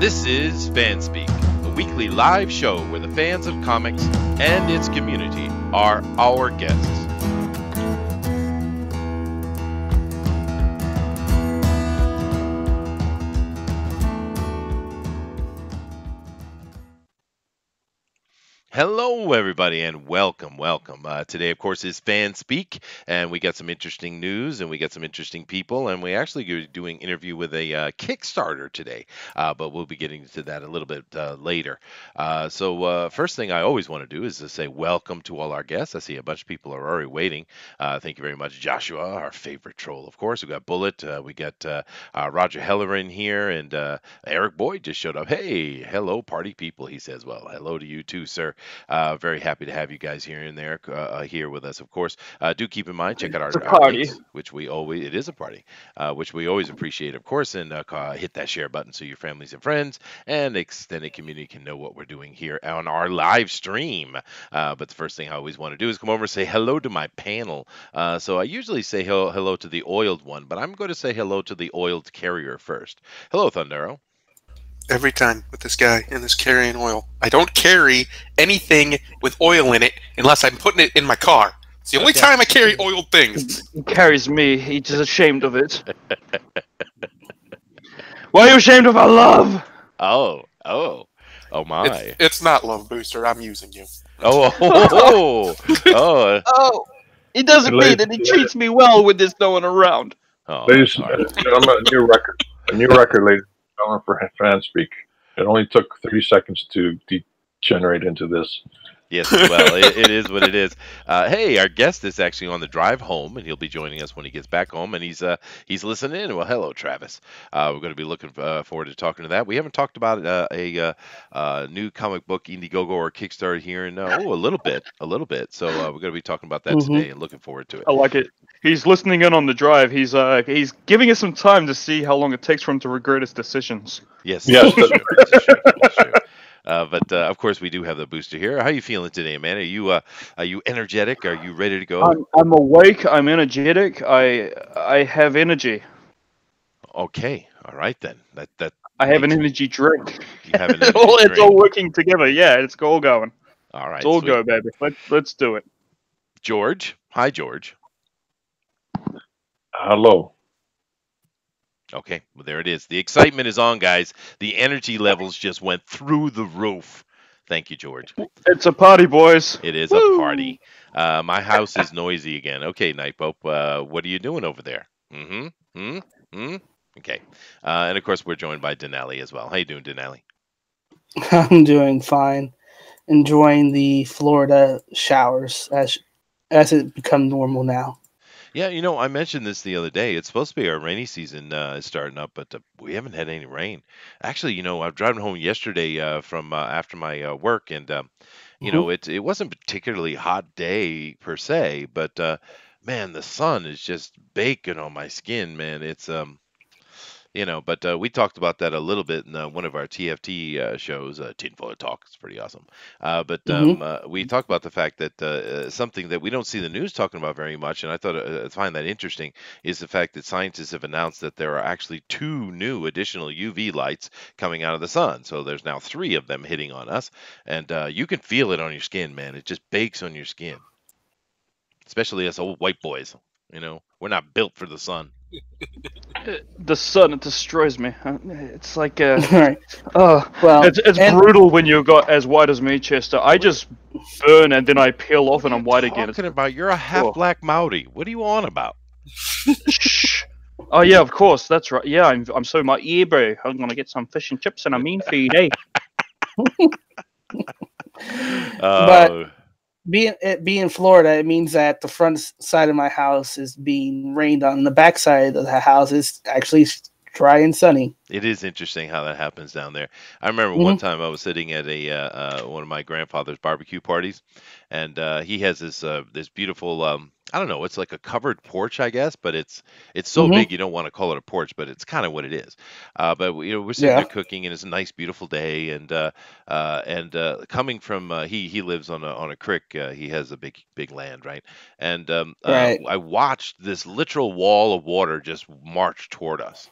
This is FanSpeak, a weekly live show where the fans of comics and its community are our guests. Hello, everybody, and welcome. Today, of course, is FanSpeak, and we got some interesting news, and we got some interesting people, and we actually are doing an interview with a Kickstarter today, but we'll be getting to that a little bit later. First thing I always want to do is to say welcome to all our guests. I see a bunch of people are already waiting. Thank you very much, Joshua, our favorite troll, of course. We got Bullet, we got Roger Heller in here, and Eric Boyd just showed up. Hey, hello, party people, he says. Well, hello to you too, sir. Very happy to have you guys here and there here with us, of course. Do keep in mind, check out our party, which we always which we always appreciate, of course, and hit that share button so your families and friends and extended community can know what we're doing here on our live stream. But the first thing I always want to do is come over and say hello to my panel. So I usually say hello to the oiled one, but I'm going to say hello to the oiled carrier first. Hello, Thundero. Every time with this guy and this carrying oil. I don't carry anything with oil in it unless I'm putting it in my car. It's the only time I carry oiled things. He carries me. He's just ashamed of it. Why are you ashamed of our love? Oh my. It's not love, Booster. I'm using you. Oh. He doesn't mean it. He treats me well with this no one around. Oh, ladies, I'm a new record. A new record, ladies. For FanSpeak, it only took 30 seconds to degenerate into this. Yes, well, it is what it is. Hey, our guest is actually on the drive home, and he'll be joining us when he gets back home, and he's listening in. Well, hello, Travis. We're going to be looking forward to talking to that. We haven't talked about a new comic book, Indiegogo or Kickstarter here in a little bit. So we're going to be talking about that today, and looking forward to it. I like it. He's listening in on the drive. He's giving us some time to see how long it takes for him to regret his decisions. Yes. That's true. Of course, we do have the Booster here. How are you feeling today, man? Are you energetic? Are you ready to go? I'm awake. I'm energetic. I have energy. Okay. All right, then. I have an energy drink. You have an energy drink. It's all working together. Yeah, it's all going. All right. It's all go, baby. Let's do it. George. Hi, George. Hello. Okay, well, there it is. The excitement is on, guys. The energy levels just went through the roof. Thank you, George. It's a party, boys. It is a party. My house is noisy again. Okay, Nightbulb, what are you doing over there? Okay. And, of course, we're joined by Denali as well. How you doing, Denali? I'm doing fine. Enjoying the Florida showers as it become normal now. Yeah, you know, I mentioned this the other day. It's supposed to be our rainy season is starting up, but we haven't had any rain. Actually, you know, I was driving home yesterday from after my work, and, you know, it wasn't a particularly hot day per se, but, man, the sun is just baking on my skin, man. It's, you know, but we talked about that a little bit in one of our TFT shows, Tinfoil Talk. It's pretty awesome. We talked about the fact that something that we don't see the news talking about very much, and I thought I find that interesting, is the fact that scientists have announced that there are actually 2 new additional UV lights coming out of the sun. So there's now 3 of them hitting on us, and you can feel it on your skin, man. It just bakes on your skin, especially us old white boys. You know, we're not built for the sun. The sun, it destroys me. It's like it's brutal when you've got as white as me, Chester. I just burn and then I peel off and I'm white again. Talking about, you're a half black Maori. What are you on about? Oh yeah, of course, that's right. Yeah, I'm so much. Yeah, bro, I'm gonna get some fish and chips and a mean feed, eh? But being Florida, it means that the front side of my house is being rained on. The back side of the house is actually dry and sunny. It is interesting how that happens down there. I remember one time I was sitting at a one of my grandfather's barbecue parties, and he has this beautiful I don't know, it's like a covered porch, I guess, but it's so big you don't want to call it a porch, but it's kind of what it is. But you know, we're sitting there cooking, and it's a nice, beautiful day. And coming from he lives on a creek. He has a big land, right? And I watched this literal wall of water just march toward us.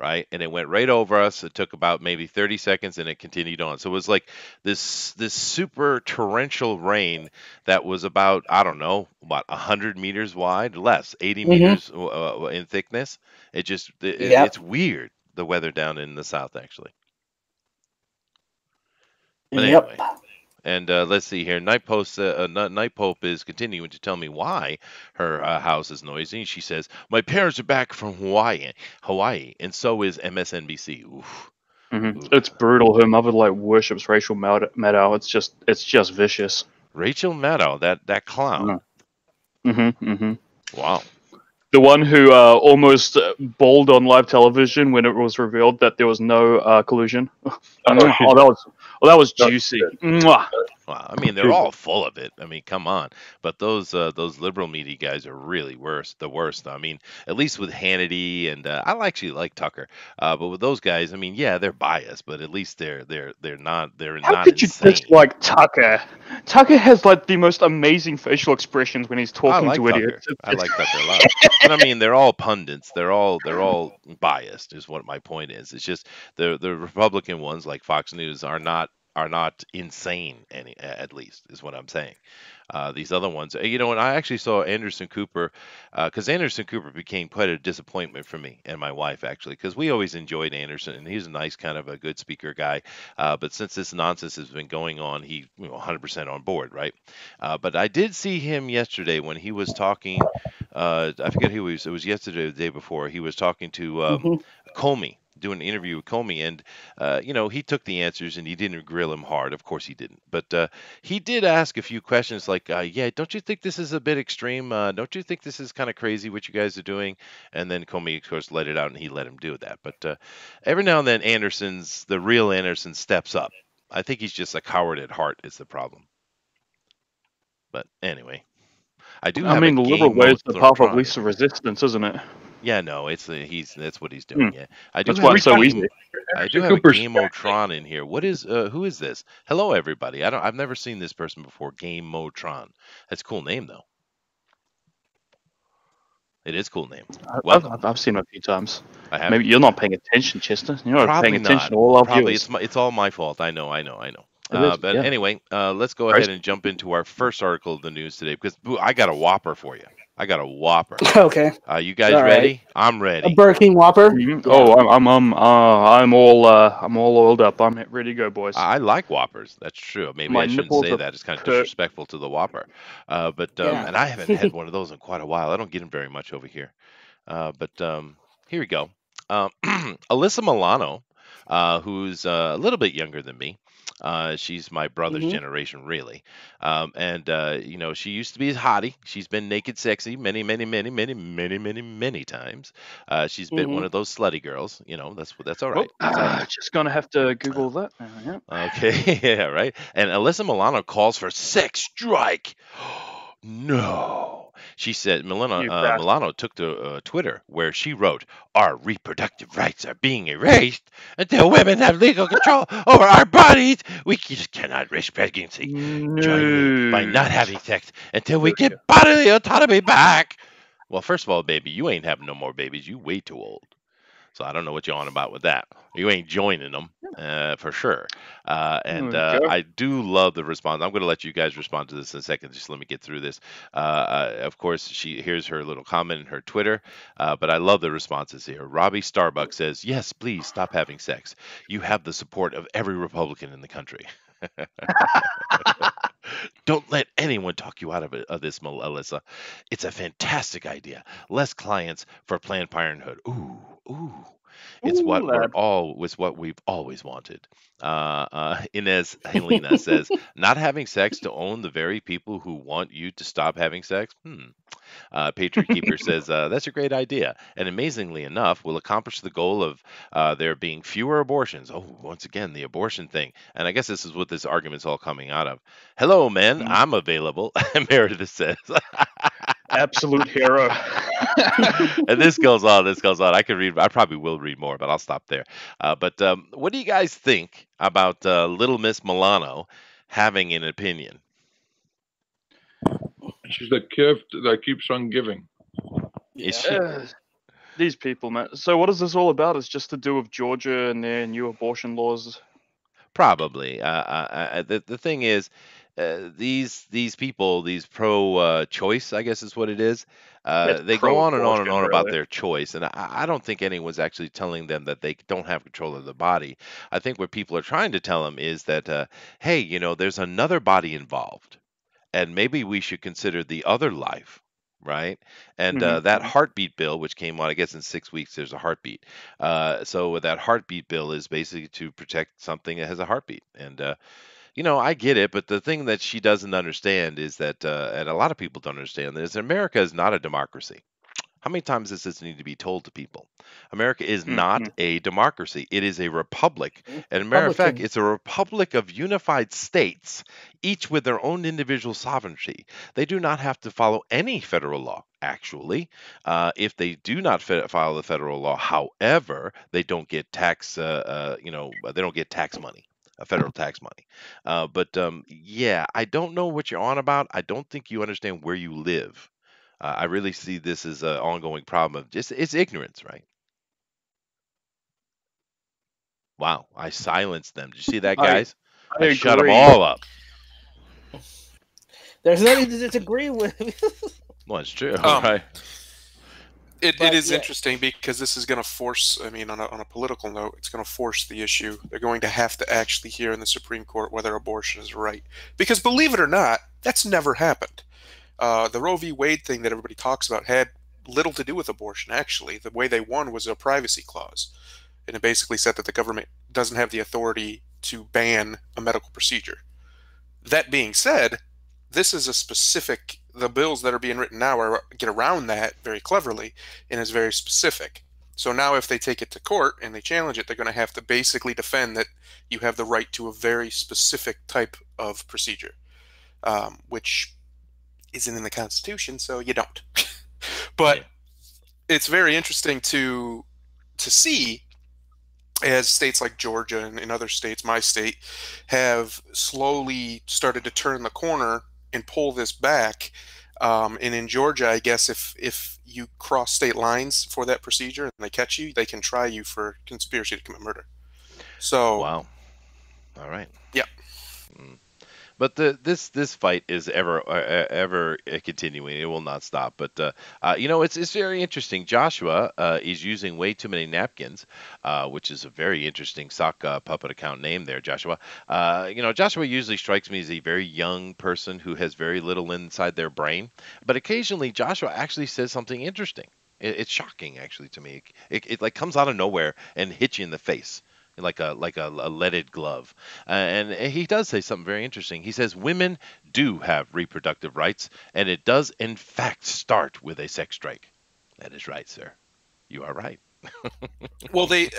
right? And it went right over us. It took about maybe 30 seconds, and it continued on. So it was like this super torrential rain that was about, I don't know, about 100 meters wide, less, 80 meters in thickness. It just, it's weird, the weather down in the South, actually. But anyway. Yep. And let's see here. Night Pope is continuing to tell me why her house is noisy. She says, "My parents are back from Hawaii, and so is MSNBC." Oof. Mm-hmm. It's brutal. Her mother like worships Rachel Maddow. It's just vicious. Rachel Maddow, that clown. Mm-hmm. Mm-hmm. Wow. The one who almost bawled on live television when it was revealed that there was no collusion. That was juicy. Wow. I mean, they're all full of it. I mean, come on. But those liberal media guys are really the worst. I mean, at least with Hannity and I actually like Tucker, but with those guys, I mean, yeah, they're biased, but at least they're not. How could you dislike Tucker? Tucker has like the most amazing facial expressions when he's talking to idiots. I like Tucker a lot. And I mean, they're all pundits. They're all biased, is what my point is. It's just the Republican ones, like Fox News, are not insane, at least, is what I'm saying. These other ones, you know, and I actually saw Anderson Cooper, because Anderson Cooper became quite a disappointment for me and my wife, actually, because we always enjoyed Anderson, and he's a nice kind of a good speaker guy. But since this nonsense has been going on, he 100% on board, right? But I did see him yesterday when he was talking. I forget who he was. It was yesterday or the day before. He was talking to Comey, doing an interview with Comey, and you know, he took the answers and he didn't grill him hard. Of course he didn't, but he did ask a few questions like, yeah, don't you think this is a bit extreme? Don't you think this is kind of crazy what you guys are doing? And then Comey, of course, let it out, and he let him do that. But every now and then the real Anderson steps up. I think he's just a coward at heart is the problem. But anyway, I mean, the liberal way is the path of least resistance, isn't it? Yeah, no, that's what he's doing. Yeah, I do have a Game-O-Tron in here. What is who is this? Hello, everybody. I've never seen this person before. Game-O-Tron. That's a cool name, though. It is a cool name. I've seen it a few times. I have. Maybe you're not paying attention, Chester. You're not paying attention. Probably it's all my fault. I know. But anyway, let's go ahead and jump into our first article of the news today, because I got a whopper for you. I got a Whopper. Okay. You guys ready? I'm ready. A Burger King Whopper. Oh, I'm all oiled up. I'm ready to go, boys. I like Whoppers. That's true. Maybe I shouldn't say that. It's kind of disrespectful to the Whopper. And I haven't had one of those in quite a while. I don't get them very much over here. Here we go. Alyssa Milano, who's a little bit younger than me. She's my brother's generation, really. You know, she used to be a hottie. She's been naked sexy many times. She's been one of those slutty girls. You know, that's all right. Just going to have to Google that. Okay. Yeah, right. And Alyssa Milano calls for sex strike. No. She said Milano took to Twitter, where she wrote, "Our reproductive rights are being erased until women have legal control over our bodies. We just cannot risk pregnancy by not having sex until we get bodily autonomy back." Well, first of all, baby, you ain't having no more babies. You way too old. So I don't know what you're on about with that. You ain't joining them for sure. I do love the response. I'm going to let you guys respond to this in a second. Just let me get through this. Of course, here's her little comment in her Twitter. But I love the responses here. Robbie Starbuck says, "Yes, please stop having sex. You have the support of every Republican in the country." Don't let anyone talk you out of this, Alyssa. It's a fantastic idea. Less clients for Planned Parenthood. Ooh. It's what we've always wanted. Inez Helena says, "Not having sex to own the very people who want you to stop having sex." Patriot Keeper says, "That's a great idea, and amazingly enough, will accomplish the goal of there being fewer abortions." Oh, once again, the abortion thing. And I guess this is what this argument's all coming out of. "Hello, men. I'm available." Meredith says. Absolute hero. And this goes on. I probably will read more, but I'll stop there. What do you guys think about Little Miss Milano having an opinion? She's the gift that keeps on giving. Is she? These people, man. So what is this all about? It's just to do with Georgia and their new abortion laws? Probably. The thing is, these people, these pro-choice, I guess is what it is, they go on and on and on about their choice. And I don't think anyone's actually telling them that they don't have control of the body. I think what people are trying to tell them is that, hey, you know, there's another body involved, and maybe we should consider the other life. Right. And that heartbeat bill, which came on, I guess, in 6 weeks, there's a heartbeat. So that heartbeat bill is basically to protect something that has a heartbeat. And, you know, I get it. But the thing that she doesn't understand is that and a lot of people don't understand this. America is not a democracy. How many times does this need to be told to people? America is not a democracy. It is a republic. And a matter of fact, it's a republic of unified states, each with their own individual sovereignty. They do not have to follow any federal law, actually. If they do not follow the federal law, however, they don't get tax, you know, they don't get tax money. Federal tax money. But yeah, I don't know what you're on about. I don't think you understand where you live. I really see this as an ongoing problem of just it's ignorance, right? Wow, I silenced them. Did you see that, guys? I shut them all up. There's nothing to disagree with. Well, it's true. Right? It is interesting because this is going to force, I mean, on a political note, it's going to force the issue. They're going to have to actually hear in the Supreme Court whether abortion is right. Because believe it or not, that's never happened. The Roe v. Wade thing that everybody talks about had little to do with abortion, actually. The way they won was a privacy clause. And it basically said that the government doesn't have the authority to ban a medical procedure. That being said, this is a specific, the bills that are being written now are, get around that very cleverly and is very specific. So now if they take it to court and they challenge it, they're going to have to basically defend that you have the right to a very specific type of procedure, which isn't in the Constitution, so you don't. But it's very interesting to see as states like Georgia and other states, my state, have slowly started to turn the corner and pull this back. And in Georgia, I guess if you cross state lines for that procedure and they catch you, they can try you for conspiracy to commit murder. So wow. All right. Yeah. But this fight is ever continuing. It will not stop. But you know, it's very interesting. Joshua is using way too many napkins, which is a very interesting sock puppet account name there, Joshua. You know, Joshua usually strikes me as a very young person who has very little inside their brain. But occasionally, Joshua actually says something interesting. It's shocking, actually, to me. It like comes out of nowhere and hits you in the face. Like a leaded glove. And he does say something very interesting. He says women do have reproductive rights, and it does, in fact, start with a sex strike. That is right, sir. You are right. Well, they're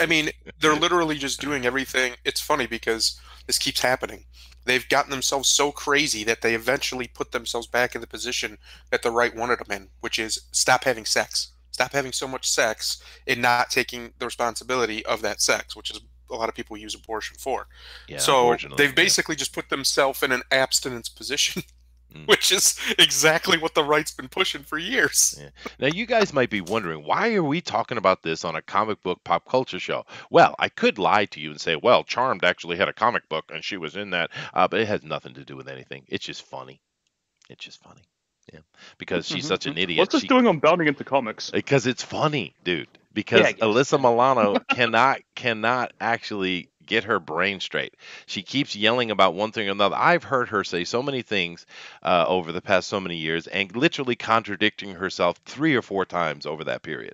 literally just doing everything. It's funny because this keeps happening. They've gotten themselves so crazy that they eventually put themselves back in the position that the right wanted them in, which is stop having sex. Stop having so much sex and not taking the responsibility of that sex, which is a lot of people use abortion for. Yeah, so they've basically just put themselves in an abstinence position, which is exactly what the right's been pushing for years. Yeah. Now, you guys might be wondering, why are we talking about this on a comic book pop culture show? Well, I could lie to you and say, well, Charmed actually had a comic book and she was in that, but it has nothing to do with anything. It's just funny. It's just funny. Yeah, because she's such an idiot. What's this doing on Bounding into Comics? Because it's funny, dude. Because Alyssa Milano cannot actually get her brain straight. She keeps yelling about one thing or another. I've heard her say so many things over the past so many years and literally contradicting herself 3 or 4 times over that period.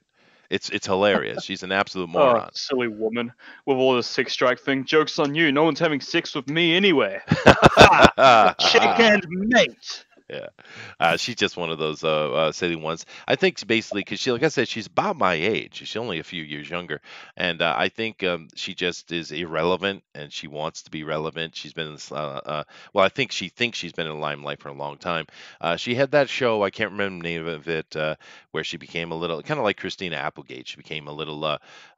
It's hilarious. She's an absolute moron. Oh, silly woman with all the sex strike thing. Joke's on you. No one's having sex with me anyway. Shake and mate. Yeah, she's just one of those silly ones. I think basically because she, like I said, she's about my age. She's only a few years younger, and I think she just is irrelevant, and she wants to be relevant. She's been in this, well, I think she thinks she's been in the limelight for a long time. She had that show, I can't remember the name of it, where she became a little kind of like Christina Applegate. She became a little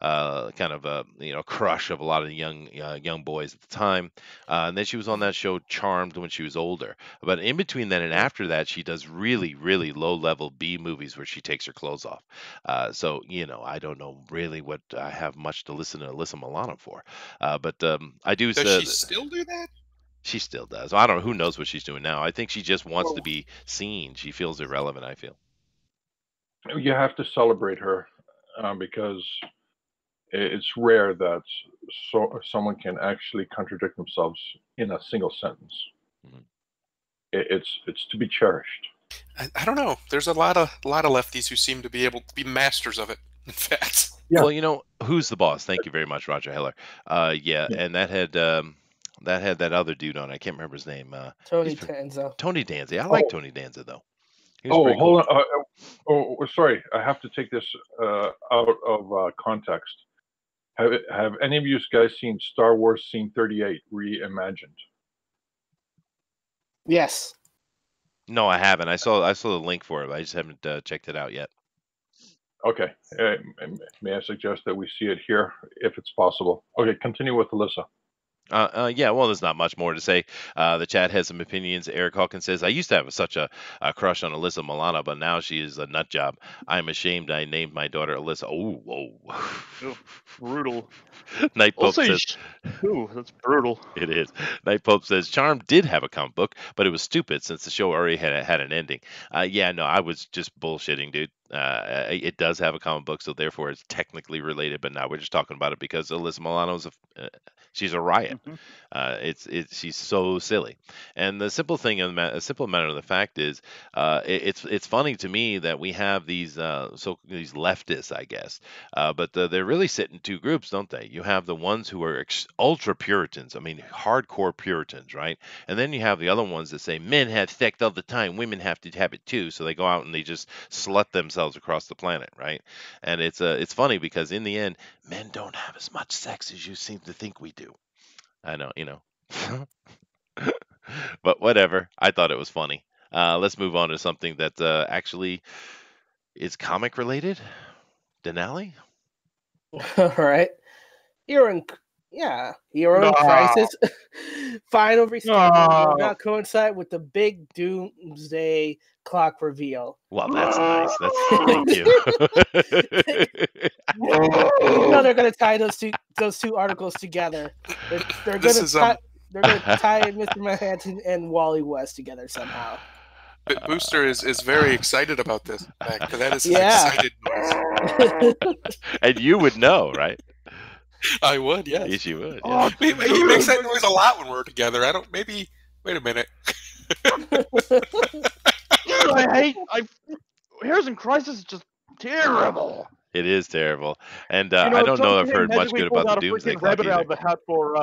kind of a crush of a lot of the young boys at the time, and then she was on that show Charmed when she was older. But in between then and after that, she does really, really low-level B movies where she takes her clothes off. So, you know, I don't know really what I have much to listen to Alyssa Milano for. But I do... Does she still do that? She still does. I don't know. Who knows what she's doing now? I think she just wants to be seen. She feels irrelevant, I feel. You have to celebrate her because it's rare that someone can actually contradict themselves in a single sentence. Mm-hmm. It's to be cherished. I don't know. There's a lot of lefties who seem to be able to be masters of it, in fact. Yeah. Well, you know, Who's the Boss? Thank you very much, Roger Heller. And that had that other dude on. I can't remember his name. Tony Danza. Tony Danza. I like Tony Danza, though. Hold on. Sorry. I have to take this out of context. Have any of you guys seen Star Wars Scene 38 Reimagined? Yes. No, I haven't. I saw the link for it, but I just haven't checked it out yet. Okay. May I suggest that we see it here, if it's possible? Okay, continue with Alyssa. Yeah, well, there's not much more to say. The chat has some opinions. Eric Hawkins says, I used to have such a crush on Alyssa Milano, but now she is a nut job. I'm ashamed I named my daughter Alyssa. Oh, whoa. Brutal. Night Pope says... Ooh, that's brutal. It is. Night Pope says, Charmed did have a comic book, but it was stupid since the show already had an ending. Yeah, no, I was just bullshitting, dude. It does have a comic book, so therefore it's technically related. But now we're just talking about it because Alyssa Milano's she's a riot. Mm-hmm. She's so silly. And the simple thing, a simple matter of the fact is, it's funny to me that we have these leftists, I guess. But they're really sit in two groups, don't they? You have the ones who are ultra Puritans, I mean hardcore Puritans, right? And then you have the other ones that say men have sex all the time, women have to have it too. So they go out and they just slut themselves across the planet, right? And it's funny because in the end, men don't have as much sex as you seem to think we do. I know, you know. But whatever. I thought it was funny. Let's move on to something that actually is comic related. Denali? All right. Hero in Crisis. Final restart will not coincide with the big Doomsday Clock reveal. Well, that's nice. Thank you. No, they're going to tie those two articles together. They're going to tie Mr. Manhattan and Wally West together somehow. But Booster is very excited about this. That is excited noise. And you would know, right? I would, yes. Yes, you would. Yeah. He makes that noise a lot when we're together. I don't. Maybe. Wait a minute. Heroes in Crisis is just terrible. It is terrible, and you know, I don't know if I've heard much good about the Doomsday Clock. Rabbit out of the hat for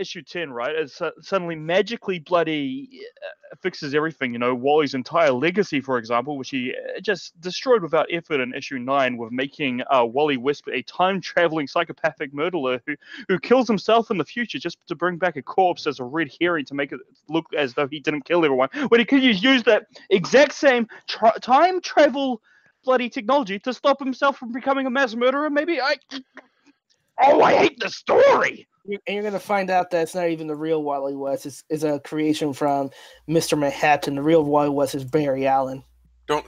issue 10, right? It's suddenly magically bloody fixes everything. You know, Wally's entire legacy, for example, which he just destroyed without effort in issue 9, with making Wally West a time-traveling psychopathic murderer who kills himself in the future just to bring back a corpse as a red herring to make it look as though he didn't kill everyone, when he could use that exact same time travel bloody technology to stop himself from becoming a mass murderer. I hate the story. And you're going to find out that it's not even the real Wally West. It's a creation from Mr. Manhattan. The real Wally West is Barry Allen. Don't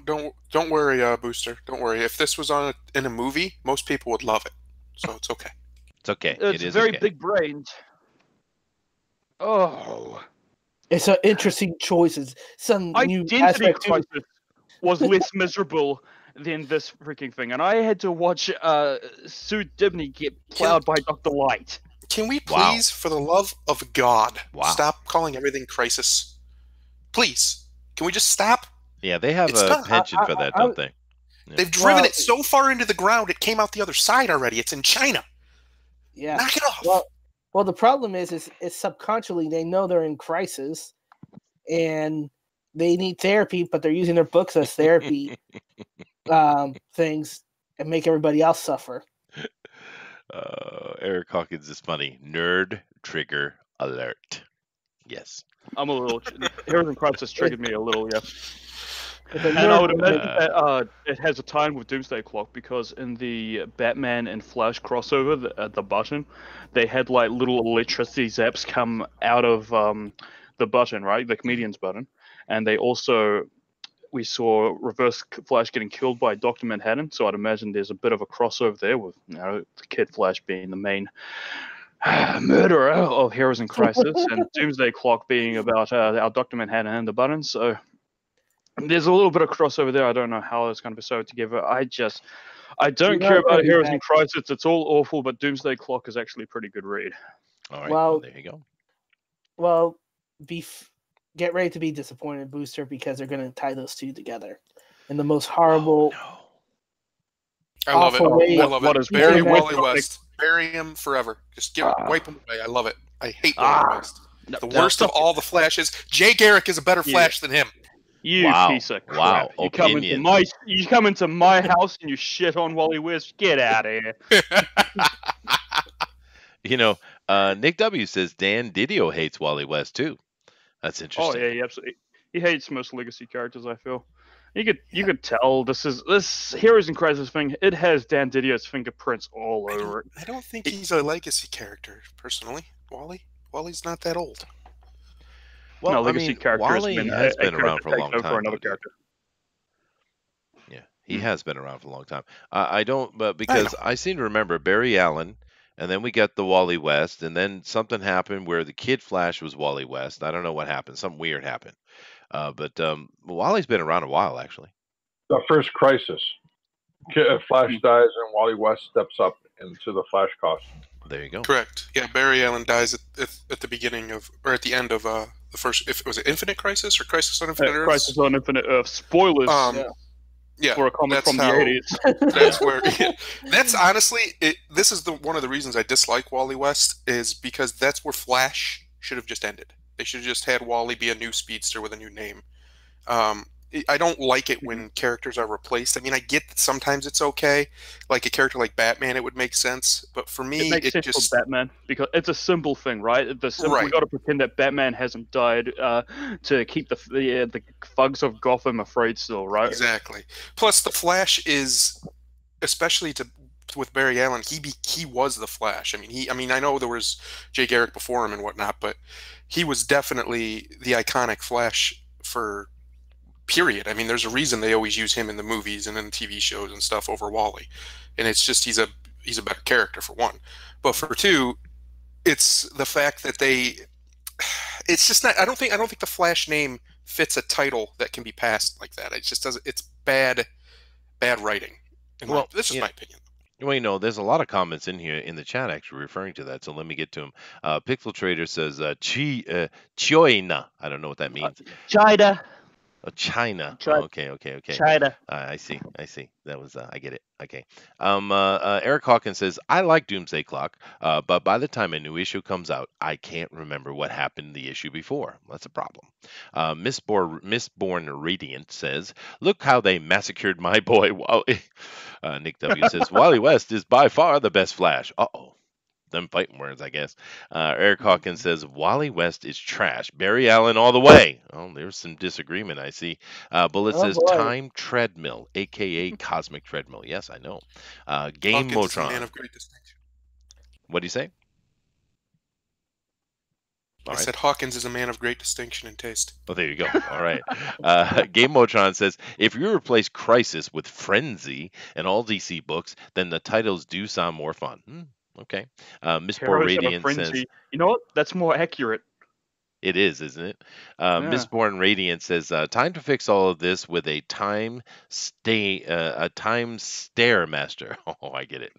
worry, Booster. Don't worry. If this was on in a movie, most people would love it. So it's okay. It's okay. It's very big brained. Oh, it's interesting choices. Some new aspect choices was less miserable than this freaking thing, and I had to watch Sue Dibney get plowed by Dr. Light. Can we please, for the love of God, stop calling everything Crisis? Please, can we just stop? Yeah, they have a penchant for that, don't they? Yeah. They've driven it so far into the ground, it came out the other side already. It's in China. Yeah, knock it off. Well, the problem is subconsciously they know they're in crisis, and they need therapy, but they're using their books as therapy things and make everybody else suffer. Eric Hawkins is funny. Nerd trigger alert. Yes. I'm a little... Heroes in Crisis triggered me a little, yeah. And I would imagine that it has a tie-in with Doomsday Clock, because in the Batman and Flash crossover, the button, they had like little electricity zaps come out of the button, right? The comedian's button. And they also, we saw Reverse Flash getting killed by Doctor Manhattan. So I'd imagine there's a bit of a crossover there with, you know, the Kid Flash being the main murderer of Heroes in Crisis and Doomsday Clock being about our Doctor Manhattan and the button. So there's a little bit of crossover there. I don't know how it's going to be sewed together. I don't care about Heroes in Crisis. It's all awful, but Doomsday Clock is actually a pretty good read. All right, well, there you go. Well, get ready to be disappointed, Booster, because they're going to tie those two together in the most horrible. Oh, no. I love it. Way. I love it. Is Barry Wally West. Bury him forever. Just wipe him away. I love it. I hate Wally West. The worst of all the Flashes. Jay Garrick is a better Flash than him. Piece of crap. You come into my house and you shit on Wally West. Get out of here. You know, Nick W. says Dan Didio hates Wally West too. That's interesting. Oh, yeah, absolutely. He hates most legacy characters, I feel. You could tell this Heroes in Crisis thing. It has Dan Didio's fingerprints all over it. I don't think he's a legacy character, personally. Wally's not that old. Well, no, legacy character. Wally has been around for a long time. Yeah, he has been around for a long time. I seem to remember Barry Allen. And then we got the Wally West, and then something happened where the Kid Flash was Wally West. I don't know what happened. Something weird happened. Wally's been around a while, actually. The first Crisis. Flash dies, and Wally West steps up into the Flash costume. There you go. Correct. Yeah, Barry Allen dies at the beginning of, or at the end of the first. Was it Infinite Crisis or Crisis on Infinite Earth? Crisis on Infinite Earth. Spoilers. Yeah, for a comic from the 80s. That's where. Yeah, that's honestly. This is one of the reasons I dislike Wally West is because that's where Flash should have just ended. They should have just had Wally be a new speedster with a new name. I don't like it when characters are replaced. I mean, I get that sometimes it's okay, like a character like Batman, it would make sense. But for me, it just for Batman because it's a symbol thing, right? The symbol. We got to pretend that Batman hasn't died to keep the thugs of Gotham afraid still, right? Exactly. Plus, the Flash is, especially with Barry Allen, he was the Flash. I mean, I know there was Jay Garrick before him and whatnot, but he was definitely the iconic Flash for. Period. I mean, there's a reason they always use him in the movies and in TV shows and stuff over Wally, and it's just he's a better character for one, but for two, it's the fact that it's just not. I don't think the Flash name fits a title that can be passed like that. It just doesn't. It's bad writing. This is my opinion. Well, you know, there's a lot of comments in here in the chat actually referring to that, so let me get to them. Pixeltrader says China. I don't know what that means. China. Oh, China. China. Okay. China. I see. That was, I get it. Okay. Eric Hawkins says, I like Doomsday Clock, but by the time a new issue comes out, I can't remember what happened the issue before. That's a problem. Mistborn Radiant says, look how they massacred my boy Wally. Nick W. says, Wally West is by far the best Flash. Uh-oh. Them fighting words, I guess. Eric Hawkins says, Wally West is trash. Barry Allen all the way. Oh, there's some disagreement, I see. Bullet says, Time Treadmill, a.k.a. Cosmic Treadmill. Yes, I know. Game Hawkins Motron. Is a man of great distinction. What do you say? I said Hawkins is a man of great distinction and taste. Well, there you go. All right. Game Motron says, if you replace Crisis with Frenzy and all DC books, then the titles do sound more fun. Okay. Miss Born Radiant says, you know what? That's more accurate. It is, isn't it? Miss Born Radiant says, time to fix all of this with a time stare master. Oh, I get it.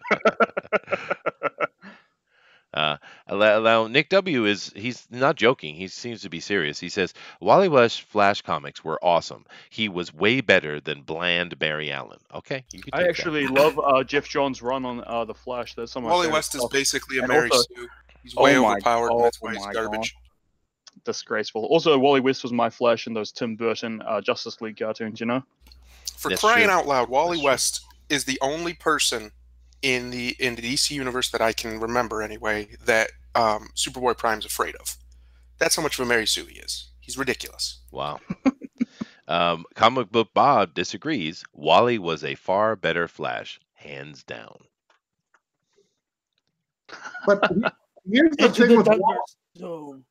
Nick W. he's not joking. He seems to be serious. He says, Wally West Flash comics were awesome. He was way better than bland Barry Allen. Okay. I actually love Jeff Johns' run on The Flash. That's some Wally West is basically a Mary Sue. He's way overpowered. That's why he's garbage. Disgraceful. Also, Wally West was my Flash in those Tim Burton Justice League cartoons, you know? For crying out loud, Wally West is the only person in the DC universe that I can remember anyway that Superboy Prime's afraid of. That's how much of a Mary Sue he is. He's ridiculous. Wow. Comic Book Bob disagrees. Wally was a far better Flash, hands down. But here's the thing with Wally.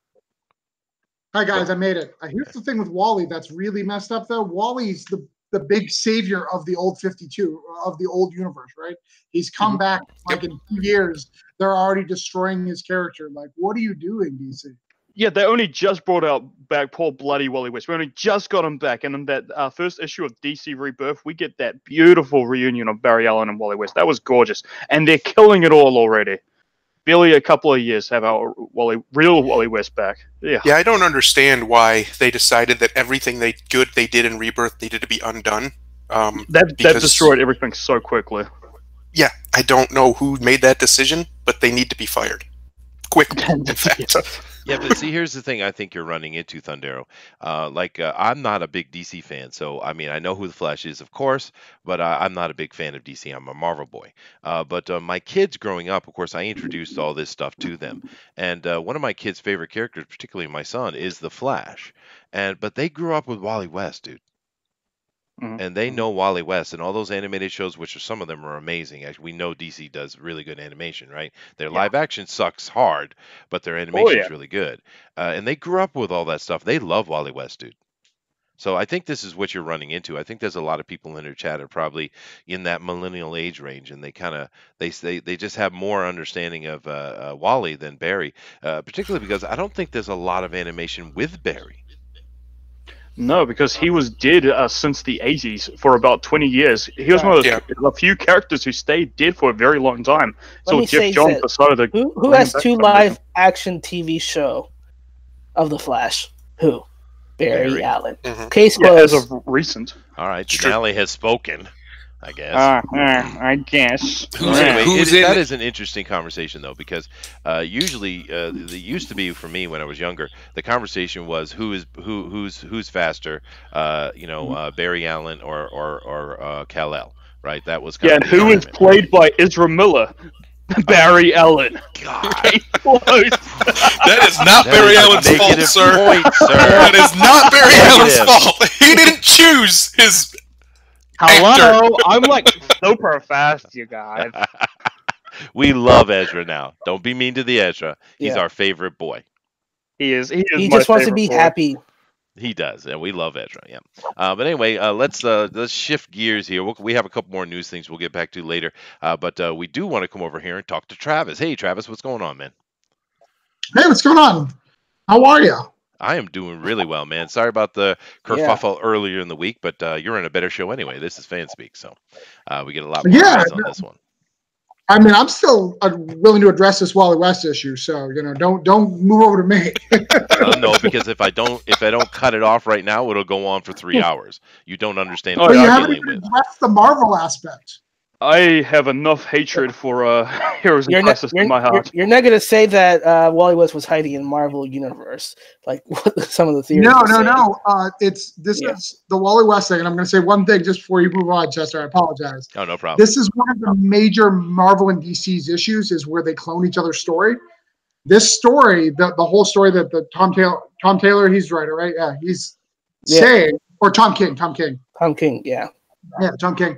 Hi guys, I made it. Here's the thing with Wally that's really messed up though. Wally's the big savior of the old 52, of the old universe, right? He's come back like in 2 years. They're already destroying his character. Like, what are you doing, DC? Yeah, they only just brought back poor bloody Wally West. We only just got him back. And in that first issue of DC Rebirth, we get that beautiful reunion of Barry Allen and Wally West. That was gorgeous. And they're killing it all already. Barely a couple of years have our real Wally West back. Yeah. Yeah, I don't understand why they decided that everything they did in Rebirth needed to be undone. That destroyed everything so quickly. Yeah, I don't know who made that decision, but they need to be fired. Quickly, in fact. Yeah, but see, here's the thing I think you're running into, Thundero. I'm not a big DC fan, so, I mean, I know who The Flash is, of course, but I'm not a big fan of DC. I'm a Marvel boy. My kids growing up, of course, I introduced all this stuff to them. And one of my kids' favorite characters, particularly my son, is The Flash. But they grew up with Wally West, dude. Mm-hmm. And they know Wally West and all those animated shows, which are, some of them are amazing. Actually, we know DC does really good animation, right? Their live action sucks hard, but their animation is really good. And they grew up with all that stuff. They love Wally West, dude. So I think this is what you're running into. I think there's a lot of people in your chat are probably in that millennial age range, and they kind of they just have more understanding of Wally than Barry, particularly because I don't think there's a lot of animation with Barry. No, because he was dead since the 80s for about 20 years. He was one of the few characters who stayed dead for a very long time. So Jeff Johns decided to... Who has two live-action TV show of The Flash? Who? Barry Allen. Mm-hmm. Case closed. As of recent. All right, Denali has spoken, I guess. I guess. Anyway, that is an interesting conversation, though, because usually, it used to be for me when I was younger, the conversation was who's faster, Barry Allen or Kal-El, right? That was kind of the argument. Who is played by Ezra Miller? Barry Allen. God. That is not Barry Allen's fault, sir. That is not Barry Allen's fault. He didn't choose his. Hello, I'm like super fast, you guys. We love Ezra now. Don't be mean to the Ezra. He's our favorite boy. He is. He just wants to be happy. He does, and we love Ezra. Yeah. But anyway, let's shift gears here. We have a couple more news things we'll get back to later. But we do want to come over here and talk to Travis. Hey, Travis, what's going on, man? Hey, what's going on? How are you? I am doing really well, man. Sorry about the kerfuffle earlier in the week, but you're in a better show anyway. This is FanSpeak, so we get a lot more eyes on this one. I mean, I'm still willing to address this Wally West issue, so don't move over to me. No, because if I don't cut it off right now, it'll go on for 3 hours. You don't understand. But you haven't even addressed the Marvel aspect. I have enough hatred for Heroes in Crisis in my heart. You're not going to say that Wally West was hiding in Marvel Universe, like what some of the theories. No. This is the Wally West thing, and I'm going to say one thing just before you move on, Chester. I apologize. Oh, no problem. This is one of the major Marvel and DC's issues, is where they clone each other's story. This story, the whole story that the Tom Taylor, he's writer, right? Yeah, he's saying, or Tom King, yeah. Yeah, Tom King.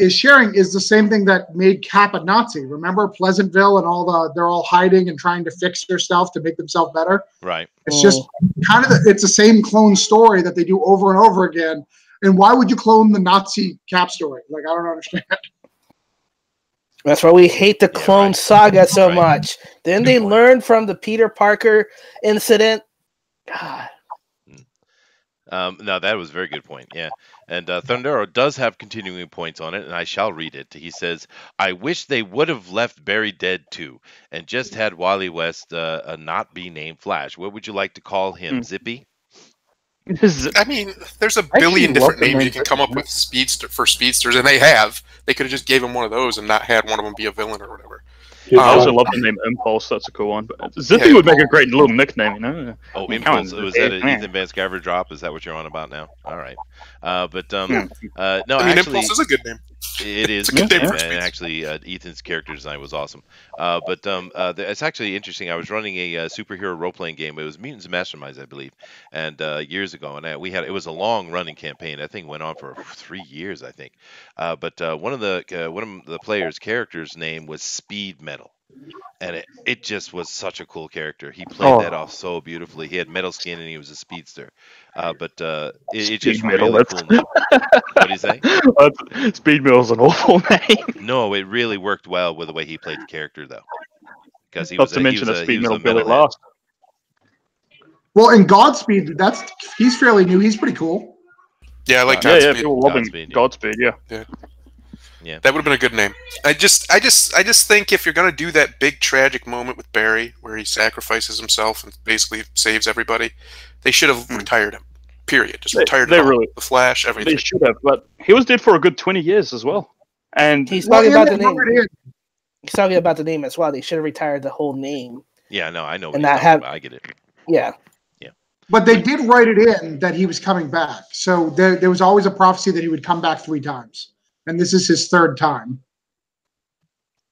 Is sharing is the same thing that made Cap a Nazi. Remember Pleasantville and all they're all hiding and trying to fix their stuff to make themselves better. Right. It's just kind of it's the same clone story that they do over and over again. And why would you clone the Nazi Cap story? Like, I don't understand. That's why we hate the clone saga so much. Then they learned from the Peter Parker incident. God. No, that was a very good point, yeah. And Thundero does have continuing points on it, and I shall read it. He says, I wish they would have left Barry dead, too, and just had Wally West not be named Flash. What would you like to call him, Zippy? I mean, there's a billion different names you can come up with for speedsters, and they have. They could have just gave him one of those and not had one of them be a villain or whatever. Dude, I also love the name Impulse. That's a cool one. But Zippy would make a great little nickname, you know? Oh, Impulse. Was that an Ethan Van Sciver drop? Is that what you're on about now? All right. I mean, actually, Impulse is a good name. It is. It's a good name. And actually, Ethan's character design was awesome. It's actually interesting. I was running a superhero role-playing game. It was Mutants and Masterminds, I believe, and years ago. And it was a long-running campaign. I think it went on for 3 years, I think. One of the players' characters' name was Speed Metal. and it just was such a cool character. He played that off so beautifully. He had metal skin and he was a speedster. It just metal, really cool. What do you say? Speed Metal's an awful name. No, it really worked well with the way he played the character, though. Because he was to mention a Speed Metal Billy Last. Well, in Godspeed, he's fairly new. He's pretty cool. Yeah, I like Godspeed. Yeah, people love him. Godspeed, yeah. Yeah. That would have been a good name. I just think if you're gonna do that big tragic moment with Barry where he sacrifices himself and basically saves everybody, they should have retired him. Period. Just retired him. Really, the Flash, everything. They should have, but he was dead for a good 20 years as well. And he's talking about the name. He's talking about the name as well. They should have retired the whole name. Yeah, no, I know. And that I get it. Yeah. Yeah. But they did write it in that he was coming back. So there was always a prophecy that he would come back 3 times. And this is his 3rd time.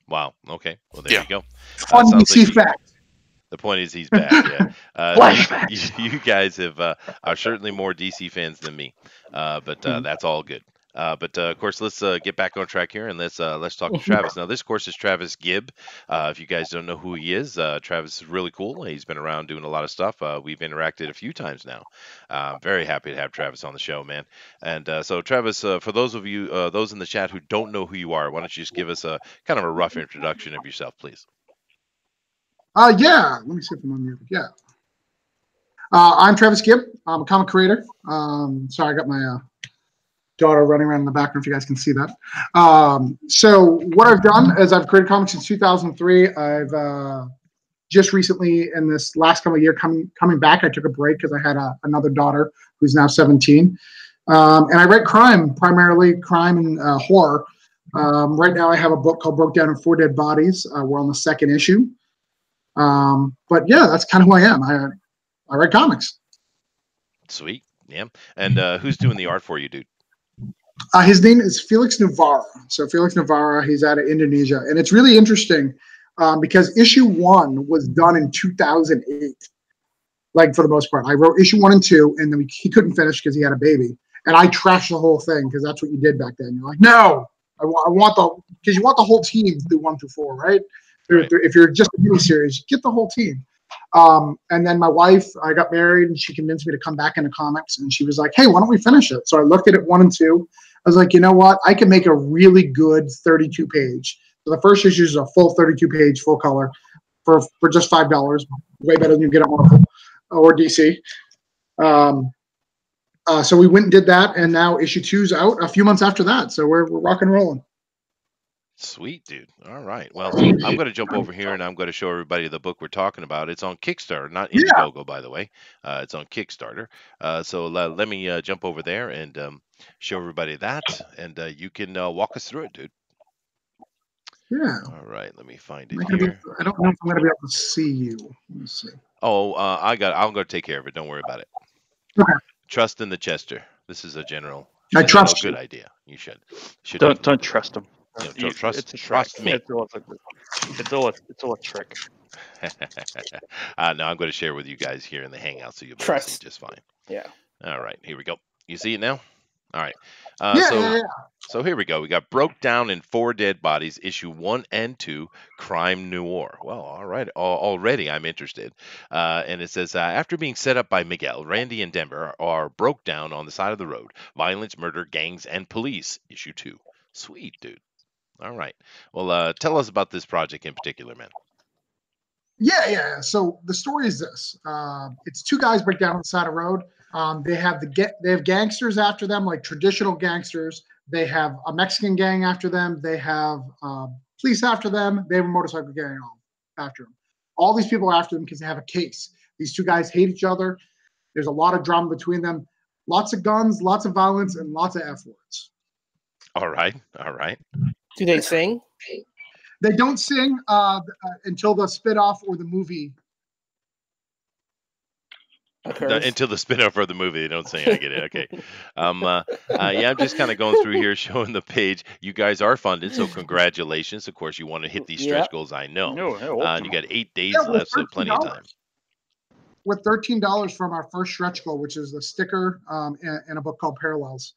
Wow. Okay. Well, there you go. Fun DC fact. The point is he's back. Yeah. You guys have are certainly more DC fans than me, but that's all good. Of course, let's get back on track here, and let's talk to Travis. Now, this, of course, is Travis Gibb. If you guys don't know who he is, Travis is really cool. He's been around doing a lot of stuff. We've interacted a few times now. Very happy to have Travis on the show, man. And so, Travis, for those of you, those in the chat who don't know who you are, why don't you just give us a kind of a rough introduction of yourself, please? Yeah. Let me see if I'm on mute. Yeah. I'm Travis Gibb. I'm a comic creator. Sorry, I got my daughter running around in the background if you guys can see that. So what I've done is I've created comics since 2003. I've just recently, in this last couple of year, coming back, I took a break because I had another daughter who's now 17. And I write crime, primarily crime and horror. Right now I have a book called Broke Down in 4 Dead Bodies. We're on the 2nd issue. But yeah, that's kind of who I am. I write comics. Sweet, yeah. And who's doing the art for you, dude? His name is Felix Navarro. So Felix Navarro, he's out of Indonesia. And it's really interesting because issue 1 was done in 2008, like for the most part. I wrote issue 1 and 2, and then he couldn't finish because he had a baby. And I trashed the whole thing because that's what you did back then. You're like, no, because you want the whole team through 1 through 4, right? Right. If you're just a mini series, get the whole team. And then my wife, I got married, and she convinced me to come back into comics. And she was like, hey, why don't we finish it? So I looked at it 1 and 2. I was like, you know what? I can make a really good 32-page. So the first issue is a full 32-page, full color, for just $5. Way better than you get at Marvel or DC. So we went and did that, and now issue 2's out a few months after that. So we're rock and rolling. Sweet, dude. All right. Well, I'm going to jump over here, and I'm going to show everybody the book we're talking about. It's on Kickstarter, not Indiegogo, by the way. It's on Kickstarter. So let me jump over there and show everybody that, and you can walk us through it, dude. Yeah. All right. Let me find it here. I don't know if I'm going to be able to see you. Let me see. Oh, I'm going to take care of it. Don't worry about it. Okay. Trust in the Chester. This is a general. I trust. Good idea. You should don't trust him. No, trust me. It's all a trick. No, I'm going to share with you guys here in the Hangout, so you'll be able to see just fine. Yeah. All right, here we go. You see it now? All right. So here we go. We got Broke Down in 4 Dead Bodies, issue 1 and 2, crime noir. Well, all right. Already I'm interested. And it says, after being set up by Miguel, Randy and Denver are broke down on the side of the road. Violence, murder, gangs, and police, issue 2. Sweet, dude. All right. Well, tell us about this project in particular, man. Yeah. So the story is this: it's 2 guys break down on the side of the road. They have gangsters after them, like traditional gangsters. They have a Mexican gang after them. They have police after them. They have a motorcycle gang after them. All these people are after them because they have a case. These 2 guys hate each other. There's a lot of drama between them. Lots of guns, lots of violence, and lots of F words. All right. Do they sing? They don't sing until the spin-off or the movie. Until the spin-off or the movie, they don't sing. I get it. Okay. Yeah, I'm just kind of going through here, showing the page. You guys are funded, so congratulations. Of course, you want to hit these stretch goals, I know. And you got 8 days left, so plenty of time. With $13 from our first stretch goal, which is the sticker and a book called Parallels.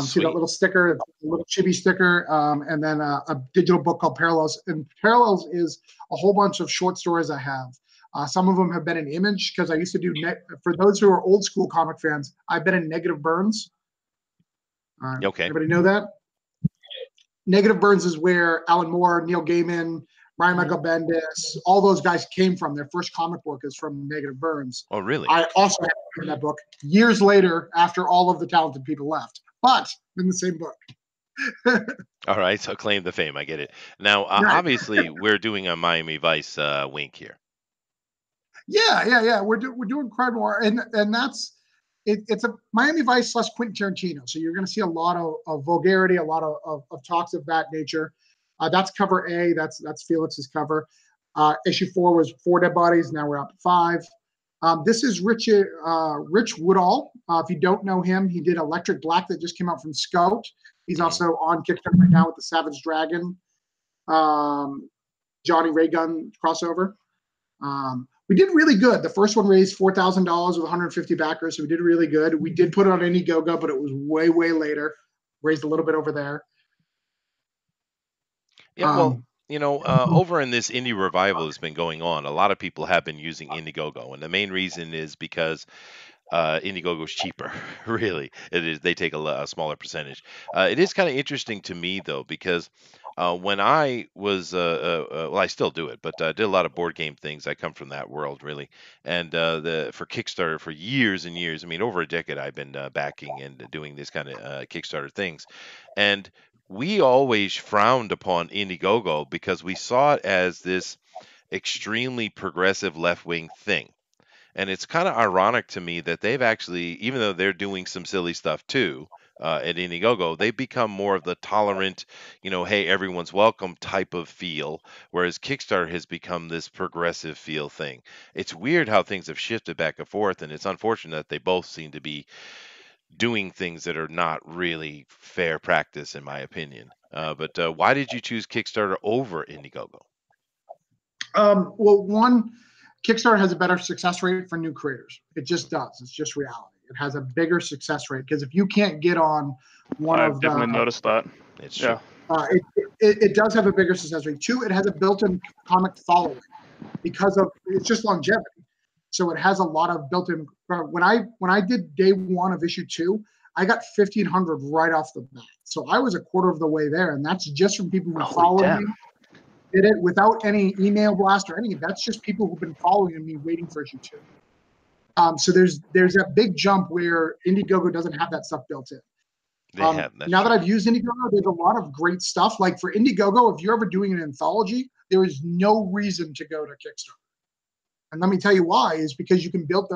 See that little sticker, a little chibi sticker, and then a digital book called Parallels. And Parallels is a whole bunch of short stories I have. Some of them have been in Image because I used to do, for those who are old school comic fans, I've been in Negative Burns. Okay. Everybody know that? Negative Burns is where Alan Moore, Neil Gaiman, Brian Michael Bendis, all those guys came from. Their first comic book is from Negative Burns. Oh, really? I also had written that book years later after all of the talented people left, but in the same book. All right, so claim the fame. I get it. Now, right. Obviously, we're doing a Miami Vice wink here. Yeah. We're doing crime noir, and that's it, it's a Miami Vice / Quentin Tarantino. So you're going to see a lot of vulgarity, a lot of talks of that nature. That's cover A. That's Felix's cover. Issue 4 was 4 Dead Bodies. Now we're up to 5. This is Rich Woodall. If you don't know him, he did Electric Black that just came out from Scout. He's also on Kickstarter right now with the Savage Dragon, Johnny Raygun crossover. We did really good. The first one raised $4,000 with 150 backers, so we did really good. We did put it on Indiegogo, but it was way later. Raised a little bit over there. Yeah, well, you know, over in this indie revival has been going on. A lot of people have been using Indiegogo, and the main reason is because Indiegogo is cheaper. Really, it is. They take a smaller percentage. It is kind of interesting to me though, because when I was, well, I still do it, but I did a lot of board game things. I come from that world, really. And for Kickstarter for years and years, I mean, over a decade, I've been backing and doing this kind of Kickstarter things, and we always frowned upon Indiegogo because we saw it as this extremely progressive left-wing thing. And it's kind of ironic to me that they've actually, even though they're doing some silly stuff too at Indiegogo, they've become more of the tolerant, you know, hey, everyone's welcome type of feel, whereas Kickstarter has become this progressive feel thing. It's weird how things have shifted back and forth, and it's unfortunate that they both seem to be doing things that are not really fair practice, in my opinion. But why did you choose Kickstarter over Indiegogo? Well, one, Kickstarter has a better success rate for new creators. It just does. It's just reality. It has a bigger success rate because if you can't get on one of the... I've definitely noticed that. It's true. It does have a bigger success rate. 2, it has a built-in comic following because of it's just longevity. So it has a lot of built-in. When I did day one of issue 2, I got 1,500 right off the bat. So I was a quarter of the way there, and that's just from people who followed me. Did it without any email blast or anything. That's just people who've been following me waiting for issue 2. So there's that big jump where Indiegogo doesn't have that stuff built in. They have that. Now that I've used Indiegogo, there's a lot of great stuff. Like for Indiegogo, if you're ever doing an anthology, there is no reason to go to Kickstarter. And let me tell you why, is because you can build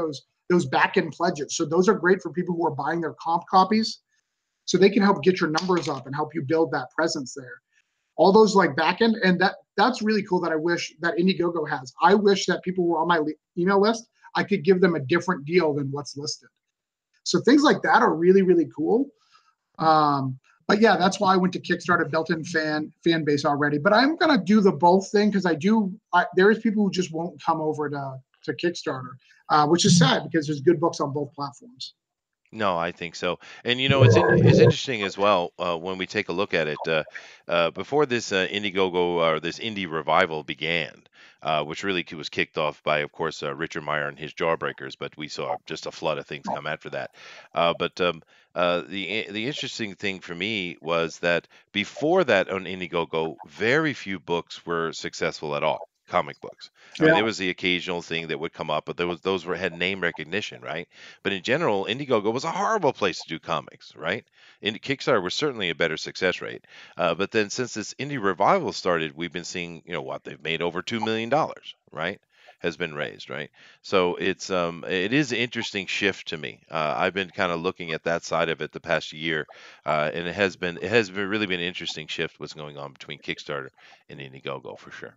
those back-end pledges. So those are great for people who are buying their comp copies. So they can help get your numbers up and help you build that presence there. All those like back-end, and that's really cool that I wish that Indiegogo has. I wish that people were on my email list. I could give them a different deal than what's listed. So things like that are really, really cool. But yeah, that's why I went to Kickstarter, built-in fan base already. But I'm gonna do the both thing because there is people who just won't come over to Kickstarter, which is sad because there's good books on both platforms. No, I think so. And, you know, it's interesting as well when we take a look at it. Before this Indiegogo or this indie revival began, which really was kicked off by, of course, Richard Meyer and his Jawbreakers, but we saw just a flood of things come after that. The interesting thing for me was that before that on Indiegogo, very few books were successful at all. Comic books. Yeah. I mean, there was the occasional thing that would come up, but those had name recognition, right? But in general, Indiegogo was a horrible place to do comics, right? Kickstarter was certainly a better success rate. But then since this indie revival started, we've been seeing, you know what, they've made over $2 million, right? Has been raised, right? So it is an interesting shift to me. I've been kind of looking at that side of it the past year, and it has really been an interesting shift what's going on between Kickstarter and Indiegogo for sure.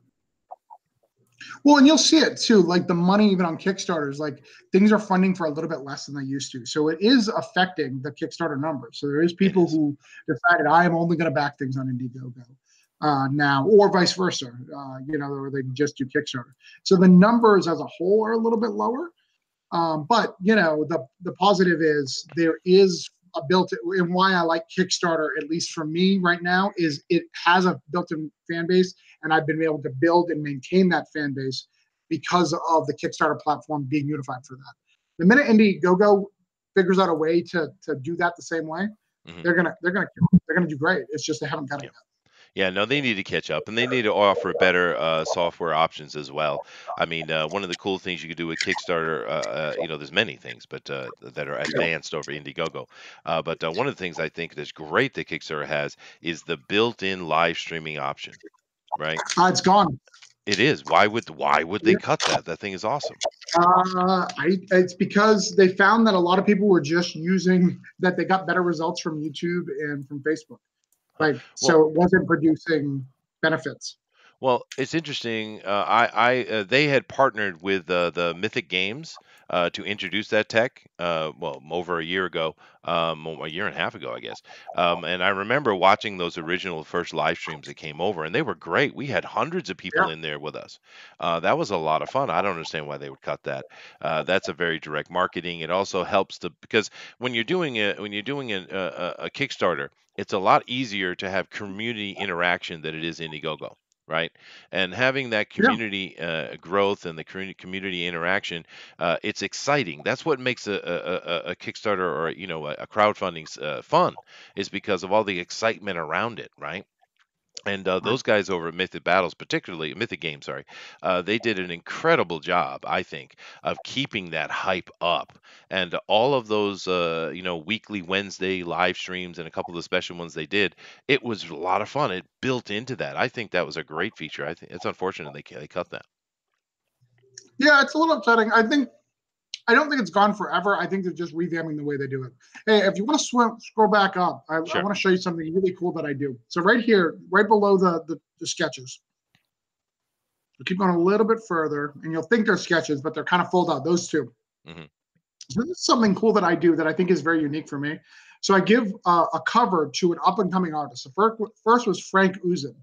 Well, and you'll see it too, like the money even on Kickstarter is like things are funding for a little bit less than they used to. So it is affecting the Kickstarter numbers. So there is people who decided I am only going to back things on Indiegogo now or vice versa, you know, or they just do Kickstarter. So the numbers as a whole are a little bit lower. But, you know, the positive is there is a built-in, and why I like Kickstarter, at least for me right now, is it has a built-in fan base, and I've been able to build and maintain that fan base because of the Kickstarter platform being unified for that. The minute Indiegogo figures out a way to do that the same way, mm-hmm. they're gonna do great. It's just they haven't got it yet. Yeah, no, they need to catch up, and they need to offer better software options as well. I mean, one of the cool things you could do with Kickstarter, you know, there's many things, but that are advanced over Indiegogo. But one of the things I think that's great that Kickstarter has is the built-in live streaming option, right? It's gone. It is. Why would they cut that? That thing is awesome. It's because they found that a lot of people were just using that. They got better results from YouTube and from Facebook. Right. So it wasn't producing benefits. Well, it's interesting. They had partnered with the Mythic Games to introduce that tech. Well, over a year ago, a year and a half ago, I guess. And I remember watching those original first live streams that came over, and they were great. We had hundreds of people in there with us. That was a lot of fun. I don't understand why they would cut that. That's a very direct marketing. It also helps because when you're doing a Kickstarter, it's a lot easier to have community interaction than it is Indiegogo. Right. And having that community growth and the community interaction, it's exciting. That's what makes a Kickstarter or, you know, a crowdfunding fun, is because of all the excitement around it. Right. And those guys over at Mythic Games, they did an incredible job, I think, of keeping that hype up. And all of those, weekly Wednesday live streams and a couple of the special ones they did, it was a lot of fun. It built into that. I think that was a great feature. I think it's unfortunate they cut that. Yeah, it's a little upsetting. I don't think it's gone forever. I think they're just revamping the way they do it. Hey, if you want to scroll back up, I want to show you something really cool that I do. So right here, right below the sketches. We'll keep going a little bit further, and you'll think they're sketches, but they're kind of fold out, those two. Mm-hmm. So this is something cool that I do that I think is very unique for me. So I give a cover to an up-and-coming artist. The first was Frank Uzen.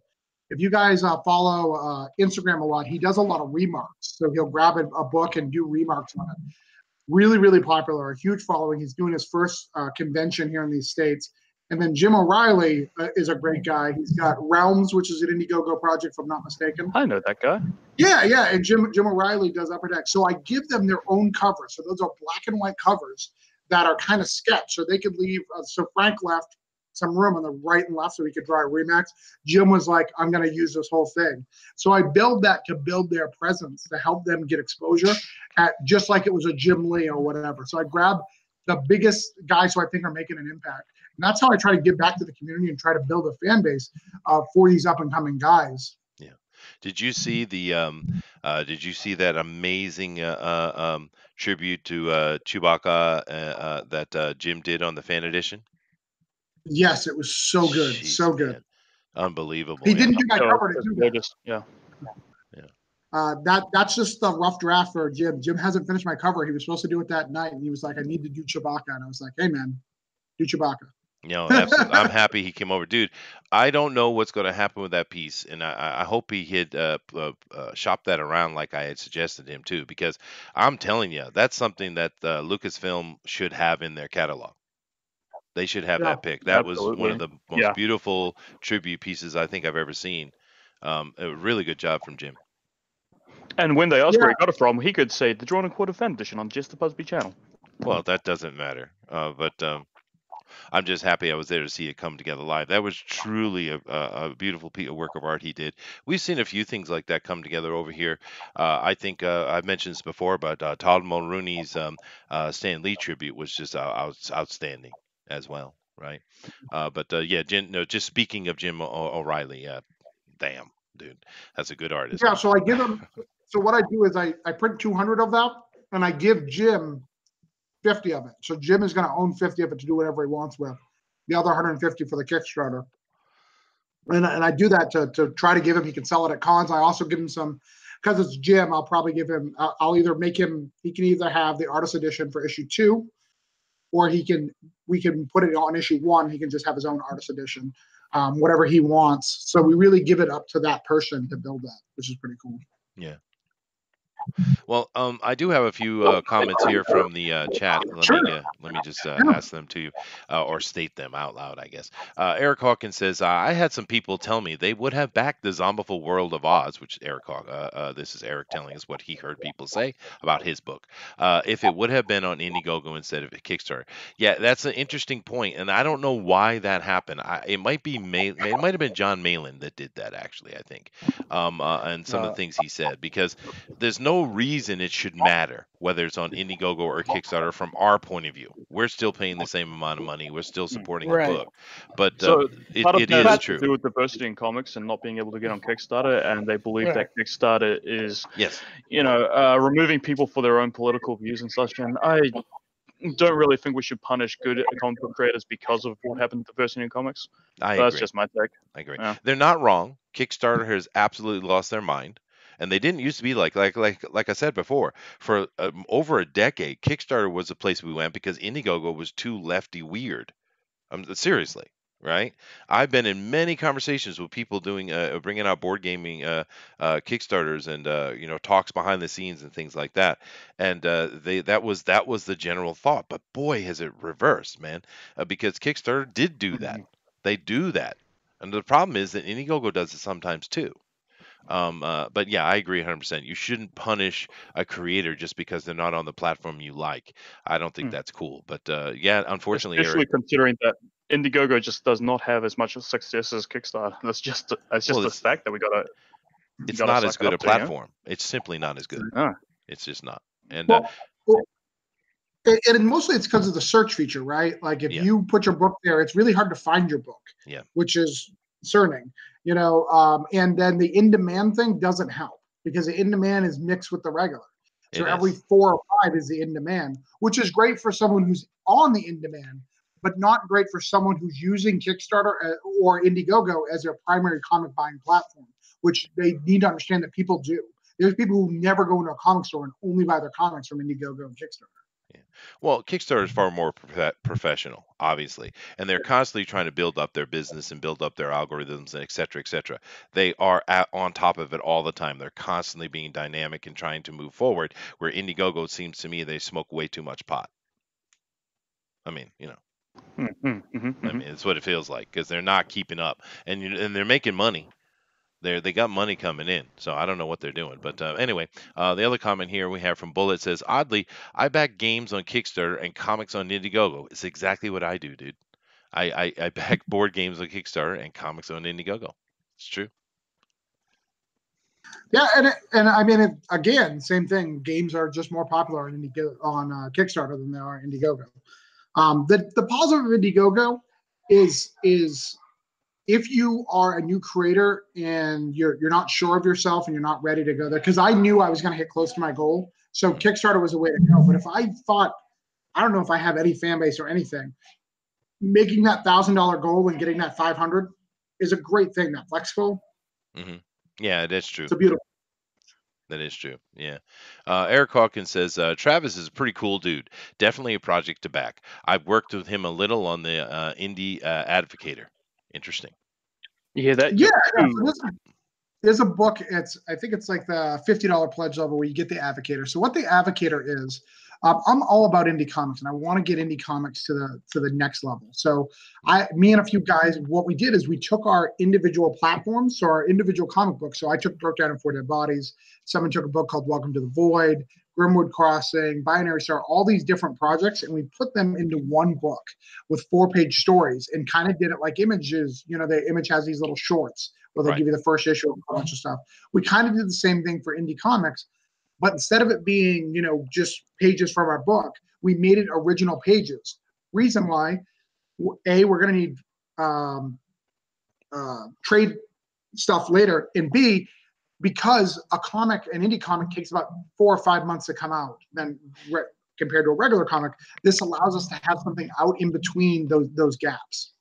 If you guys follow Instagram a lot, he does a lot of remarks. So he'll grab a book and do remarks on it. Really, really popular, a huge following. He's doing his first convention here in these States. And then Jim O'Reilly is a great guy. He's got Realms, which is an Indiegogo project, if I'm not mistaken. I know that guy. Yeah. And Jim O'Reilly does Upper Deck. So I give them their own cover. So those are black and white covers that are kind of sketched. So they could leave. So Frank left some room on the right and left so he could draw a Remax. Jim was like, I'm going to use this whole thing. So I build that to build their presence, to help them get exposure at just like it was a Jim Lee or whatever. So I grab the biggest guys who I think are making an impact. And that's how I try to give back to the community and try to build a fan base for these up and coming guys. Yeah. Did you see that amazing tribute to Chewbacca that Jim did on the fan edition? Yes, it was so good. Jeez, so good. Man. Unbelievable. He didn't do that cover. Yeah. That's just the rough draft for Jim. Jim hasn't finished my cover. He was supposed to do it that night, and he was like, I need to do Chewbacca. And I was like, hey, man, do Chewbacca. No, absolutely. I'm happy he came over. Dude, I don't know what's going to happen with that piece, and I hope he had shopped that around like I had suggested him too, because I'm telling you, that's something that Lucasfilm should have in their catalog. They should have that pick. That was one of the most beautiful tribute pieces I think I've ever seen. A really good job from Jim. And when they asked where he got it from, he could say the Drawn and Quartered Fan Edition on just the Busby channel. Well, that doesn't matter. But I'm just happy I was there to see it come together live. That was truly a beautiful piece of work of art he did. We've seen a few things like that come together over here. I think I've mentioned this before, but Todd Mulrooney's Stan Lee tribute was just outstanding as well, right? Just speaking of Jim O'Reilly, damn, dude, that's a good artist. Yeah, so I give him, so what I do is I print 200 of that, and I give Jim 50 of it. So Jim is going to own 50 of it to do whatever he wants with, the other 150 for the Kickstarter. And I do that to try to give him, he can sell it at cons. I also give him some, because it's Jim, I'll probably give him, I'll either make him, he can either have the artist edition for issue 2, or we can put it on issue 1. He can just have his own artist edition, whatever he wants. So we really give it up to that person to build that, which is pretty cool. Yeah. Well, I do have a few comments here from the chat. Let me just ask them to you, or state them out loud, I guess. Eric Hawkins says, I had some people tell me they would have backed the Zombiful World of Oz, which Eric this is Eric telling us what he heard people say about his book, if it would have been on Indiegogo instead of Kickstarter. Yeah, that's an interesting point, and I don't know why that happened. It might have been John Malin that did that, actually, I think, and some of the things he said, because there's no reason it should matter whether it's on Indiegogo or Kickstarter from our point of view. We're still paying the same amount of money. We're still supporting the book. But so it is true. To do with diversity in comics and not being able to get on Kickstarter, and they believe that Kickstarter is, removing people for their own political views and such. And I don't really think we should punish good comic book creators because of what happened to diversity in comics. I agree. That's just my take. I agree. Yeah. They're not wrong. Kickstarter has absolutely lost their mind. And they didn't used to be like I said before. For over a decade, Kickstarter was the place we went because Indiegogo was too lefty weird. Seriously, right? I've been in many conversations with people doing bringing out board gaming Kickstarters and talks behind the scenes and things like that. And that was the general thought. But boy, has it reversed, man? Because Kickstarter did do that. They do that, and the problem is that Indiegogo does it sometimes too. But yeah, I agree 100%. You shouldn't punish a creator just because they're not on the platform you like. I don't think that's cool. But yeah, unfortunately, especially considering that Indiegogo just does not have as much success as Kickstarter. That's just a fact that we got to. It's not as good a platform. You know? It's simply not as good. No. It's just not. And and mostly it's because of the search feature, right? Like if you put your book there, it's really hard to find your book. Yeah, which is concerning. And then the in-demand thing doesn't help because the in-demand is mixed with the regular. So every 4 or 5 is the in-demand, which is great for someone who's on the in-demand, but not great for someone who's using Kickstarter or Indiegogo as their primary comic buying platform, which they need to understand that people do. There's people who never go into a comic store and only buy their comics from Indiegogo and Kickstarter. Yeah. Well, Kickstarter is far more professional, obviously, and they're constantly trying to build up their business and build up their algorithms and et cetera, et cetera. They are on top of it all the time. They're constantly being dynamic and trying to move forward, where Indiegogo seems to me they smoke way too much pot. I mean, it's what it feels like because they're not keeping up and they're making money. They got money coming in, so I don't know what they're doing. But anyway, the other comment here we have from Bullet says, oddly, I back games on Kickstarter and comics on Indiegogo. It's exactly what I do, dude. I back board games on Kickstarter and comics on Indiegogo. It's true. Yeah, and I mean, again, same thing. Games are just more popular on Kickstarter than they are Indiegogo. The positive of Indiegogo is if you are a new creator and you're not sure of yourself and you're not ready to go there, because I knew I was going to hit close to my goal. So Kickstarter was a way to go. But if I thought, I don't know if I have any fan base or anything, making that $1,000 goal and getting that 500 is a great thing, that flex goal. Mm-hmm. Yeah, that's true. It's a beautiful. That is true. Yeah. Eric Hawkins says, Travis is a pretty cool dude. Definitely a project to back. I've worked with him a little on the Indie Advocator. Interesting. You hear that? Yeah. There's a book. I think it's like the $50 pledge level where you get the Advocator. So what the Advocator is, I'm all about indie comics, and I want to get indie comics to the next level. So me and a few guys, what we did is we took our individual platforms, so our individual comic books. So I took Broke Down in Four Dead Bodies. Someone took a book called Welcome to the Void, Grimwood Crossing, Binary Star, all these different projects, and we put them into one book with 4-page stories and kind of did it like Images. The Image has these little shorts where they give you the first issue of a bunch of stuff. We kind of did the same thing for indie comics, but instead of it being, just pages from our book, we made it original pages. Reason why, A, we're going to need trade stuff later, and B, because an indie comic takes about 4 or 5 months to come out compared to a regular comic, this allows us to have something out in between those gaps.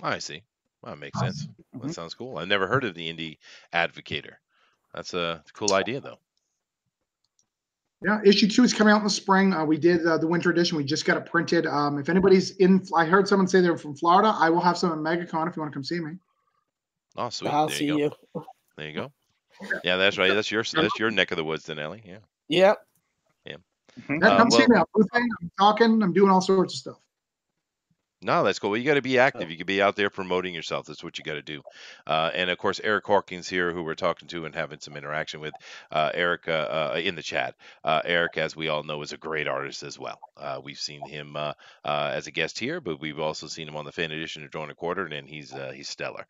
I see. Well, that makes sense. Well, that sounds cool. I've never heard of the Indie Advocator. That's a cool idea, though. Yeah, issue 2 is coming out in the spring. We did the winter edition. We just got it printed. If anybody's I heard someone say they're from Florida. I will have some at MegaCon if you want to come see me. Oh, sweet. I'll see you. There you go. Yeah, that's right. That's your neck of the woods, then, Ellie. Yeah. Yep. Yeah. Come see me. I'm talking. I'm doing all sorts of stuff. No, that's cool. Well, you got to be active. You can be out there promoting yourself. That's what you got to do. And of course, Eric Hawkins here, who we're talking to and having some interaction with, Eric in the chat. Eric, as we all know, is a great artist as well. We've seen him as a guest here, but we've also seen him on the Fan Edition of Drawing a Quarter, and he's stellar.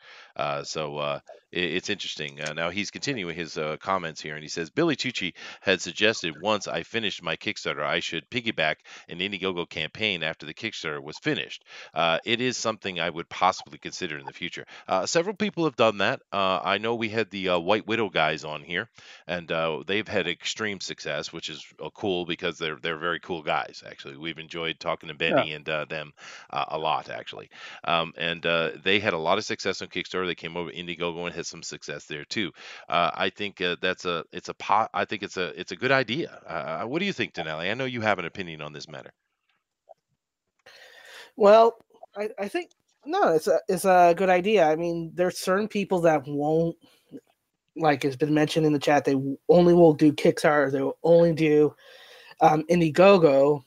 It's interesting. Now he's continuing his comments here, and he says, Billy Tucci had suggested once I finished my Kickstarter, I should piggyback an Indiegogo campaign after the Kickstarter was finished. It is something I would possibly consider in the future. Several people have done that. I know we had the White Widow guys on here, and they've had extreme success, which is cool because they're very cool guys, actually. We've enjoyed talking to Benny and them a lot, actually. They had a lot of success on Kickstarter. They came over to Indiegogo and had some success there too. I think it's a good idea. What do you think, Denali? I know you have an opinion on this matter. Well, I think no, it's a good idea. I mean, there's certain people that won't, like it's been mentioned in the chat, they only will do Kickstarter, they will only do Indiegogo.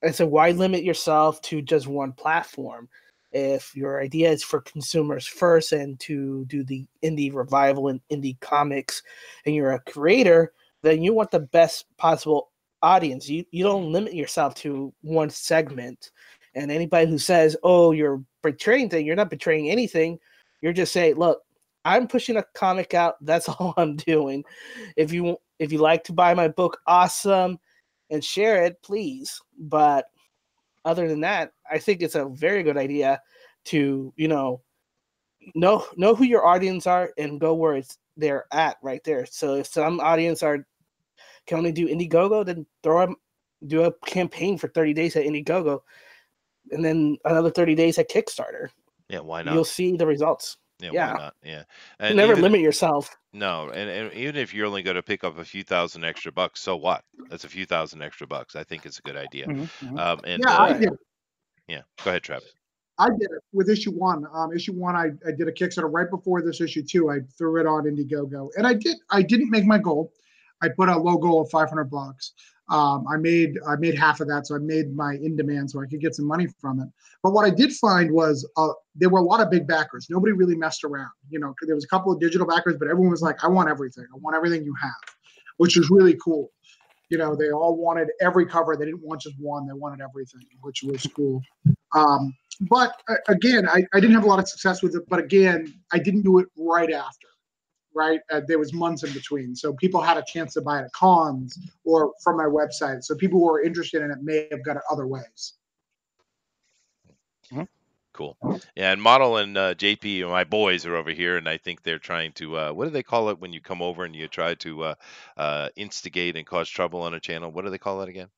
And so why limit yourself to just one platform? If your idea is for consumers first and to do the indie revival and indie comics, and you're a creator, then you want the best possible audience. You don't limit yourself to one segment. And anybody who says, oh, you're betraying thing, you're not betraying anything. You're just saying, look, I'm pushing a comic out. That's all I'm doing. If you like to buy my book, awesome, and share it, please. But other than that, I think it's a very good idea to, know who your audience are and go where they're at right there. So if some audience can only do Indiegogo, then do a campaign for 30 days at Indiegogo. And then another 30 days at Kickstarter. Yeah, why not? You'll see the results. Yeah. Why not? Yeah. And never limit yourself. No, and even if you're only going to pick up a few thousand extra bucks, so what? That's a few thousand extra bucks. I think it's a good idea. Mm-hmm. I did. Yeah, go ahead, Travis. I did it with issue one. I did a Kickstarter right before this issue two. I threw it on Indiegogo, and I didn't make my goal. I put a low goal of 500 blocks. I made half of that, so I made my in-demand so I could get some money from it. But what I did find was there were a lot of big backers. Nobody really messed around. There was a couple of digital backers, but everyone was like, I want everything. I want everything you have, which was really cool. They all wanted every cover. They didn't want just one. They wanted everything, which was cool. But again, I didn't have a lot of success with it. But again, I didn't do it right after. Right? There was months in between. So people had a chance to buy it at cons or from my website. So people who were interested in it may have got it other ways. Mm-hmm. Cool. Yeah, and Model and JP, my boys, are over here, and I think they're trying to, what do they call it when you come over and you try to instigate and cause trouble on a channel? What do they call that again?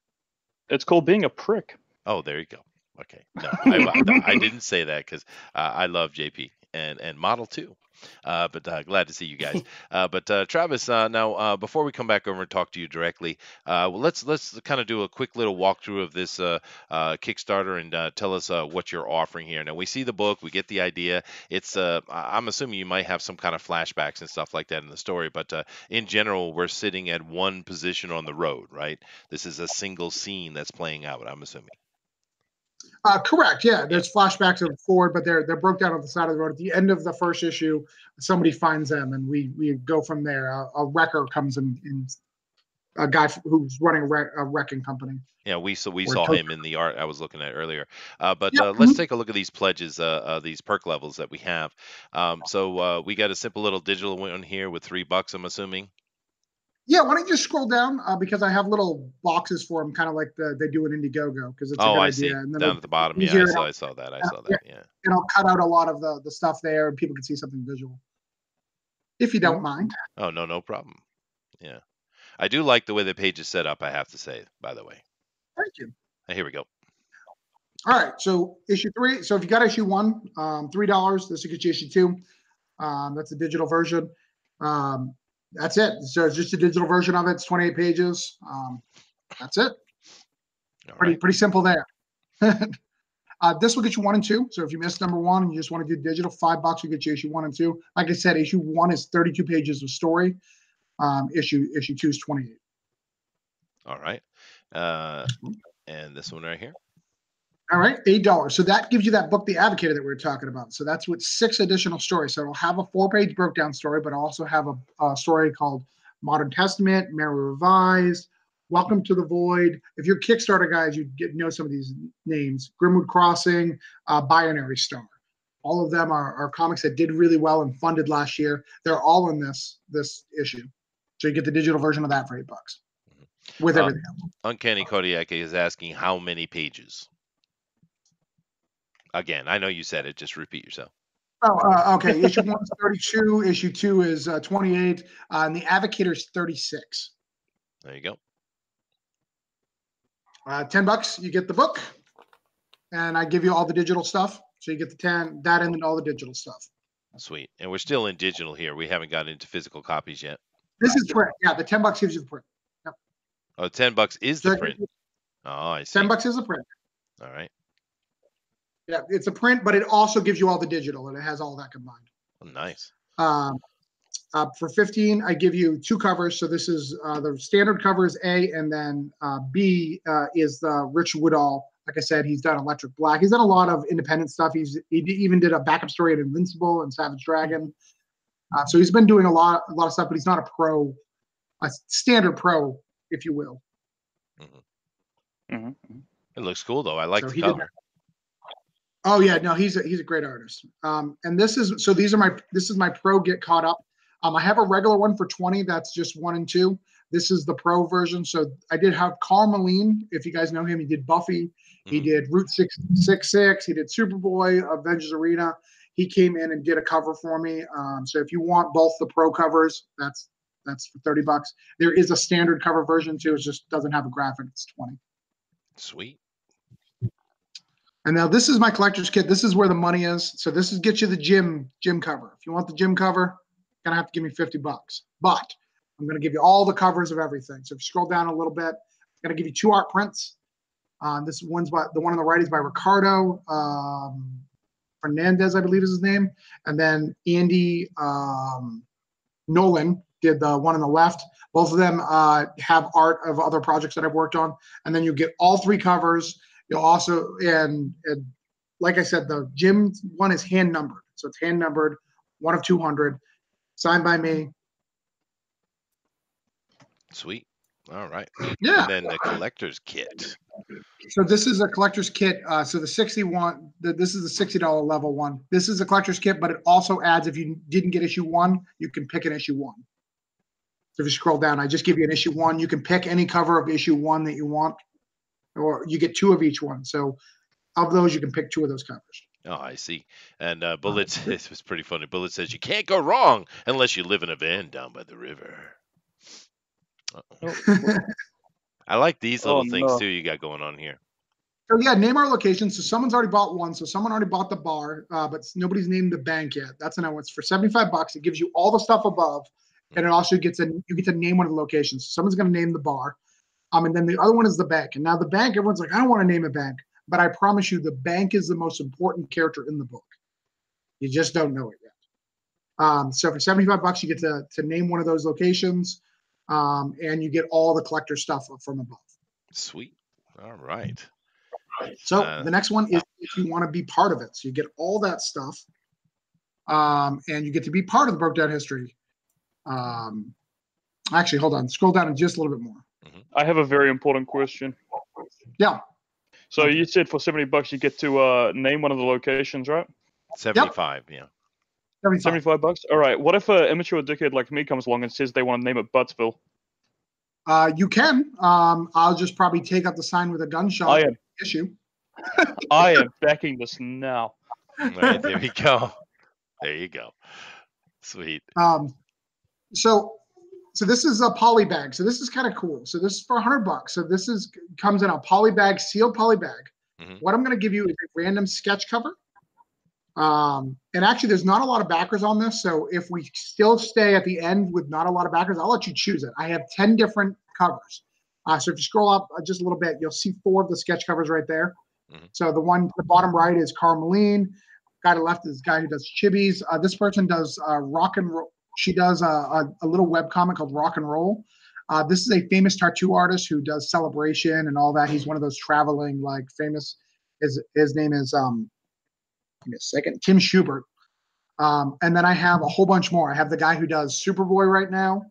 It's called being a prick. Oh, there you go. Okay. No, I didn't say that because I love JP and Model too. But glad to see you guys. But Travis, now before we come back over and talk to you directly, let's kind of do a quick little walkthrough of this Kickstarter and tell us what you're offering here. Now we see the book, we get the idea. It's I'm assuming you might have some kind of flashbacks and stuff like that in the story, but in general, we're sitting at one position on the road, right? This is a single scene that's playing out, I'm assuming. Correct. Yeah, there's flashbacks of forward, but they're broke down on the side of the road. At the end of the first issue, somebody finds them, and we go from there. A wrecker comes in, a guy who's running a wrecking company. Yeah, we saw him in the art I was looking at earlier. Let's take a look at these pledges, these perk levels that we have. We got a simple little digital one here with $3, I'm assuming. Yeah, why don't you scroll down because I have little boxes for them, kind of like they do in Indiegogo. Because it's a good idea. See. And then down at the bottom, yeah, I saw that. Yeah, and I'll cut out a lot of the stuff there, and people can see something visual, if you don't mind. Oh no problem. Yeah, I do like the way the page is set up. I have to say, by the way. Thank you. Here we go. All right, so issue 3. So if you got issue 1, $3. This will get you issue 2. That's the digital version. That's it. So it's just a digital version of it. It's 28 pages. That's it. Pretty simple there. This will get you 1 and 2. So if you missed number 1 and you just want to do digital, $5 will get you issue 1 and 2. Like I said, issue 1 is 32 pages of story. issue 228. All right. And this one right here. All right, $8. So that gives you that book, The Advocator, that we were talking about. So that's with 6 additional stories. So it'll have a 4-page breakdown story, but I'll also have a story called Modern Testament, Mary Revised, Welcome to the Void. If you're Kickstarter guys, you get know some of these names. Grimwood Crossing, Binary Star. All of them are comics that did really well and funded last year. They're all in this issue. So you get the digital version of that for $8 with everything else. Uncanny Kodiak is asking how many pages? Again, I know you said it. Just repeat yourself. Oh, okay. Issue 1 is 32. Issue 2 is 28. And The Advocator is 36. There you go. $10. You get the book. And I give you all the digital stuff. So you get the 10, that, and then all the digital stuff. Sweet. And we're still in digital here. We haven't gotten into physical copies yet. This is print. Yeah, the $10 gives you the print. Yep. Oh, $10 is the print. Oh, I see. $10 is the print. All right. Yeah, it's a print, but it also gives you all the digital, and it has all that combined. Oh, nice. For $15, I give you 2 covers. So this is the standard cover is A, and then B is the Rich Woodall. Like I said, he's done Electric Black. He's done a lot of independent stuff. He even did a backup story at Invincible and Savage Dragon. So he's been doing a lot of stuff, but he's not a standard pro, if you will. Mm-hmm. Mm-hmm. It looks cool, though. I like the cover. Oh yeah, no, he's a great artist. And this is so these are my pro Get Caught Up. I have a regular one for $20. That's just 1 and 2. This is the pro version. So I did have Carl Malin, if you guys know him. He did Buffy, he did Route 666, he did Superboy, Avengers Arena. He came in and did a cover for me. So if you want both the pro covers, that's for $30. There is a standard cover version too. It just doesn't have a graphic. It's 20. Sweet. And now this is my collector's kit. This is where the money is. So this is get you the gym cover. If you want the gym cover, you're going to have to give me $50. But I'm going to give you all the covers of everything. So if you scroll down a little bit, I'm going to give you 2 art prints. This one's by the one on the right is by Ricardo Fernandez, I believe is his name. And then Andy Nolan did the one on the left. Both of them have art of other projects that I've worked on. And then you get all 3 covers. You'll also, and like I said, the gym one is hand numbered. So it's hand numbered, 1 of 200, signed by me. Sweet. All right. Yeah. And then the collector's kit. So this is a collector's kit. So the this is the $60 level one. This is a collector's kit, but it also adds, if you didn't get issue 1, you can pick an issue 1. So if you scroll down, I just give you an issue 1. You can pick any cover of issue 1 that you want. Or you get 2 of each one. So of those, you can pick 2 of those covers. Oh, I see. And Bullet, this was pretty funny. Bullet says, you can't go wrong unless you live in a van down by the river. Uh-oh. I like these little things, too, you got going on here. So, yeah, name our location. So someone's already bought one. So someone already bought the bar, but nobody's named the bank yet. That's an hour. It's for $75. It gives you all the stuff above, and it also you get to name one of the locations. So someone's going to name the bar. And then the other one is the bank. And now the bank, everyone's like, I don't want to name a bank. But I promise you, the bank is the most important character in the book. You just don't know it yet. So for $75, you get to name one of those locations. And you get all the collector stuff from above. Sweet. All right. So the next one is if you want to be part of it. So you get all that stuff. And you get to be part of the Broke Down history. Actually, hold on. Scroll down just a little bit more. I have a very important question. Yeah. So you said for $70 you get to name one of the locations, right? 75, yep. Yeah. 75 bucks. All right. What if an immature dickhead like me comes along and says they want to name it Buttsville? You can. I'll just probably take up the sign with a gunshot. I am backing this now. All right, there we go. There you go. Sweet. So this is a poly bag. So this is kind of cool. So this is for $100. So this comes in a poly bag, sealed poly bag. Mm-hmm. What I'm going to give you is a random sketch cover. And actually, there's not a lot of backers on this. So if we still stay at the end with not a lot of backers, I'll let you choose it. I have 10 different covers. So if you scroll up just a little bit, you'll see 4 of the sketch covers right there. Mm-hmm. So the one, the bottom right is Carmeline. Guy to the left is the guy who does chibis. This person does rock and roll. She does a little webcomic called Rock and Roll. This is a famous tattoo artist who does Celebration and all that. He's one of those traveling, like, famous. His name is, give me a second, Tim Schubert. And then I have a whole bunch more. I have the guy who does Superboy right now,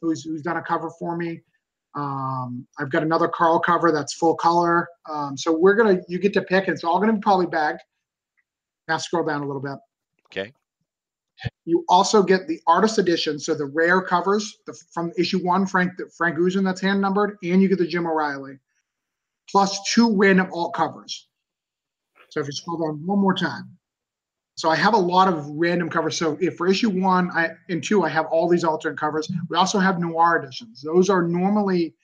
who's done a cover for me. I've got another Carl cover that's full color. So we're going to, you get to pick, and it's all going to be probably bagged. Now scroll down a little bit. Okay. You also get the artist edition, so the rare covers from issue 1, Frank Guzin, that's hand numbered, and you get the Jim O'Reilly, plus 2 random alt covers. So if you scroll down one more time, so I have a lot of random covers. So if for issue 1 and 2, I have all these alternate covers. We also have noir editions. Those are normally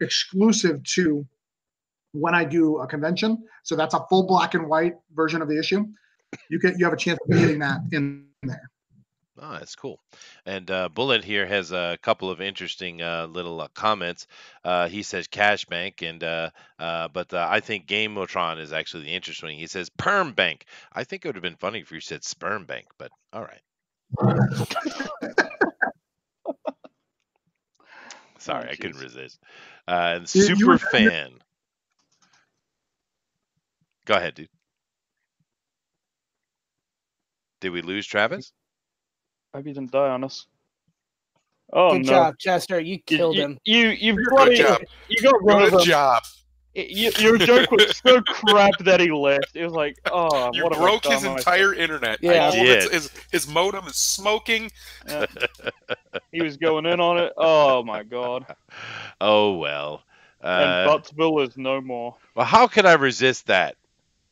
exclusive to when I do a convention. So that's a full black and white version of the issue. You have a chance of getting that in there. Oh, that's cool. And Bullet here has a couple of interesting little comments. He says Cash Bank, and but I think Gamotron is actually the interesting. He says Perm Bank. I think it would have been funny if you said Sperm Bank, but all right. Sorry, I couldn't resist. And Super Fan. Go ahead, dude. Did we lose Travis? I hope he didn't die on us. Oh, good job, Chester. You killed him. You got rid of him. Good job. Your joke was so crap that he left. It was like, oh, you broke his entire internet. Yeah, I did. His modem is smoking. Yeah. He was going in on it. Oh my god. Oh well. And Buttsville is no more. Well, how could I resist that?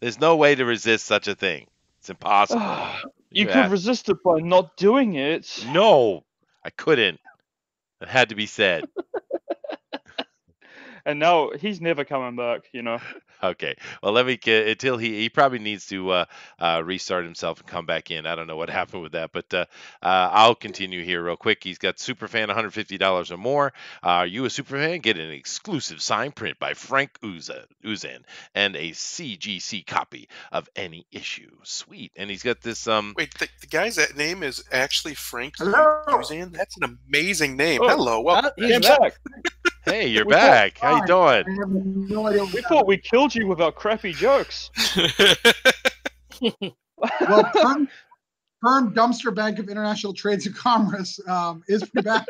There's no way to resist such a thing. It's impossible. You could resist it by not doing it. No, I couldn't. It had to be said. And now he's never coming back, you know. Okay. Well, let me until he probably needs to restart himself and come back in. I don't know what happened with that, but I'll continue here real quick. He's got Superfan, $150 or more. Are you a Superfan? Get an exclusive signed print by Frank Guzin and a CGC copy of any issue. Sweet. And he's got this. Wait, the guy's that name is actually Frank Guzin. That's an amazing name. Oh, hello, welcome. He's back. Hey, you're back. How you doing? I have no idea. We thought we killed you with our crappy jokes. Well, Perm Dumpster Bank of International Trades and Commerce is pretty bad.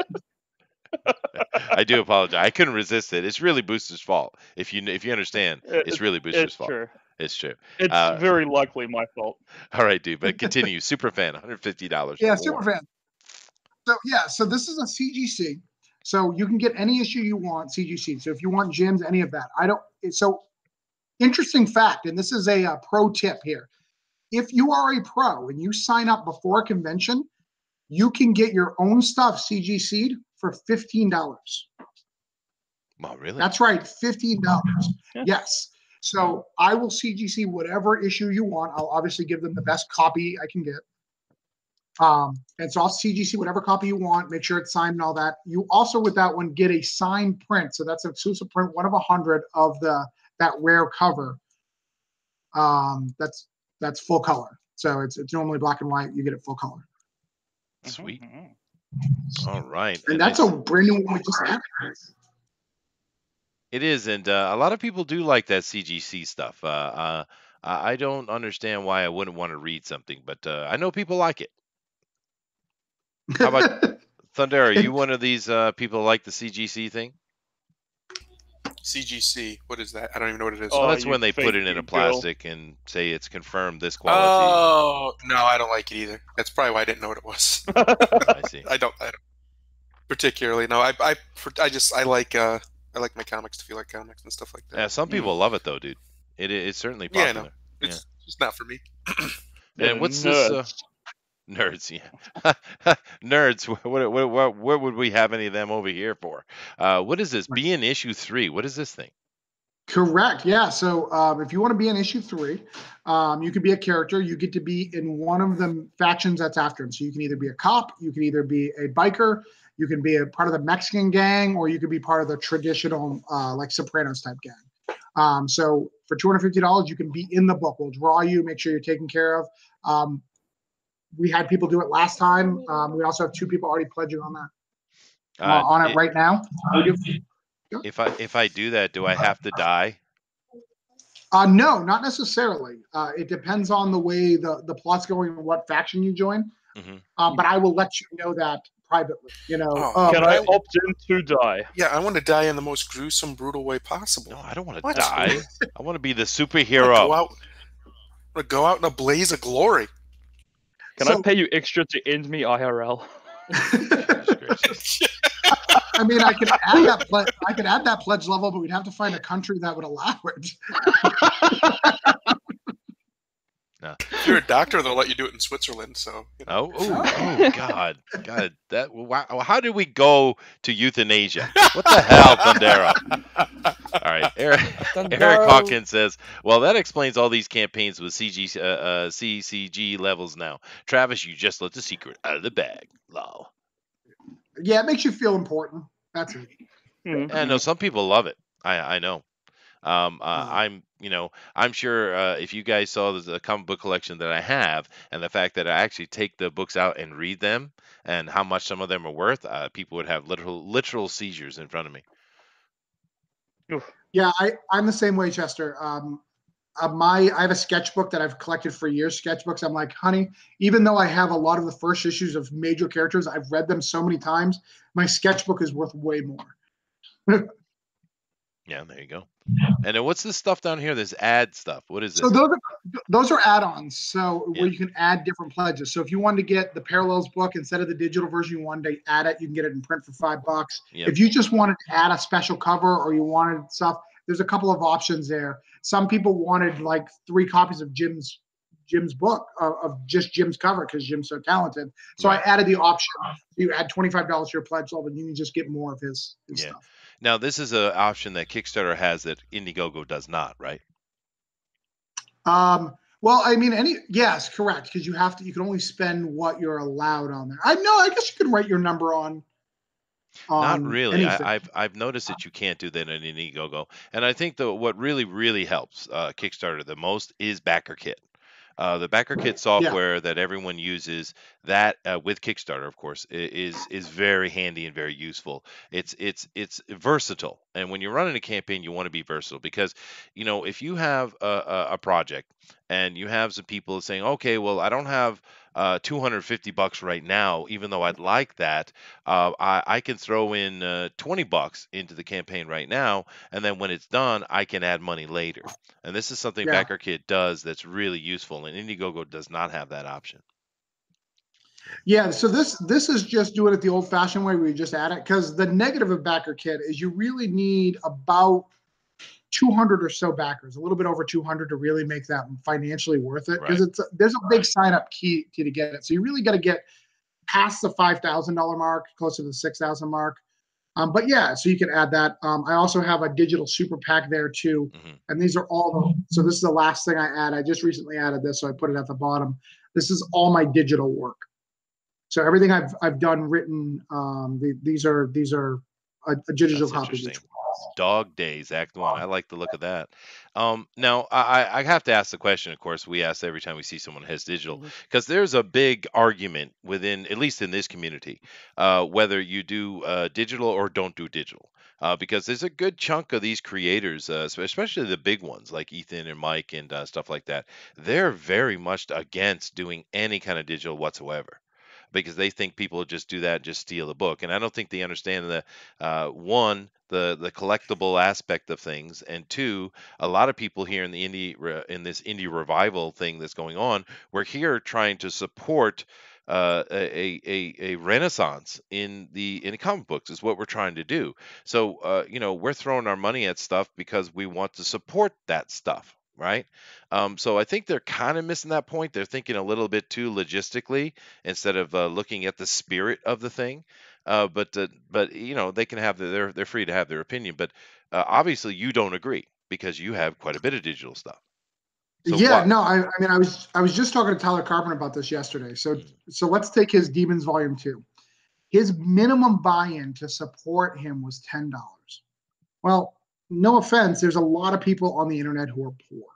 I do apologize. I couldn't resist it. It's really Booster's fault. If you understand, it's really Booster's fault. True. It's true. It's very likely my fault. All right, dude. But continue. Superfan, $150. Yeah, Superfan. So yeah, so this is a CGC. So you can get any issue you want, CGC. So if you want Jim's, any of that. So interesting fact, and this is a pro tip here. If you are a pro and you sign up before a convention, you can get your own stuff CGC'd for $15. Wow, really? That's right, $15. Yeah. Yes. So I will CGC whatever issue you want. I'll obviously give them the best copy I can get. And so I'll CGC whatever copy you want, make sure it's signed and all that. You also, with that one, get a signed print. So that's an exclusive print, 1 of 100 of that rare cover. That's full color. So it's normally black and white. You get it full color. Sweet. All right. And that's a brand new one we just had. It is. And a lot of people do like that CGC stuff. I don't understand why I wouldn't want to read something, but I know people like it. How about Thunder? Are you one of these people like the CGC thing? CGC, what is that? I don't even know what it is. Oh, that's when they put it in a plastic and say it's confirmed this quality. Oh no, I don't like it either. That's probably why I didn't know what it was. I see. I don't particularly. No, I like I like my comics to feel like comics and stuff like that. Yeah, some people love it though, dude. It's certainly popular. Yeah, no, it's just not for me. And what's this? Nerds, yeah. Nerds, what would we have any of them over here for? What is this? Be in issue 3. What is this thing? Correct, yeah. So if you want to be in issue 3, you can be a character. You get to be in one of the factions that's after him. So you can either be a cop, you can either be a biker, you can be a part of the Mexican gang, or you could be part of the traditional like Sopranos type gang. So for $250, you can be in the book. We'll draw you, make sure you're taken care of. We had people do it last time. We also have two people already pledging on that. On it right now. If I do that, do I have to die? No, not necessarily. It depends on the way the plot's going and what faction you join. Mm-hmm. But I will let you know that privately. You know, can I opt in to die? Yeah, I want to die in the most gruesome, brutal way possible. No, I don't want to die. I want to be the superhero. I go out in a blaze of glory. Can I pay you extra to end me IRL? I mean, I could add that pledge level, but we'd have to find a country that would allow it. No. If you're a doctor, they'll let you do it in Switzerland. So, you know. Oh, God, that! Wow, how did we go to euthanasia? What the hell, Thundera? All right, Eric Hawkins says, "Well, that explains all these campaigns with CCG levels now." Travis, you just let the secret out of the bag. Lol. Yeah, it makes you feel important. That's it. Mm-hmm. I know some people love it. I know. I'm sure if you guys saw the comic book collection that I have and the fact that I actually take the books out and read them and how much some of them are worth, people would have literal seizures in front of me. Yeah, I'm the same way, Chester. I have a sketchbook that I've collected for years, sketchbooks. I'm like, honey, even though I have a lot of the first issues of major characters, I've read them so many times, my sketchbook is worth way more. Yeah, there you go. And then what's this stuff down here? This ad stuff. What is this? So those are add-ons. So where you can add different pledges. So if you wanted to get the Parallels book instead of the digital version, you wanted to add it, you can get it in print for $5. Yep. If you just wanted to add a special cover or you wanted stuff, there's a couple of options there. Some people wanted like 3 copies of Jim's book of just Jim's cover because Jim's so talented. So I added the option. You add $25 to your pledge level, and you can just get more of his stuff. Now, this is an option that Kickstarter has that Indiegogo does not, right? Well, I mean, yes, correct, because you can only spend what you're allowed on there. I guess you could write your number on. Not really. I've noticed that you can't do that in Indiegogo, and I think what really, really helps Kickstarter the most is Backer Kit. The Backer Kit software that everyone uses, that with Kickstarter, of course, is very handy and very useful. It's versatile, and when you're running a campaign, you want to be versatile because, you know, if you have a project and you have some people saying, okay, well, I don't have $250 right now, even though I'd like that, I can throw in $20 into the campaign right now, and then when it's done, I can add money later. And this is something Backer Kit does that's really useful, and Indiegogo does not have that option. Yeah, so this is just doing it the old-fashioned way where you just add it, because the negative of Backer Kit is you really need about 200 or so backers, a little bit over 200 to really make that financially worth it, because there's a big sign-up key to get it. So you really got to get past the $5,000 mark, closer to the $6,000 mark. But yeah, so you can add that. I also have a digital super pack there too, and these are all. So this is the last thing I add. I just recently added this, so I put it at the bottom. This is all my digital work. So everything I've done, written. These are a digital copy. Dog Days Act 1. I like the look of that. Now, I have to ask the question, of course, we ask every time we see someone has digital, because there's a big argument within, at least in this community, whether you do digital or don't do digital. Because there's a good chunk of these creators, especially the big ones like Ethan and Mike and stuff like that, they're very much against doing any kind of digital whatsoever, because they think people just do that and just steal the book. And I don't think they understand the, one, the collectible aspect of things, and two, a lot of people here in the indie revival thing that's going on, we're here trying to support a renaissance in comic books is what we're trying to do. So, you know, we're throwing our money at stuff because we want to support that stuff. Right. So I think they're kind of missing that point. They're thinking a little bit too logistically instead of looking at the spirit of the thing. But you know, they can have they're free to have their opinion. But obviously you don't agree because you have quite a bit of digital stuff. So yeah, no, I mean, I was just talking to Tyler Carpenter about this yesterday. So let's take his Demons Volume 2. His minimum buy-in to support him was $10. Well, no offense, there's a lot of people on the internet who are poor.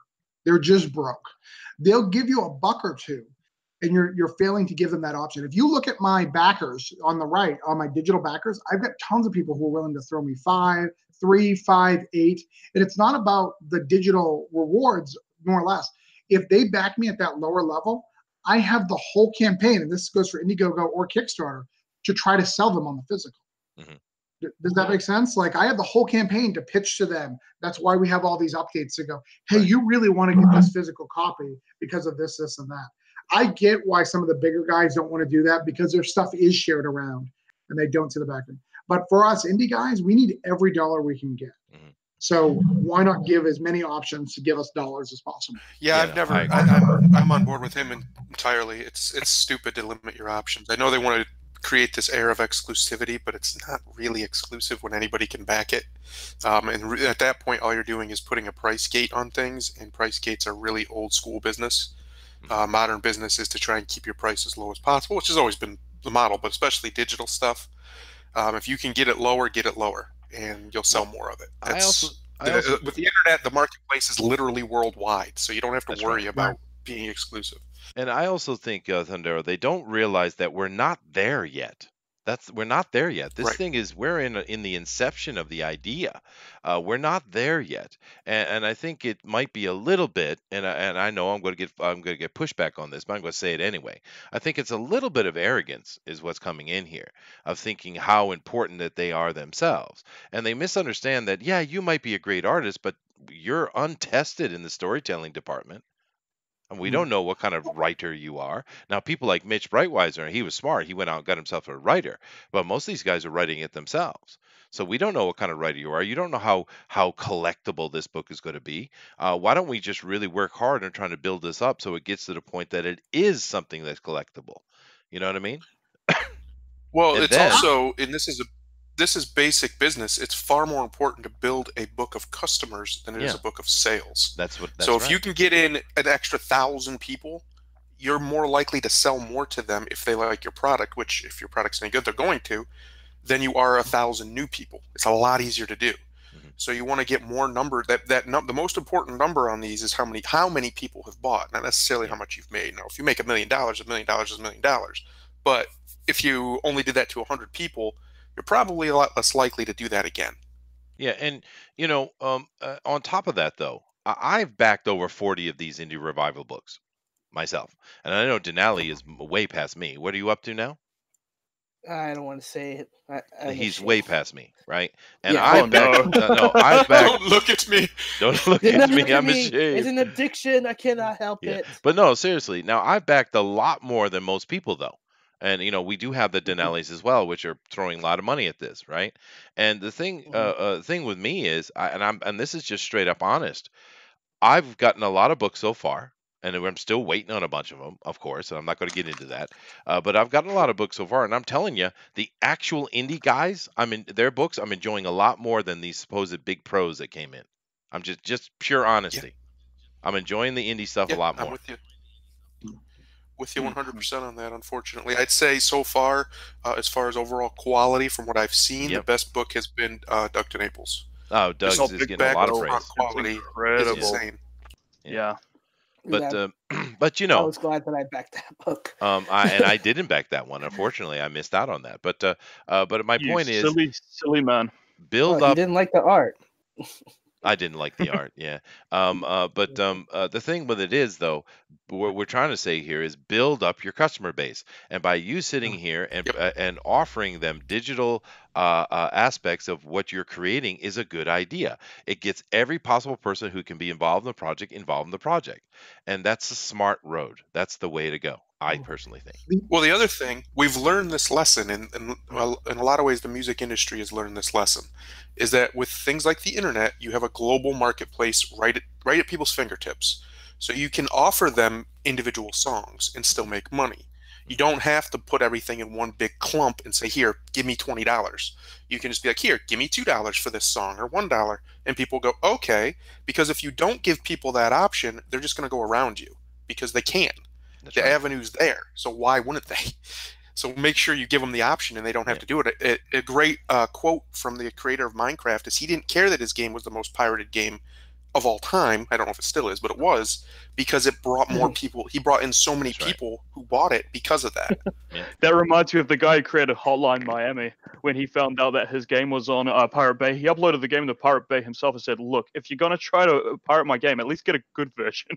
They're just broke. They'll give you $1 or $2 and you're failing to give them that option. If you look at my backers on the right, on my digital backers, I've got tons of people who are willing to throw me $5, $3, $5, $8. And it's not about the digital rewards, more or less. If they back me at that lower level, I have the whole campaign, and this goes for Indiegogo or Kickstarter, to try to sell them on the physical. Mm-hmm. Does that make sense? Like, I have the whole campaign to pitch to them. That's why we have all these updates to go, hey, you really want to get this physical copy because of this, this, and that. I get why some of the bigger guys don't want to do that, because their stuff is shared around and they don't see the back end. But for us indie guys, we need every dollar we can get. Mm-hmm. So why not give as many options to give us dollars as possible? Yeah, I've never. I'm on board with him entirely. It's stupid to limit your options. I know they want to create this air of exclusivity, but it's not really exclusive when anybody can back it. And at that point, all you're doing is putting a price gate on things, and price gates are really old school business. Modern business is to try and keep your price as low as possible, which has always been the model, but especially digital stuff. If you can get it lower, and you'll sell more of it. I also, with the internet, the marketplace is literally worldwide, so you don't have to worry about being exclusive. And I also think, Thundero, they don't realize that we're not there yet. We're not there yet. This thing is, we're in the inception of the idea. We're not there yet, and I think it might be a little bit. And I know I'm going to get pushback on this, but I'm going to say it anyway. I think it's a little bit of arrogance is what's coming in here, of thinking how important that they are themselves, and they misunderstand that. Yeah, you might be a great artist, but you're untested in the storytelling department. And we don't know what kind of writer you are. Now, people like Mitch Breitweiser, he was smart. He went out and got himself a writer. But most of these guys are writing it themselves. So we don't know what kind of writer you are. You don't know how collectible this book is going to be. Why don't we just really work hard on trying to build this up so it gets to the point that it is something that's collectible? You know what I mean? Well, it's also, and this is basic business. It's far more important to build a book of customers than it is a book of sales. So if you can get in an extra 1,000 people, you're more likely to sell more to them if they like your product, which if your product's any good, they're going to, then you are 1,000 new people. It's a lot easier to do. Mm-hmm. So you want to get more number. The most important number on these is how many people have bought, not necessarily how much you've made. Now, if you make $1 million is $1 million. But if you only did that to 100 people, you're probably a lot less likely to do that again. Yeah, and, you know, on top of that, though, I've backed over 40 of these indie revival books myself. And I know Denali is way past me. What are you up to now? I don't want to say it. He's way past me, right? And yeah. I back. Don't look at me. Don't look at me. I'm ashamed. It's an addiction. I cannot help it. But no, seriously. Now, I've backed a lot more than most people, though. And, you know, we do have the Denali's as well, which are throwing a lot of money at this, right? And the thing with me is, and this is just straight up honest, I've gotten a lot of books so far, and I'm still waiting on a bunch of them, of course, and I'm not going to get into that. But I've gotten a lot of books so far, and I'm telling you, the actual indie guys, their books, I'm enjoying a lot more than these supposed big pros that came in. I'm just pure honesty. Yeah. I'm enjoying the indie stuff a lot more. I'm with you. 100% on that, unfortunately. I'd say so far, as far as overall quality, from what I've seen, the best book has been Doug DeNaples. Oh, Doug's is getting a lot of praise. Quality is insane. Yeah. But you know, I was glad that I backed that book. I didn't back that one. Unfortunately, I missed out on that. But my point is, silly man, build up. You didn't like the art. I didn't like the art, yeah. The thing with it is, though, what we're trying to say here is build up your customer base. And by you sitting here and offering them digital aspects of what you're creating is a good idea. It gets every possible person who can be involved in the project involved in the project. And that's a smart road. That's the way to go, I personally think. Well, the other thing, we've learned this lesson, and in a lot of ways the music industry has learned this lesson, is that with things like the internet, you have a global marketplace right at people's fingertips. So you can offer them individual songs and still make money. You don't have to put everything in one big clump and say, here, give me $20. You can just be like, here, give me $2 for this song or $1. And people go, okay, because if you don't give people that option, they're just going to go around you because they can. That's the avenue's there. So why wouldn't they? So make sure you give them the option and they don't have to do it. A great quote from the creator of Minecraft is he didn't care that his game was the most pirated game of all time. I don't know if it still is, but it was, because it brought more people. He brought in so many people who bought it because of that. That reminds me of the guy who created Hotline Miami. When he found out that his game was on Pirate Bay, he uploaded the game to Pirate Bay himself and said, look, if you're going to try to pirate my game, at least get a good version.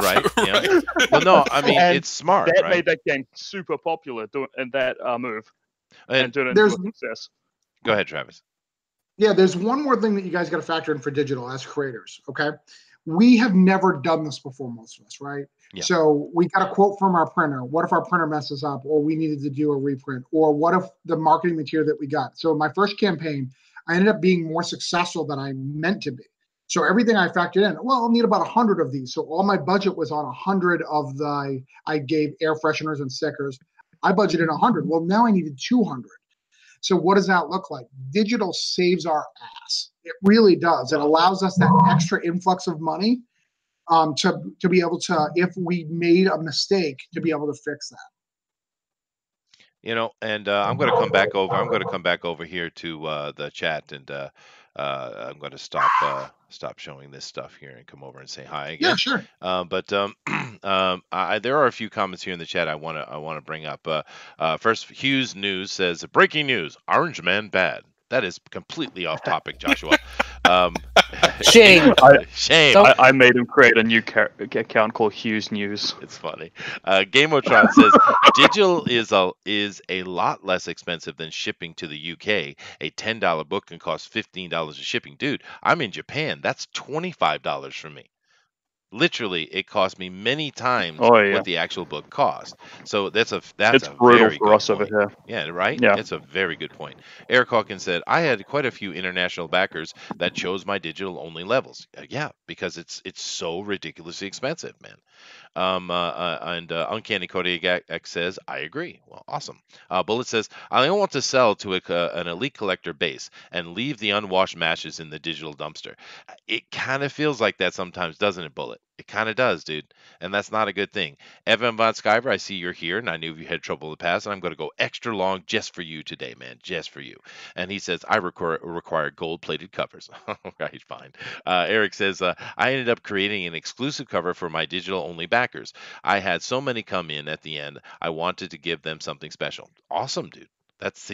Right. Yeah. Well, no, I mean, and it's smart. That made that game super popular, and that move. And there's success. Go ahead, Travis. Yeah, there's one more thing that you guys got to factor in for digital as creators, okay? We have never done this before, most of us, right? Yeah. So we got a quote from our printer. What if our printer messes up, or we needed to do a reprint, or what if the marketing material that we got? So my first campaign, I ended up being more successful than I meant to be. So everything I factored in, well, I'll need about 100 of these. So all my budget was on 100 of the, I gave air fresheners and stickers. I budgeted 100. Well, now I needed 200. So what does that look like? Digital saves our ass. It really does. It allows us that extra influx of money to be able to, if we made a mistake, to be able to fix that. You know, and I'm going to come back over. I'm going to come back over here to the chat, and I'm going to stop showing this stuff here and come over and say hi again. Yeah, sure. There are a few comments here in the chat I want to bring up. First, Hughes News says, breaking news, Orange Man bad. That is completely off topic, Joshua. Shame. Shame. I made him create a new account called Hughes News. It's funny. Gamotron says, digital is a lot less expensive than shipping to the UK. A $10 book can cost $15 of shipping. Dude, I'm in Japan. That's $25 for me. Literally, it cost me many times what the actual book cost. So that's a brutal very for good us point. Over here. Yeah, right? Yeah. That's a very good point. Eric Hawkins said, I had quite a few international backers that chose my digital-only levels. Yeah, because it's so ridiculously expensive, man. Uncanny Kodiak says, I agree. Well, awesome. Bullet says, I don't want to sell to an elite collector base and leave the unwashed masses in the digital dumpster. It kind of feels like that sometimes, doesn't it, Bullet? It kind of does, dude, and that's not a good thing. Evan Von Skyver, I see you're here, and I knew you had trouble in the past, and I'm going to go extra long just for you today, man, just for you. And he says, I require gold-plated covers. All right, fine. Eric says, I ended up creating an exclusive cover for my digital-only backers. I had so many come in at the end, I wanted to give them something special. Awesome, dude. That's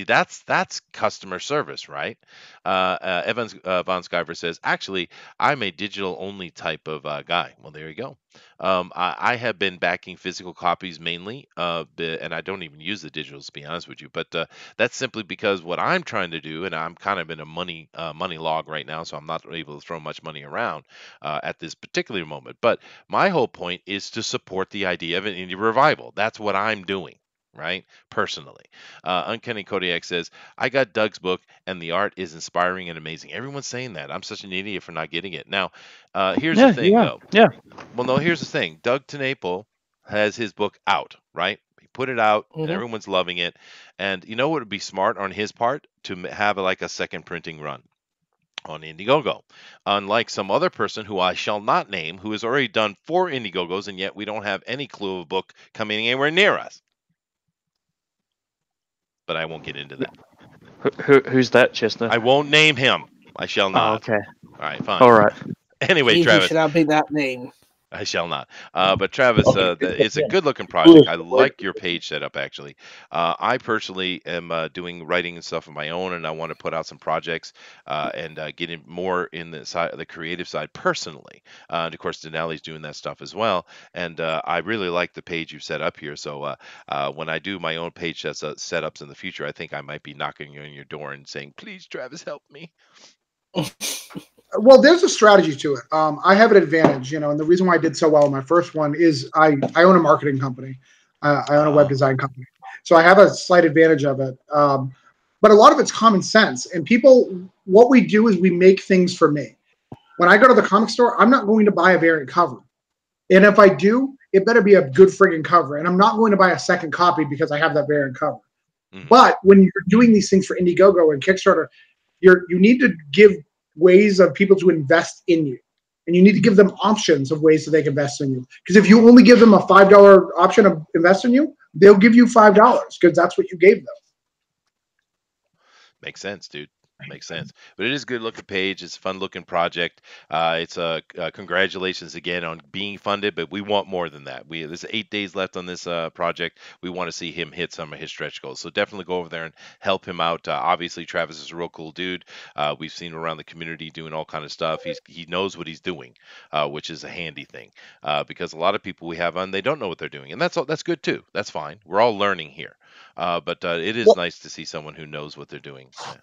customer service, right? Evans Von Skyver says, actually, I'm a digital-only type of guy. Well, there you go. I have been backing physical copies mainly, and I don't even use the digitals, to be honest with you. But that's simply because what I'm trying to do, and I'm kind of in a money log right now, so I'm not able to throw much money around at this particular moment. But my whole point is to support the idea of an indie revival. That's what I'm doing. Right? Personally. Uncanny Kodiak says, I got Doug's book and the art is inspiring and amazing. Everyone's saying that. I'm such an idiot for not getting it. Now, here's the thing, though. Yeah. Well, no, here's the thing. Doug Tenapel has his book out, right? He put it out and everyone's loving it. And you know what would be smart on his part? To have like a second printing run on Indiegogo, unlike some other person who I shall not name, who has already done 4 Indiegogos, and yet we don't have any clue of a book coming anywhere near us. But I won't get into that. Who's that, Chestnut? I won't name him. I shall not. Oh, okay. All right, fine. All right. Anyway, Gigi, Travis. Should I be that name? I shall not. But Travis, it's a good-looking project. I like your page setup, actually. I personally am doing writing and stuff of my own, and I want to put out some projects and get in more in the creative side personally. And of course, Denali's doing that stuff as well. And I really like the page you've set up here. So when I do my own page setups in the future, I think I might be knocking on your door and saying, "Please, Travis, help me." Well, there's a strategy to it. I have an advantage, you know, and the reason why I did so well in my first one is I own a marketing company. I own a web design company. So I have a slight advantage of it. But a lot of it's common sense. And people, what we do is we make things for me. When I go to the comic store, I'm not going to buy a variant cover. And if I do, it better be a good friggin' cover. And I'm not going to buy a second copy because I have that variant cover. Mm-hmm. But when you're doing these things for Indiegogo and Kickstarter, you need to give ways of people to invest in you, and you need to give them options of ways that they can invest in you, because if you only give them a $5 option of invest in you, they'll give you $5 because that's what you gave them. Makes sense, dude. Makes sense. But it is a good looking page. It's a fun looking project. It's a congratulations again on being funded, but we want more than that. There's 8 days left on this project. We want to see him hit some of his stretch goals. So definitely go over there and help him out. Obviously, Travis is a real cool dude. We've seen him around the community doing all kind of stuff. He knows what he's doing, which is a handy thing because a lot of people we have on, they don't know what they're doing. And that's good too. That's fine. We're all learning here. But it is nice to see someone who knows what they're doing. Yeah.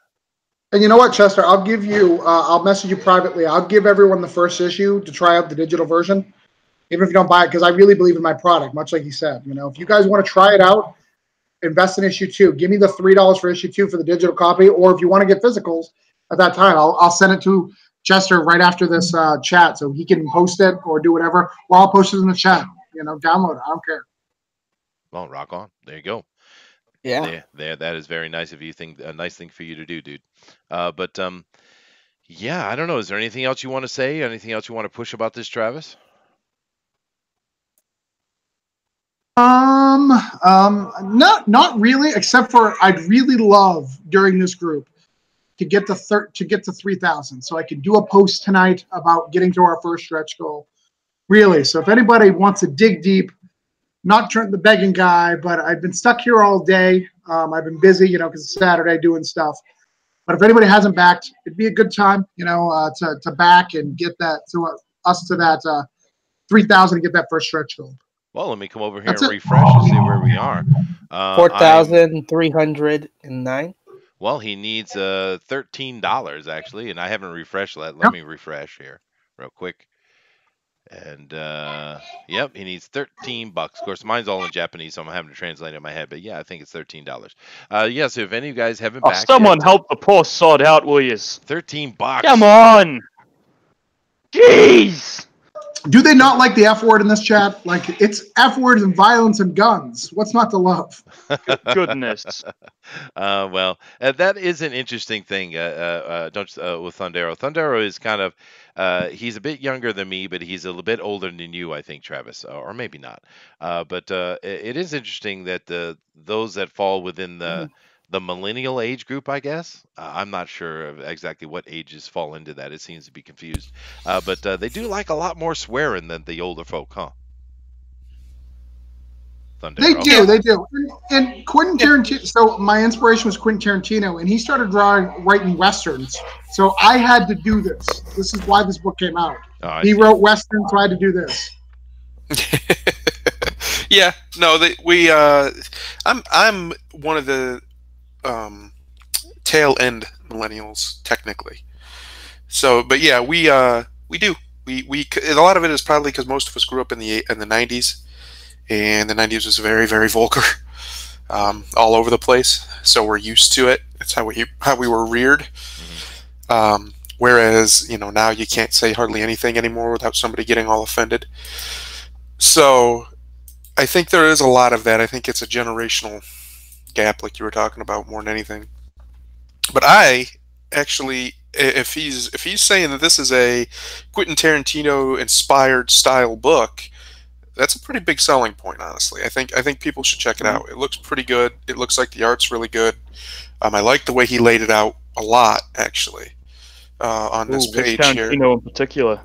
And you know what, Chester, I'll give you, I'll message you privately. I'll give everyone the first issue to try out the digital version, even if you don't buy it, because I really believe in my product, much like he said. You know, if you guys want to try it out, invest in issue 2. Give me the $3 for issue 2 for the digital copy, or if you want to get physicals at that time, I'll send it to Chester right after this chat so he can post it or do whatever. Well, I'll post it in the chat. You know, download it. I don't care. Well, rock on. There you go. Yeah, there. That is very nice of you. A nice thing for you to do, dude. But yeah, I don't know. Is there anything else you want to say? Anything else you want to push about this, Travis? Not really. Except for I'd really love during this group to get to 3,000, so I could do a post tonight about getting to our first stretch goal. Really. So if anybody wants to dig deep. Not Trent the begging guy, but I've been stuck here all day. I've been busy, you know, because it's Saturday doing stuff. But if anybody hasn't backed, it'd be a good time, you know, to back and get that us to that 3,000 to get that first stretch goal. Well, let me come over here and refresh and see where we are. 4,309. Well, he needs $13 actually, and I haven't refreshed that. Let me refresh here real quick. And yep, he needs $13. Of course, mine's all in Japanese, so I'm having to translate it in my head. But yeah, I think it's $13. Yeah, so if any of you guys haven't backed, someone help the poor sod out, will you? $13. Come on. Jeez. Do they not like the F word in this chat? Like, it's F words and violence and guns. What's not to love? Goodness. Well, that is an interesting thing. With Thundero. Thundero is kind of. He's a bit younger than me, but he's a little bit older than you, I think, Travis, or maybe not. But it is interesting that those that fall within the millennial age group, I guess. I'm not sure of exactly what ages fall into that. It seems to be confused. But they do like a lot more swearing than the older folk, huh? Thunder. They do, they do. And Quentin Tarantino, so my inspiration was Quentin Tarantino, and he started writing Westerns. So I had to do this. This is why this book came out. He wrote Westerns, so I had to do this. Yeah, no, I'm one of the tail end millennials, technically. So, but yeah, we do. We a lot of it is probably because most of us grew up in the 90s. And the 90s was very, very vulgar, all over the place. So we're used to it. That's how we were reared. Mm-hmm. Whereas, you know, now you can't say hardly anything anymore without somebody getting all offended. So I think there is a lot of that. I think it's a generational gap, like you were talking about, more than anything. But I actually, if he's saying that this is a Quentin Tarantino inspired style book. That's a pretty big selling point, honestly. I think people should check it out. It looks pretty good. It looks like the art's really good. I like the way he laid it out a lot, actually, on this page here. Tarantino in particular.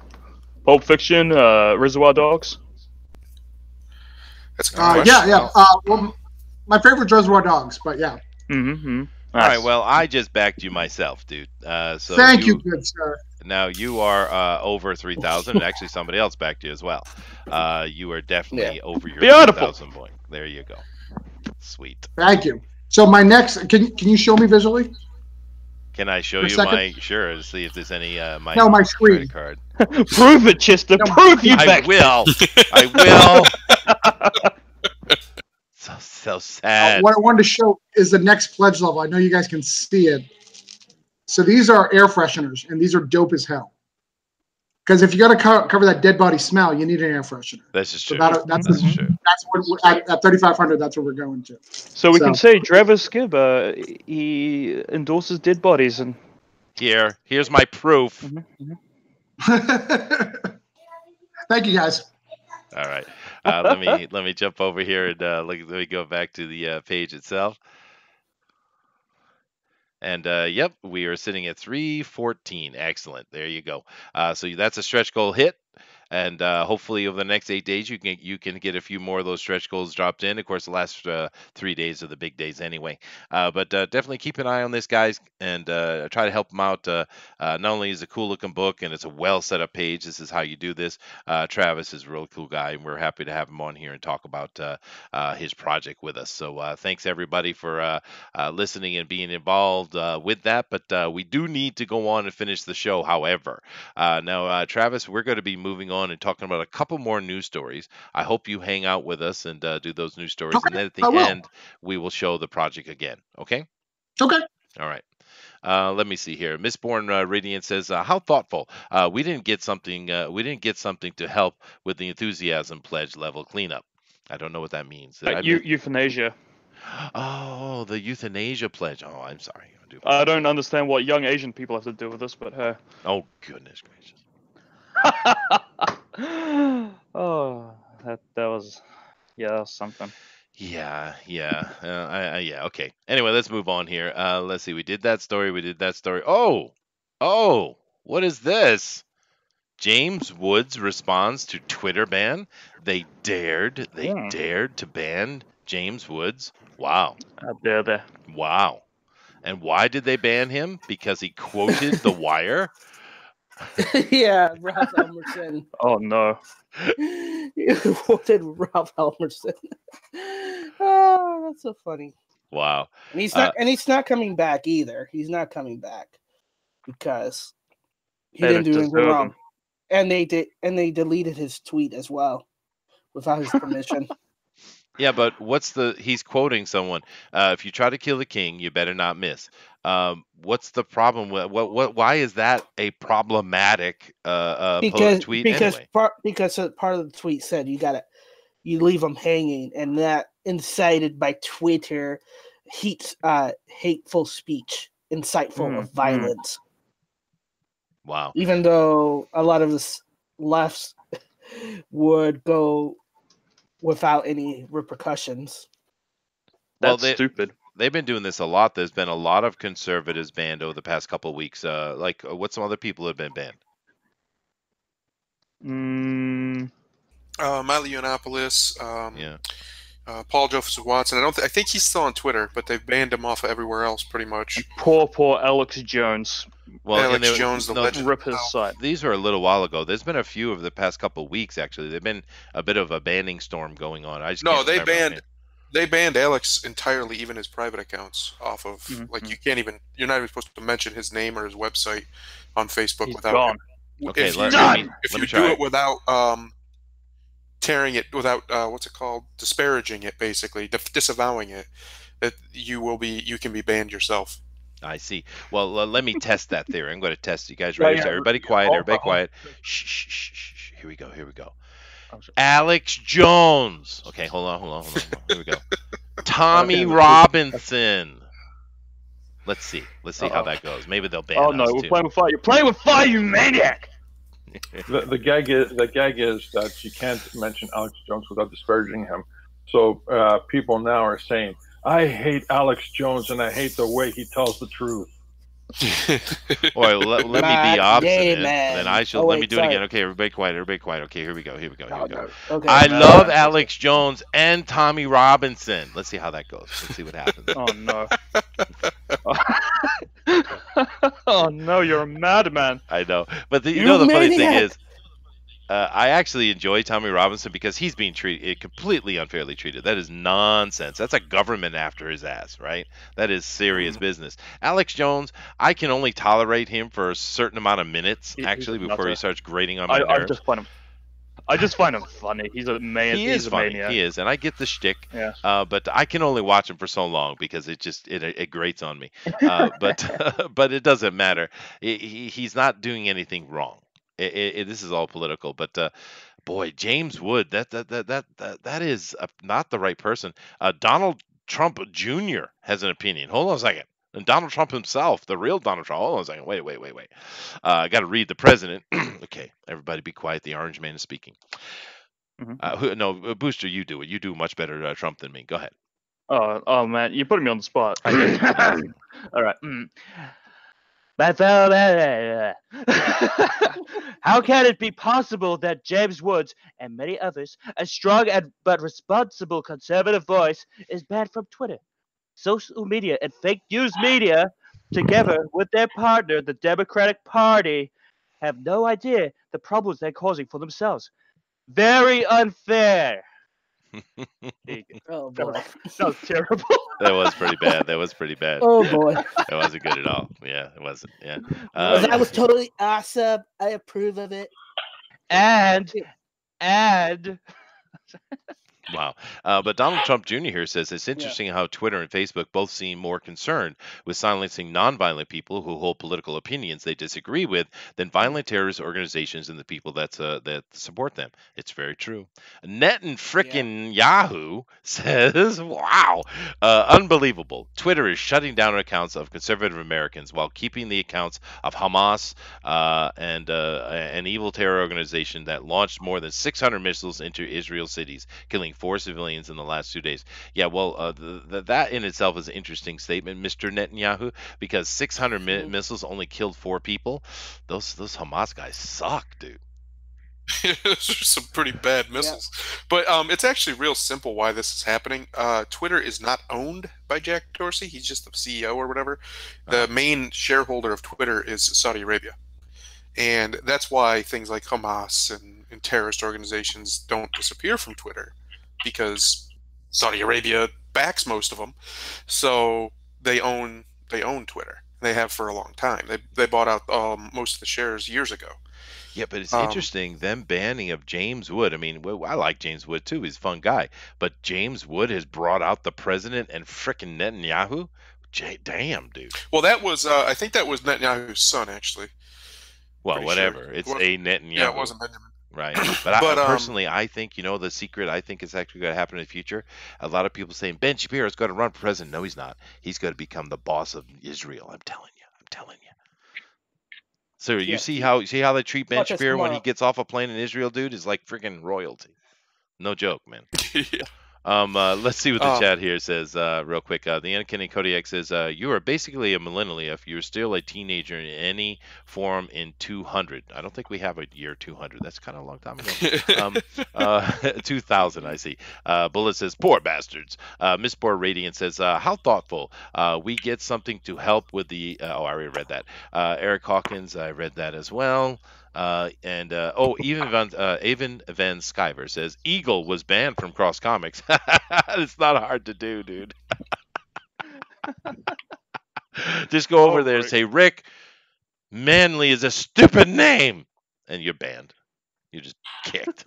Pulp Fiction, Reservoir Dogs. That's a good question. Yeah. Well, my favorite is Reservoir Dogs, but yeah. Mm-hmm. Nice. All right, well, I just backed you myself, dude. So thank you, good sir. Now you are over 3,000, and actually somebody else backed you as well. You are definitely over your 3,000 point. There you go. Sweet. Thank you. So my next, can you show me visually? Can I show you my? Sure. See if there's any my screen card. Prove it, Chester. No, prove you back. I will. So sad. What I wanted to show is the next pledge level. I know you guys can see it. So these are air fresheners, and these are dope as hell. Because if you got to cover that dead body smell, you need an air freshener. That's just true. So that's what at 3,500. That's what we're going to. So we can say Travis Gibb, he endorses dead bodies, and here's my proof. Thank you guys. All right. Let me jump over here and let me go back to the page itself. And yep, we are sitting at 314. Excellent. There you go. So that's a stretch goal hit. And hopefully over the next 8 days, you can get a few more of those stretch goals dropped in. Of course, the last 3 days are the big days anyway. But definitely keep an eye on this, guys, and try to help them out. Not only is it a cool-looking book and it's a well-set-up page, this is how you do this. Travis is a real cool guy, and we're happy to have him on here and talk about his project with us. So thanks, everybody, for listening and being involved with that. But we do need to go on and finish the show, however. Now, Travis, we're going to be moving on and talking about a couple more news stories. I hope you hang out with us and do those news stories. Okay, and then at the end, we will show the project again. Okay? Okay. All right. Let me see here. Mistborn Radiant says, "How thoughtful! We didn't get something to help with the enthusiasm pledge level cleanup." I don't know what that means. Euthanasia. Oh, the euthanasia pledge. Oh, I'm sorry. I don't understand what young Asian people have to do with this, but her. Oh goodness gracious. Oh, that was, yeah, that was something. Yeah. Yeah. Okay. Anyway, let's move on here. Let's see. We did that story. Oh, what is this? James Woods responds to Twitter ban. They dared to ban James Woods. Wow. Wow. And why did they ban him? Because he quoted The Wire. Yeah, Ralph Elmerson. Oh no! What did Ralph Elmerson? Oh, that's so funny. Wow. And he's not coming back either. He's not coming back because he didn't do anything wrong, and they deleted his tweet as well without his permission. Yeah, but he's quoting someone. If you try to kill the king, you better not miss. What's the problem with why is that a problematic tweet? Because part of the tweet said you leave them hanging, and that incited by Twitter hateful speech, insightful of violence. Wow. Even though a lot of the lefts would go without any repercussions. That's stupid. They've been doing this a lot. There's been a lot of conservatives banned over the past couple of weeks. Like, what some other people have been banned? Miley Yiannopoulos. Paul Joseph Watson. I think he's still on Twitter, but they've banned him off of everywhere else, pretty much. Poor Alex Jones. Well, Alex Jones, the legend. Rip his side. These were a little while ago. There's been a few over the past couple of weeks, actually. There's been a bit of a banning storm going on. They banned Alex entirely, even his private accounts off of. Mm-hmm. Like, you're not even supposed to mention his name or his website on Facebook. He's without. Gone. Okay, if you do it without tearing it, without disparaging it, basically disavowing it, that you can be banned yourself. I see. Well, let me test that theory. I'm going to test you guys. Ready? Yeah, everybody quiet. Everybody quiet. Shh. Here we go. Alex Jones. Okay, hold on. Here we go. Tommy Robinson. Let's see how that goes. Maybe they'll ban. Oh no, we're playing with fire. You're playing with fire, you maniac. The gag is that you can't mention Alex Jones without disparaging him. So people now are saying, "I hate Alex Jones and I hate the way he tells the truth." Boy, let me be obstinate, then I shall. Let me do it again. Okay, everybody quiet. Okay, here we go. No. Okay. I love Alex Jones and Tommy Robinson. Let's see how that goes. Let's see what happens. Oh no! Oh no! You're a madman. I know, but the funny thing is, I actually enjoy Tommy Robinson because he's being completely unfairly treated. That is nonsense. That's a government after his ass, right? That is serious business. Alex Jones, I can only tolerate him for a certain amount of minutes, before he starts grating on my nerves. I just find him funny. He's a man. He is funny. He is, and I get the shtick. Yeah. But I can only watch him for so long because it just it grates on me. But it doesn't matter. He's not doing anything wrong. This is all political, but boy, James Wood, that is not the right person. Donald Trump Jr. has an opinion. Hold on a second. And Donald Trump himself, the real Donald Trump. Hold on a second. Wait. I got to read the president. Okay, everybody be quiet. The orange man is speaking. Mm-hmm. Booster, you do it. You do much better Trump than me. Go ahead. Oh man, you're putting me on the spot. All right. How can it be possible that James Woods and many others, a strong and but responsible conservative voice, is banned from Twitter, social media, and fake news media, together with their partner, the Democratic Party, have no idea the problems they're causing for themselves? Very unfair. Oh, boy. That was terrible. That was pretty bad. Oh, yeah. Boy. That wasn't good at all. Yeah, it wasn't. Yeah. That was totally awesome. I approve of it. And. Wow. But Donald Trump Jr. here says, it's interesting how Twitter and Facebook both seem more concerned with silencing nonviolent people who hold political opinions they disagree with than violent terrorist organizations and the people that support them. It's very true. Net and frickin' Yahoo says, wow, unbelievable. Twitter is shutting down accounts of conservative Americans while keeping the accounts of Hamas and an evil terror organization that launched more than 600 missiles into Israel cities, killing 4 civilians in the last 2 days. Yeah, well, that in itself is an interesting statement, Mr. Netanyahu, because 600 missiles only killed 4 people. Those Hamas guys suck, dude. Those are some pretty bad missiles. Yeah. But it's actually real simple why this is happening. Twitter is not owned by Jack Dorsey. He's just the CEO or whatever. The main shareholder of Twitter is Saudi Arabia. And that's why things like Hamas and terrorist organizations don't disappear from Twitter, because Saudi Arabia backs most of them, so they own Twitter. They have for a long time. They bought out most of the shares years ago. Yeah, but it's interesting, them banning of James Wood. I mean, I like James Wood too. He's a fun guy. But James Wood has brought out the president and frickin' Netanyahu. Damn, dude. Well, that was I think that was Netanyahu's son, actually. Well, whatever. Sure. It's a Netanyahu. Yeah, it wasn't Benjamin. Right, but personally, I think the secret. I think it's actually going to happen in the future. A lot of people saying Ben Shapiro is going to run for president. No, he's not. He's going to become the boss of Israel. I'm telling you. So you see how they treat Ben Shapiro when he gets off a plane in Israel, dude, is like freaking royalty. No joke, man. Let's see what the chat here says real quick. The Uncanny Kodiak says, you are basically a millennial if you're still a teenager in any form in 200. I don't think we have a year 200. That's kind of a long time ago. 2000, I see. Bullet says, poor bastards. Miss Boar Radiant says, how thoughtful. We get something to help with the... oh, I already read that. Eric Hawkins, I read that as well. Avon Van Skyver says Eagle was banned from Cross Comics. It's not hard to do, dude. Just go over there and say, Rick, Manly is a stupid name, and you're banned. You're just kicked.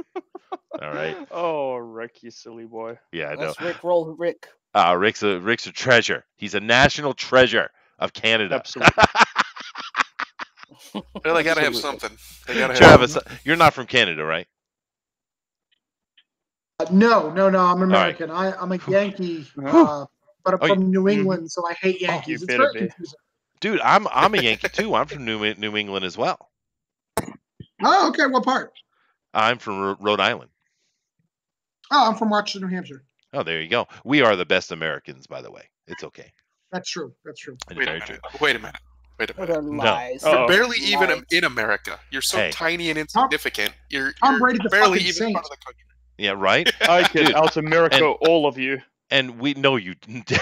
All right. Oh, Rick, you silly boy. Yeah, I know. Let's Rick roll, Rick. Rick's a treasure. He's a national treasure of Canada. Absolutely. Well, they gotta have something. Travis, you're not from Canada, right? No. I'm American. Right. I'm a Yankee, but I'm from New England, so I hate Yankees. It's very confusing. Dude, I'm a Yankee too. I'm from New England as well. Oh, okay. What part? I'm from Rhode Island. Oh, I'm from Rochester, New Hampshire. Oh, there you go. We are the best Americans, by the way. It's okay. That's true. Wait a minute. Lies. No. You're barely even in America. You're so tiny and insignificant. You're barely even part of the country. Yeah, right? I can out America all of you. And we know you didn't.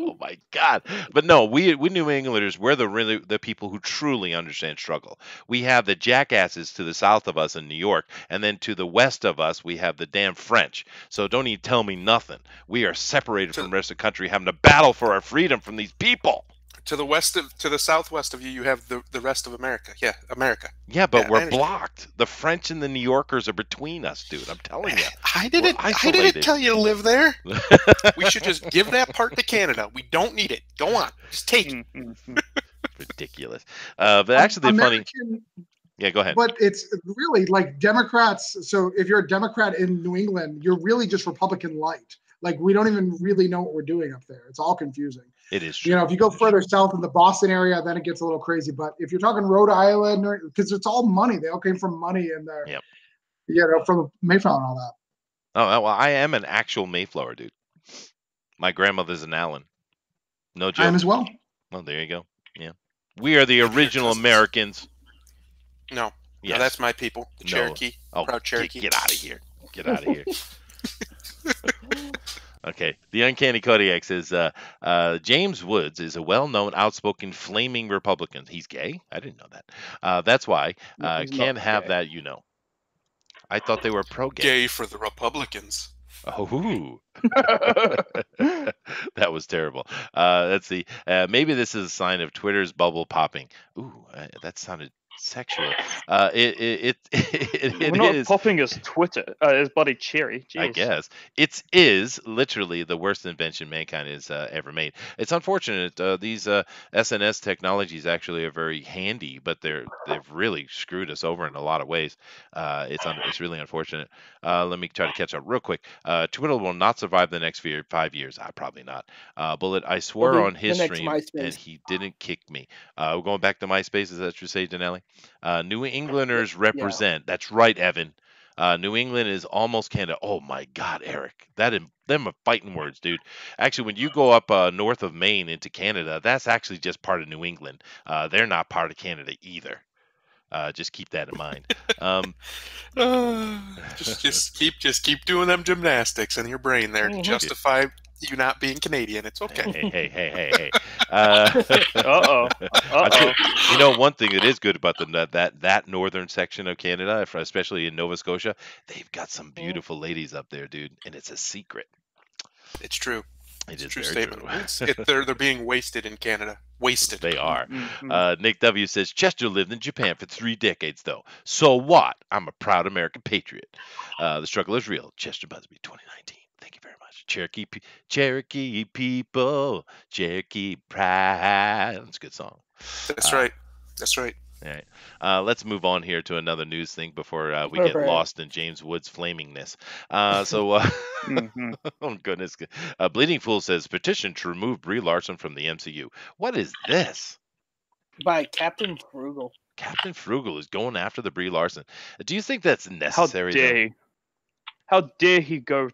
Oh my God! But no, we New Englanders, we're the people who truly understand struggle. We have the jackasses to the south of us in New York, and then to the west of us we have the damn French. So don't even tell me nothing. We are separated from the rest of the country, having to battle for our freedom from these people. To the west of, to the southwest of you, you have the rest of America. Yeah, America. Yeah, but we're blocked. The French and the New Yorkers are between us, dude. I'm telling you. I didn't tell you to live there. We should just give that part to Canada. We don't need it. Go on, just take it. Ridiculous. But actually, funny. Yeah, go ahead. But it's really like Democrats. So if you're a Democrat in New England, you're really just Republican light. Like, we don't even really know what we're doing up there. It's all confusing. It is true. If you go further south in the Boston area, then it gets a little crazy. But if you're talking Rhode Island, because it's all money. They all came from money and from Mayflower and all that. Oh, well, I am an actual Mayflower, dude. My grandmother's an Allen. No joke. I am as well. Well, there you go. Yeah. We are the original Americans. No. Yes. No, that's my people. The Cherokee. Oh, proud Cherokee. Get out of here. Get out of here. Okay. The Uncanny Kodiak says, James Woods is a well-known, outspoken, flaming Republican. He's gay? I didn't know that. That's why. Can't have gay. That, you know. I thought they were pro-gay. Gay for the Republicans. Oh, that was terrible. Let's see. Maybe this is a sign of Twitter's bubble popping. Ooh, that sounded sexual. It we're is not popping as Twitter as bloody cherry. Jeez. I guess it is literally the worst invention mankind has ever made. It's unfortunate. These SNS technologies actually are very handy, but they've really screwed us over in a lot of ways. It's really unfortunate. Let me try to catch up real quick. Twitter will not survive the next 5 years. Probably not. Bullet, I swore on his stream and he didn't kick me. We're going back to MySpace. Is that what you say, Denali? New Englanders represent. Yeah. That's right, Evan. New England is almost Canada. Oh my God, Eric, them are fighting words, dude. Actually, when you go up north of Maine into Canada, that's actually just part of New England. They're not part of Canada either. Just keep that in mind. Just keep doing them gymnastics in your brain there to justify you not being Canadian. It's okay. Hey. You know, one thing that is good about that northern section of Canada, especially in Nova Scotia, they've got some beautiful ladies up there, dude, and it's a secret. It's true. It's a true statement. They're being wasted in Canada. Wasted. They are. Mm-hmm. Nick W. says, Chester lived in Japan for 3 decades, though. So what? I'm a proud American patriot. The struggle is real. Chester Busby, 2019. Thank you very much. Cherokee people, Cherokee pride. That's a good song. That's right. That's right. All right. Let's move on here to another news thing before we get lost in James Woods' flamingness. Oh, goodness. Bleeding Fool says, petition to remove Brie Larson from the MCU. What is this? By Captain Frugal. Captain Frugal is going after the Brie Larson. Do you think that's necessary? How dare he go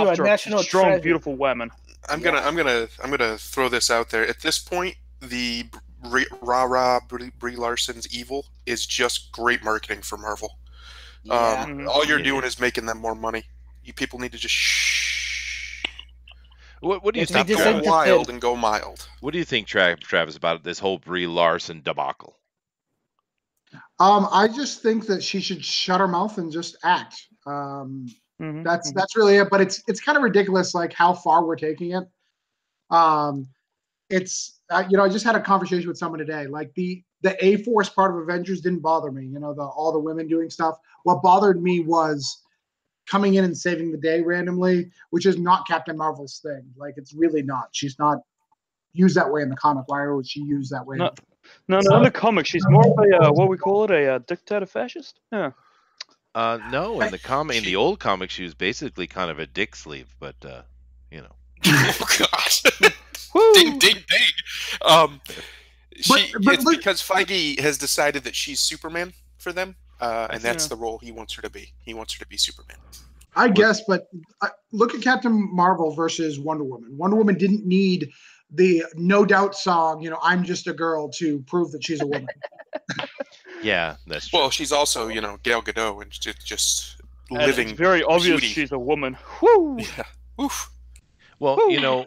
after a strong, beautiful woman? I'm gonna throw this out there. At this point, the Brie Larson's evil is just great marketing for Marvel. Yeah. All you're doing is making them more money. You people need to just shh. What do you think? Go wild and go mild. What do you think, Travis, about this whole Brie Larson debacle? I just think that she should shut her mouth and just act. That's really it. But it's kind of ridiculous, like how far we're taking it. I just had a conversation with someone today. Like the A-Force part of Avengers didn't bother me. You know, all the women doing stuff. What bothered me was coming in and saving the day randomly, which is not Captain Marvel's thing. Like, it's really not. She's not used that way in the comic. Why would she use that way? No, in the comic, she's more of a dictator fascist. Yeah. No, in the in the old comic, she was basically kind of a dick sleeve, but you know. Oh God. Ding, ding, ding. It's because Feige has decided that she's Superman for them, and that's the role he wants her to be. He wants her to be Superman. I guess, but look at Captain Marvel versus Wonder Woman. Wonder Woman didn't need the No Doubt song, you know, I'm just a girl, to prove that she's a woman. Yeah, that's true. Well, she's also, you know, Gal Gadot, and just living. It's very obvious she's a woman. Woo! Yeah. Oof. Well, you know,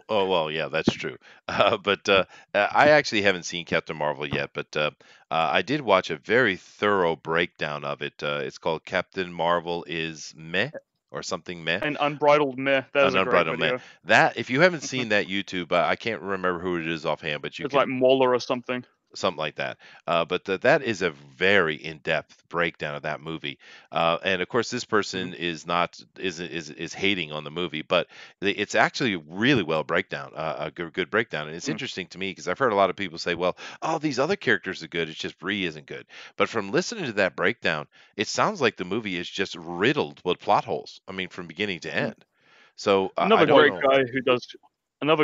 yeah, that's true. But I actually haven't seen Captain Marvel yet, but I did watch a very thorough breakdown of it. It's called Captain Marvel is Meh, or something Meh. An Unbridled Meh. That's an Unbridled Meh. That, if you haven't seen that YouTube, I can't remember who it is offhand, but it's like Moeller or something. Something like that. But that is a very in-depth breakdown of that movie. And of course, this person is hating on the movie, but it's actually really well breakdown, a good breakdown. And it's interesting to me because I've heard a lot of people say, well, all these other characters are good. It's just Brie isn't good. But from listening to that breakdown, it sounds like the movie is just riddled with plot holes. I mean, from beginning to end. So Another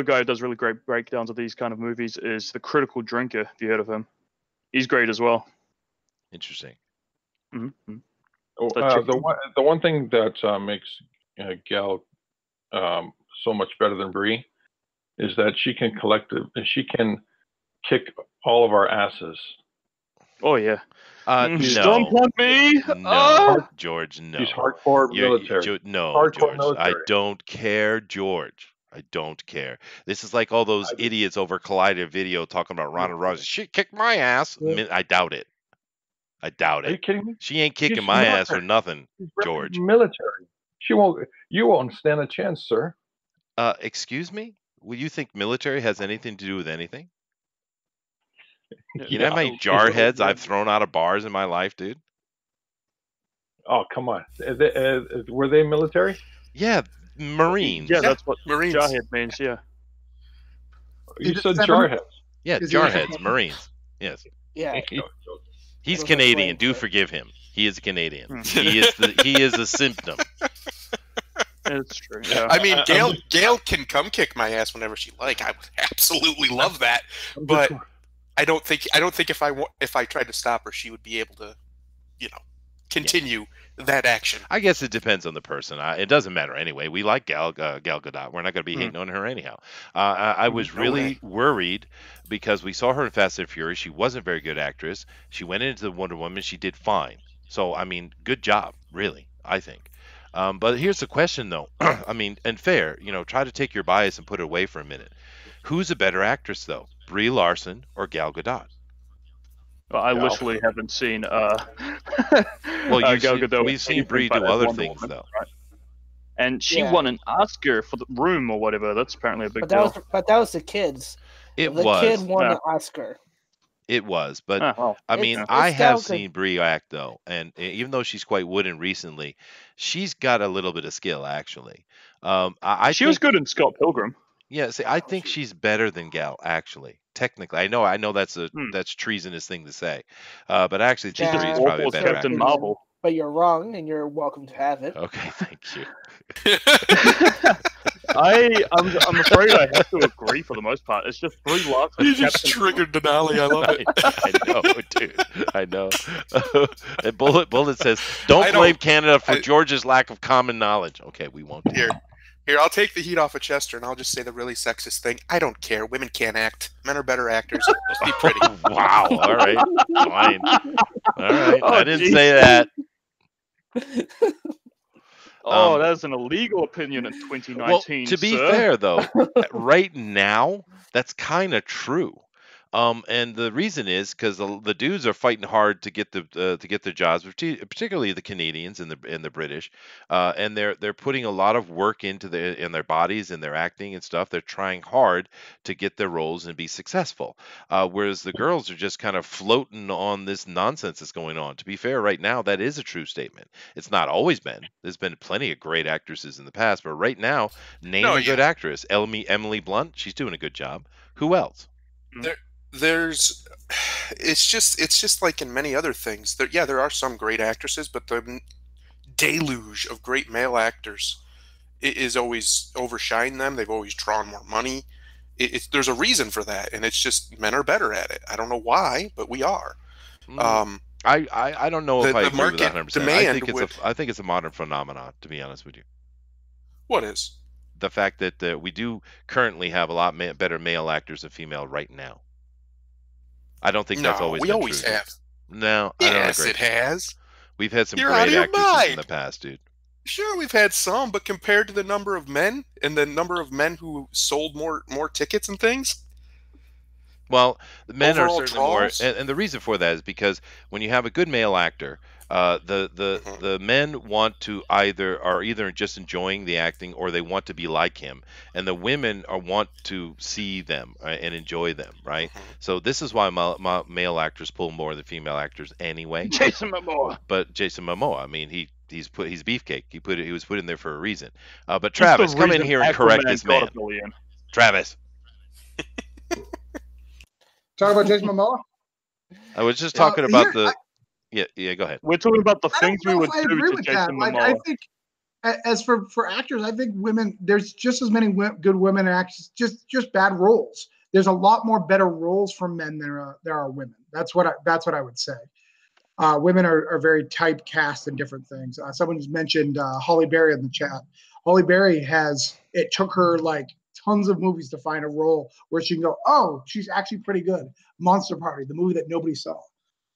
guy who does really great breakdowns of these kind of movies is The Critical Drinker. Have you heard of him? He's great as well. Interesting. Mm-hmm. The one thing that makes gal so much better than Brie is that she can kick all of our asses. Oh yeah. Don't plug me. No, George. No. She's hardcore military. George. Military. I don't care, George. I don't care. This is like all those idiots over Collider Video talking about Ronda Rousey. She kicked my ass. Yeah. I doubt it. Are you kidding me? She ain't kicking my ass or nothing, George. Military. She won't. You won't stand a chance, sir. Excuse me. Will you think military has anything to do with anything? You know how many jarheads I've thrown out of bars in my life, dude? Oh, come on. Were they military? Yeah, Marines. Yeah, that's what Marines. Jarhead means, yeah. You said jarheads. Yeah, jarheads, Marines. Yes. Yeah. He's Canadian. Do forgive him. He is Canadian. He is a symptom. It's true. Yeah. I mean, Gail can come kick my ass whenever she like. I would absolutely love that, but I don't think if I tried to stop her, she would be able to, continue that action. I guess it depends on the person. It doesn't matter anyway. We like Gal Gadot. We're not going to be hating on her anyhow. I was really worried because we saw her in Fast and Furious. She wasn't a very good actress. She went into the Wonder Woman. She did fine. So I mean, good job, really. I think. But here's the question, though. I mean, and fair. Try to take your bias and put it away for a minute. Who's a better actress, though? Brie Larson or Gal Gadot? Well, I literally haven't seen Gal Gadot. We've seen Brie do other things, though. Right? And she won an Oscar for The Room or whatever. That's apparently a big deal. But that was the kids. The kid won an Oscar. It was. But, I mean, I have seen Brie act, though. And even though she's quite wooden recently, she's got a little bit of skill, actually. She was good in Scott Pilgrim. Yeah, see, I think she's better than Gal, actually. Technically, I know that's treasonous thing to say, but actually, she's probably a better Captain Marvel. But you're wrong, and you're welcome to have it. Okay, thank you. I'm afraid I have to agree for the most part. It's just Brie Larson. You just triggered Denali. I love it. I know, dude. I know. And Bullet says, "Don't blame Canada for George's lack of common knowledge." Okay, we won't do it. Here, I'll take the heat off of Chester, and I'll just say the really sexist thing. I don't care. Women can't act. Men are better actors. Just be pretty. Wow. All right. Fine. All right. I didn't say that. That's an illegal opinion in 2019. Well, to be fair, though, right now, that's kind of true. And the reason is because the dudes are fighting hard to get their jobs, particularly the Canadians and the British, and they're putting a lot of work into their bodies and their acting and stuff. They're trying hard to get their roles and be successful, whereas the girls are just kind of floating on this nonsense that's going on. To be fair, right now that is a true statement. It's not always been. There's been plenty of great actresses in the past, but right now, name a good actress. Emily Blunt, she's doing a good job. Who else? It's just like in many other things. There are some great actresses, but the deluge of great male actors is always overshine them. They've always drawn more money. There's a reason for that, and it's just men are better at it. I don't know why, but we are. I don't know if I agree with that 100%. I think it's a modern phenomenon, to be honest with you. What is? The fact that we do currently have a lot better male actors than female right now. I don't think that's always been true. No, we always have. No, I don't agree. Yes, it has. We've had some great actors in the past, dude. Sure, we've had some, but compared to the number of men and the number of men who sold more tickets and things. Well, the men are certainly more, and the reason for that is because when you have a good male actor, the men want to either just enjoying the acting or they want to be like him, and the women want to see them, right, and enjoy them, right? So this is why male actors pull more than female actors anyway. Jason Momoa. But Jason Momoa, I mean, he's beefcake. He was put in there for a reason. But Travis, come in here and correct this man. Travis. Talking about Jason Momoa. I was just talking about the. Yeah, go ahead. We're talking about the things we would do to Jason Momoa. I think, as for actors, I think women, there's just as many good women actors, just bad roles. There's a lot more better roles for men than there are women. That's what I would say. Women are very typecast in different things. Someone just mentioned Holly Berry in the chat. Halle Berry has, it took her like tons of movies to find a role where she can go, oh, she's actually pretty good. Monster Party, the movie that nobody saw,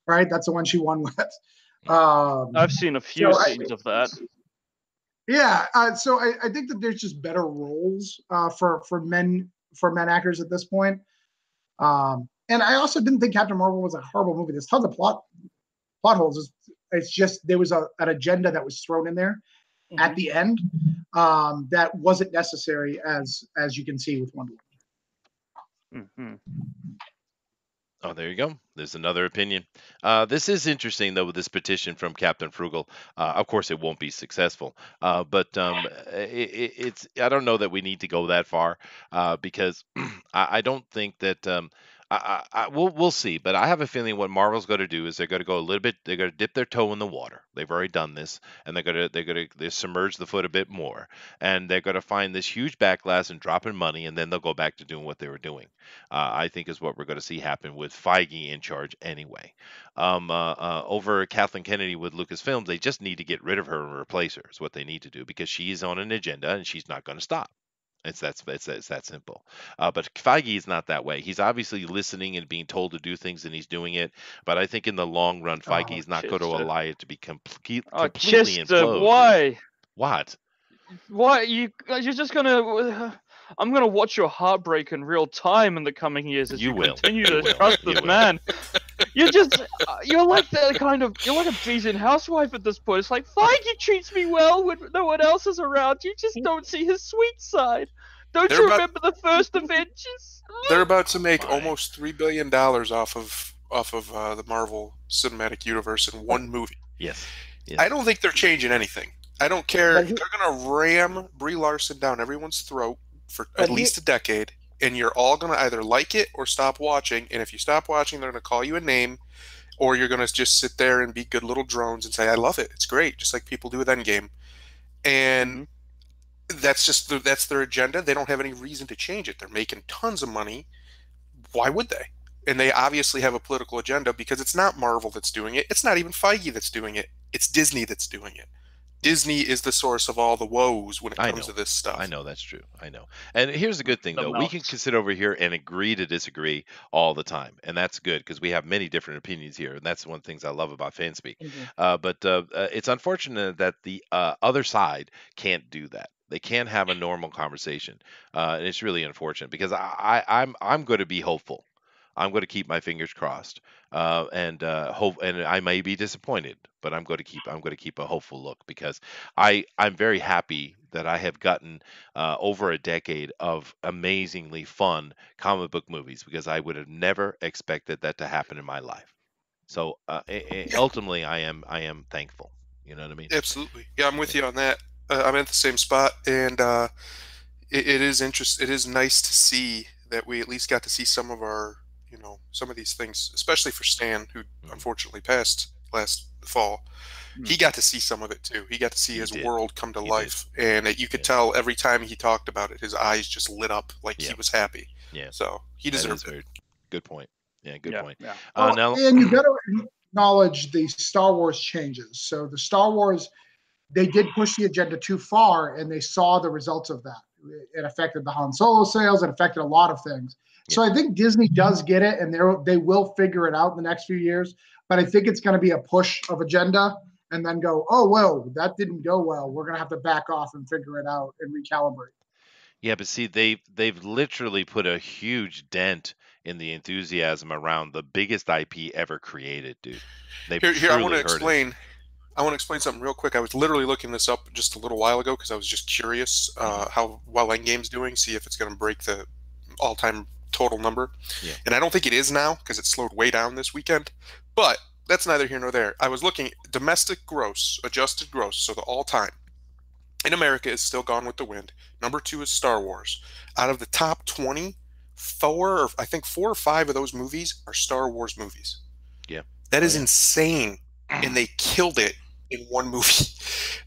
right? That's the one she won with. I've seen a few scenes of that. Yeah, so I think that there's just better roles for men actors at this point. And I also didn't think Captain Marvel was a horrible movie. There's tons of plot holes. It's just there was an agenda that was thrown in there at the end that wasn't necessary, as you can see with Wonder Woman. Oh, there you go. There's another opinion. This is interesting, though, with this petition from Captain Frugal. Of course, it won't be successful, but it's. I don't know that we need to go that far because I don't think that. We'll see, but I have a feeling what Marvel's going to do is they're going to go a little bit. They're going to dip their toe in the water. They've already done this, and they're going to submerge the foot a bit more, and they're going to find this huge backlash and drop in money, and then they'll go back to doing what they were doing. I think is what we're going to see happen with Feige in charge anyway. Over Kathleen Kennedy with Lucasfilm, they just need to get rid of her and replace her is what they need to do because she's on an agenda and she's not going to stop. It's that simple. But Feige is not that way. He's obviously listening and being told to do things, and he's doing it. But I think in the long run, Feige is not going to allow it to be completely implode. Why? What? Why you're just gonna? I'm gonna watch your heartbreak in real time in the coming years as you continue to trust this man. You're like that kind of, you're like a Bayesian housewife at this point. It's like, Feige treats me well when no one else is around. You just don't see his sweet side. Remember the first Avengers? They're about to make almost $3 billion off of the Marvel Cinematic Universe in one movie. Yes. I don't think they're changing anything. I don't care. They're going to ram Brie Larson down everyone's throat for at least a decade. And you're all going to either like it or stop watching. And if you stop watching, they're going to call you a name. Or you're going to just sit there and be good little drones and say, I love it. It's great. Just like people do with Endgame. And that's their agenda. They don't have any reason to change it. They're making tons of money. Why would they? And they obviously have a political agenda because it's not Marvel that's doing it. It's not even Feige that's doing it. It's Disney that's doing it. Disney is the source of all the woes when it comes to this stuff. I know, that's true. I know. And here's the good thing, though. We can sit over here and agree to disagree all the time. And that's good because we have many different opinions here. And that's one of the things I love about FanSpeak. But it's unfortunate that the other side can't do that. They can't have a normal conversation. And it's really unfortunate because I'm going to be hopeful. I'm going to keep my fingers crossed, hope. And I may be disappointed, but I'm going to keep a hopeful look because I'm very happy that I have gotten over a decade of amazingly fun comic book movies because I would have never expected that to happen in my life. So ultimately, I am thankful. You know what I mean? Absolutely. Yeah, I'm with you on that. I'm at the same spot, and it is nice to see that we at least got to see some of our. You know, some of these things, especially for Stan, who unfortunately passed last fall, he got to see some of it too. He got to see his world come to life, and you could tell every time he talked about it, his eyes just lit up like he was happy. Yeah. So he deserved it. Good point. Yeah, good point. Yeah. And you gotta acknowledge the Star Wars changes. So the Star Wars, they did push the agenda too far, and they saw the results of that. It affected the Han Solo sales. It affected a lot of things. Yeah. So I think Disney does get it, and they will figure it out in the next few years. But I think it's going to be a push of agenda and then go, oh, well, that didn't go well. We're going to have to back off and figure it out and recalibrate. Yeah, but see, they've literally put a huge dent in the enthusiasm around the biggest IP ever created, dude. Here I want to explain. I want to explain something real quick. I was literally looking this up just a little while ago because I was just curious how Endgame's doing, see if it's going to break the all-time total number. Yeah. And I don't think it is now because it slowed way down this weekend. But that's neither here nor there. I was looking at domestic gross, adjusted gross, so the all-time. In America is still Gone with the Wind. Number 2 is Star Wars. Out of the top 20, four or five of those movies are Star Wars movies. Yeah, that is insane. And they killed it in one movie.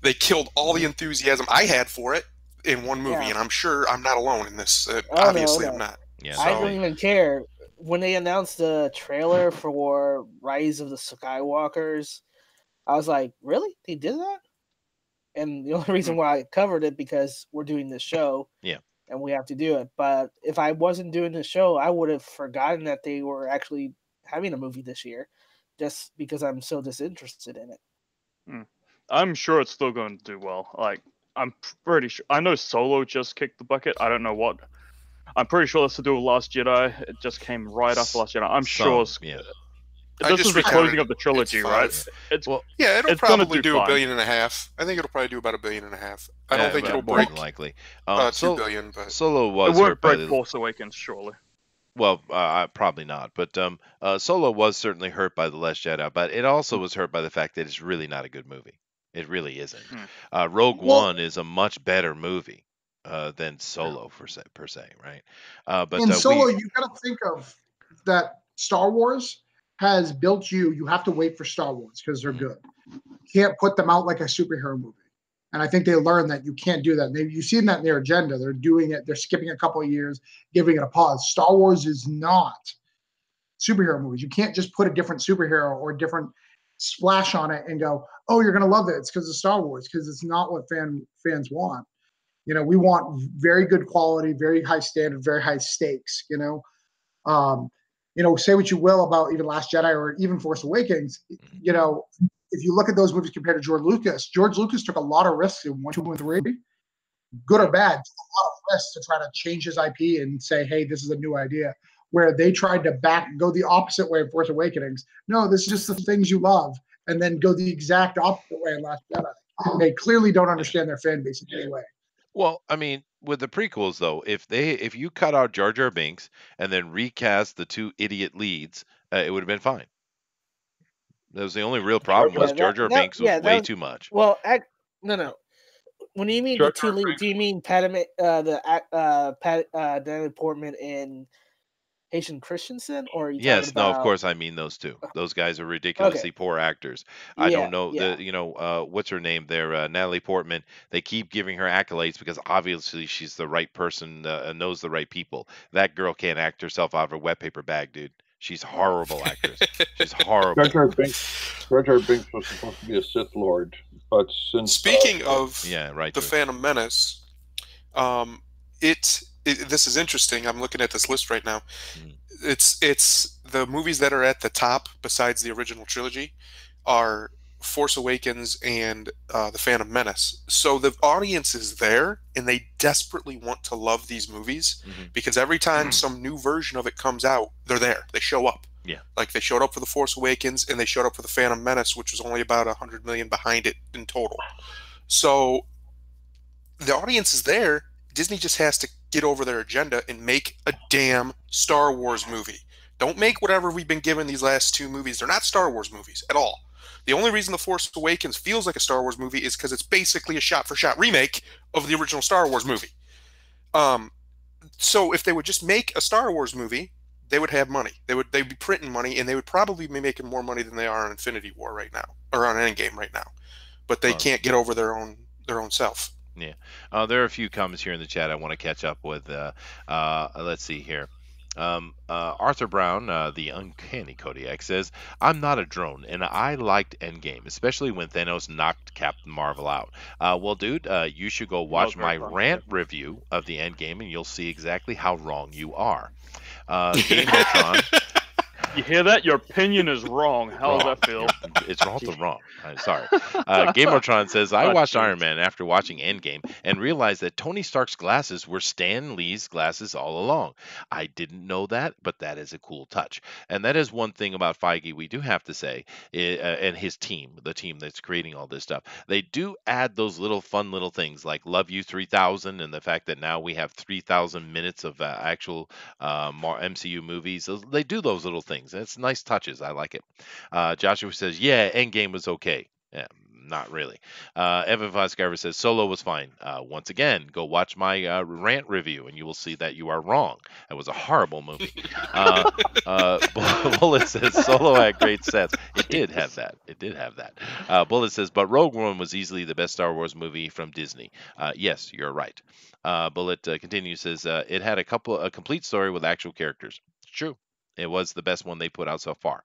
They killed all the enthusiasm I had for it in one movie, and I'm sure I'm not alone in this. Obviously, I'm not. Yeah. So, I don't even care. When they announced the trailer for Rise of the Skywalkers, I was like, really? They did that? And the only reason why I covered it because we're doing this show. Yeah. And we have to do it. But if I wasn't doing the show, I would have forgotten that they were actually having a movie this year just because I'm so disinterested in it. Mm. I'm sure it's still going to do well. Like, I'm pretty sure. I know Solo just kicked the bucket. I don't know what. I'm pretty sure that's to do with Last Jedi. It just came right after Last Jedi. I'm sure. Yeah. This is the closing of the trilogy, right? Yeah, it'll probably do $1.5 billion. I think it'll probably do about $1.5 billion. I don't think it'll break likely 2 billion. But Solo was it won't break Force Awakens, surely. Well, probably not. But Solo was certainly hurt by The Last Jedi, but it also was hurt by the fact that it's really not a good movie. It really isn't. Rogue One is a much better movie than Solo per se, right? But in Solo, you got to think of that Star Wars has built you have to wait for Star Wars because they're good. You can't put them out like a superhero movie. And I think they learned that you can't do that. You've seen that in their agenda. They're doing it. They're skipping a couple of years, giving it a pause. Star Wars is not superhero movies. You can't just put a different superhero or a different splash on it and go, oh, you're going to love it. It's because of Star Wars, because it's not what fans want. You know, we want very good quality, very high standard, very high stakes, you know. You know, say what you will about even Last Jedi or even Force Awakens, you know, if you look at those movies compared to George Lucas took a lot of risks in 1, 2, and 3, good or bad, took a lot of risks to try to change his IP and say, hey, this is a new idea, where they tried to go the opposite way in Force Awakens. No, this is just the things you love, and then go the exact opposite way in Last Jedi. They clearly don't understand their fan base in any way. Well, I mean, with the prequels, though, if you cut out Jar Jar Binks and then recast the two idiot leads, it would have been fine. That was the only real problem was Jar Jar Binks was way too much. Well, no. When you mean the two leads, do you mean Natalie Portman and Hayden Christensen? Or yes, no, of course I mean those two. Those guys are ridiculously poor actors. I don't know, you know, what's her name there? Natalie Portman. They keep giving her accolades because obviously she's the right person, knows the right people. That girl can't act herself out of a wet paper bag, dude. She's horrible actress. She's horrible. Jar Jar Binks was supposed to be a Sith Lord, but since speaking of the Phantom Menace, this is interesting. I'm looking at this list right now. It's the movies that are at the top besides the original trilogy are Force Awakens and The Phantom Menace. So the audience is there, and they desperately want to love these movies because every time some new version of it comes out, they're there. They show up. Yeah, like they showed up for The Force Awakens, and they showed up for The Phantom Menace, which was only about 100 million behind it in total. So the audience is there. Disney just has to get over their agenda and make a damn Star Wars movie. Don't make whatever we've been given these last two movies. They're not Star Wars movies at all. The only reason The Force Awakens feels like a Star Wars movie is because it's basically a shot-for-shot remake of the original Star Wars movie. So if they would just make a Star Wars movie, they would have money. They'd be printing money, and they would probably be making more money than they are on Infinity War right now, or on Endgame right now. But they can't get over their own self. Yeah. There are a few comments here in the chat I want to catch up with. Let's see here. Arthur Brown, the Uncanny Kodiak, says, I'm not a drone, and I liked Endgame, especially when Thanos knocked Captain Marvel out. Well, dude, you should go watch my rant review of the Endgame, and you'll see exactly how wrong you are. You hear that? Your opinion is wrong. How does that feel? It's also wrong. I'm sorry. Gamertron says, I watched Iron Man after watching Endgame and realized that Tony Stark's glasses were Stan Lee's glasses all along. I didn't know that, but that is a cool touch. And that is one thing about Feige we do have to say, and his team, the team that's creating all this stuff. They do add those little fun little things like Love You 3000 and the fact that now we have 3,000 minutes of actual MCU movies. They do those little things. It's nice touches. I like it. Joshua says, yeah, Endgame was okay. Yeah, not really. Evan Voscarver says, Solo was fine. Once again, go watch my rant review, and you will see that you are wrong. It was a horrible movie. Bullet says, Solo had great sets. It did have that. It did have that. Bullet says, but Rogue One was easily the best Star Wars movie from Disney. Yes, you're right. Bullet continues, says, it had a complete story with actual characters. It's true. It was the best one they put out so far.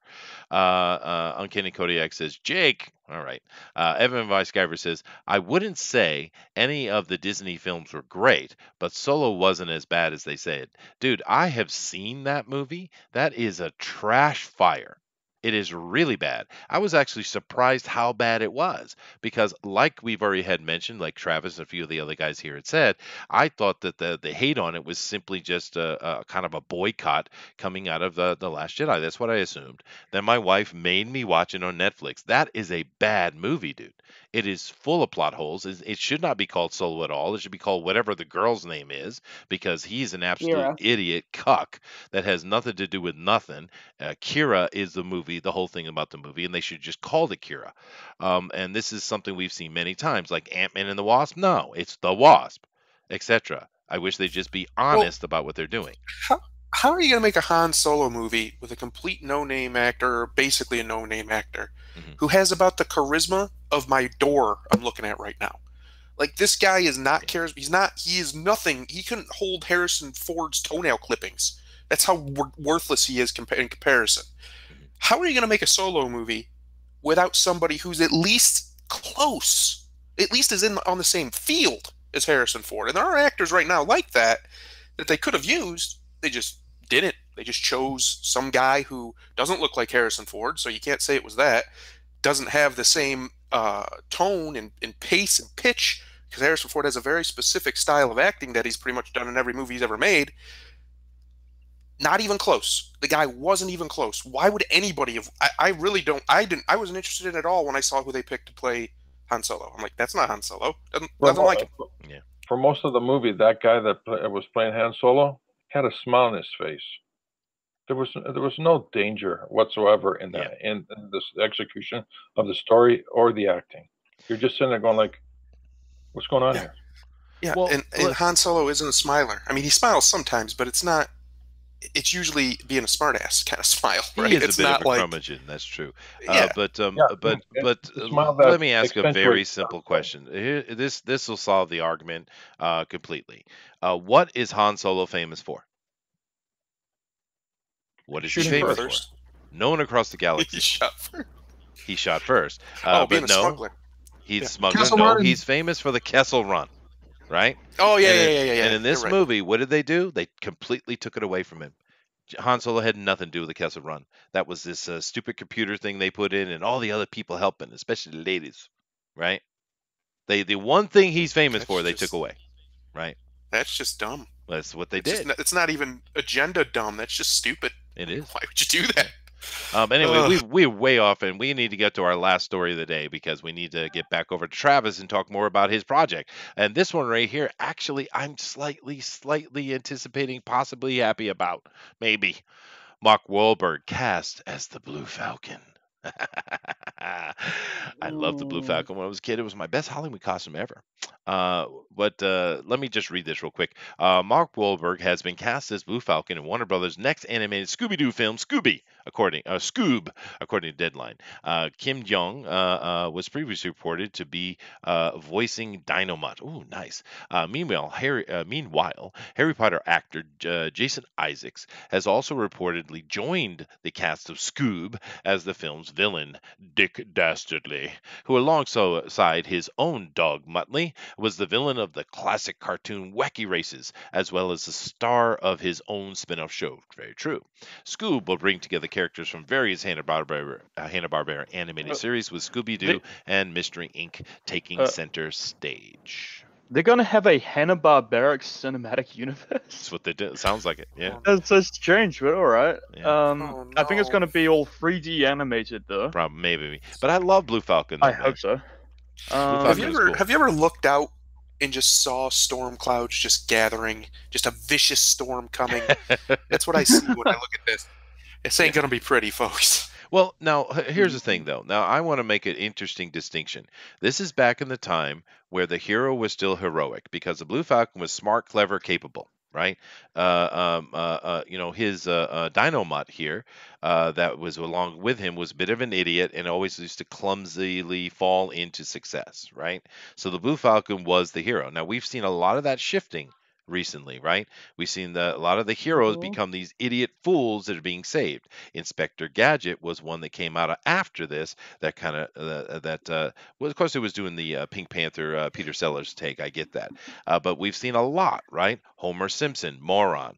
Uncanny Kodiak says, Jake. All right. Evan Weisgiver says, I wouldn't say any of the Disney films were great, but Solo wasn't as bad as they said. Dude, I have seen that movie. That is a trash fire. It is really bad. I was actually surprised how bad it was because, like we've already had mentioned, like Travis and a few of the other guys here had said, I thought that the hate on it was simply just a kind of a boycott coming out of The Last Jedi. That's what I assumed. Then my wife made me watch it on Netflix. That is a bad movie, dude. It is full of plot holes. It should not be called Solo at all. It should be called whatever the girl's name is because he's an absolute idiot cuck that has nothing to do with nothing. Kira is the movie, the whole thing about the movie, and they should just call it Kira. And this is something we've seen many times, like Ant-Man and the Wasp. No, it's the Wasp, etc. I wish they'd just be honest about what they're doing. How are you going to make a Han Solo movie with a complete no-name actor, or basically a no-name actor, who has about the charisma of my door I'm looking at right now? Like, this guy is not charismatic. He is nothing. He couldn't hold Harrison Ford's toenail clippings. That's how worthless he is in comparison. How are you going to make a Solo movie without somebody who's at least close, at least is in on the same field as Harrison Ford? And there are actors right now like that that they could have used. They just didn't. They just chose some guy who doesn't look like Harrison Ford, so you can't say it was that. Doesn't have the same tone and pace and pitch, because Harrison Ford has a very specific style of acting that he's pretty much done in every movie he's ever made. Not even close. The guy wasn't even close. Why would anybody have... I wasn't interested in it at all when I saw who they picked to play Han Solo. I'm like, that's not Han Solo. Doesn't like him. Yeah. For most of the movie, that guy that was playing Han Solo had a smile on his face. There was no danger whatsoever in that in this execution of the story or the acting. You're just sitting there going like, what's going on here? Yeah, well, and Han Solo isn't a smiler. I mean, he smiles sometimes, but it's not. It's usually being a smartass kind of smile. Right? He is it's a bit not of a like, curmudgeon. That's true. But let me ask a very simple question. This will solve the argument completely. What is Han Solo famous for? What is he famous for? No one across the galaxy. He shot first. Being a smuggler. He's smuggler. No, he's famous for the Kessel Run. Right? Oh, yeah. And in this movie, what did they do? They completely took it away from him. Han Solo had nothing to do with the Kessel Run. That was this stupid computer thing they put in and all the other people helping, especially the ladies. Right? The one thing he's famous for, they took away. Right? That's just dumb. That's what they did. It's not even agenda dumb. That's just stupid. It is. Why would you do that? Anyway, we're way off, and we need to get to our last story of the day because we need to get back over to Travis and talk more about his project. And this one right here, actually, I'm slightly anticipating, possibly happy about. Maybe. Mark Wahlberg cast as the Blue Falcon. I loved the Blue Falcon when I was a kid. It was my best Halloween costume ever. But let me just read this real quick. Mark Wahlberg has been cast as Blue Falcon in Warner Brothers' next animated Scooby-Doo film, according to Deadline. Kim Jong was previously reported to be voicing Dinomutt. Oh, nice. Meanwhile, Harry Potter actor Jason Isaacs has also reportedly joined the cast of Scoob as the film's villain, Dick Dastardly, who alongside his own dog Muttley was the villain of the classic cartoon Wacky Races, as well as the star of his own spin-off show. Very true. Scoob will bring together characters from various Hanna-Barbera animated series, with Scooby-Doo and Mystery Inc. taking center stage. They're going to have a Hanna-Barbera cinematic universe. That's what they do. It sounds like it. Yeah. That's so strange, but all right. Yeah. I think it's going to be all 3D animated, though. Probably, maybe. But I love Blue Falcon. I hope so. Have you ever looked out and just saw storm clouds just gathering, just a vicious storm coming? That's what I see when I look at this. This ain't going to be pretty, folks. Well, now, here's the thing, though. Now, I want to make an interesting distinction. This is back in the time where the hero was still heroic, because the Blue Falcon was smart, clever, capable, right? His Dinomutt here that was along with him was a bit of an idiot and always used to clumsily fall into success, right? So the Blue Falcon was the hero. Now, we've seen a lot of that shifting recently, right? We've seen a lot of the heroes become these idiot fools that are being saved. Inspector Gadget was one that came out after this. That kind of well, of course, it was doing the Pink Panther Peter Sellers take. I get that, but we've seen a lot, right? Homer Simpson, moron.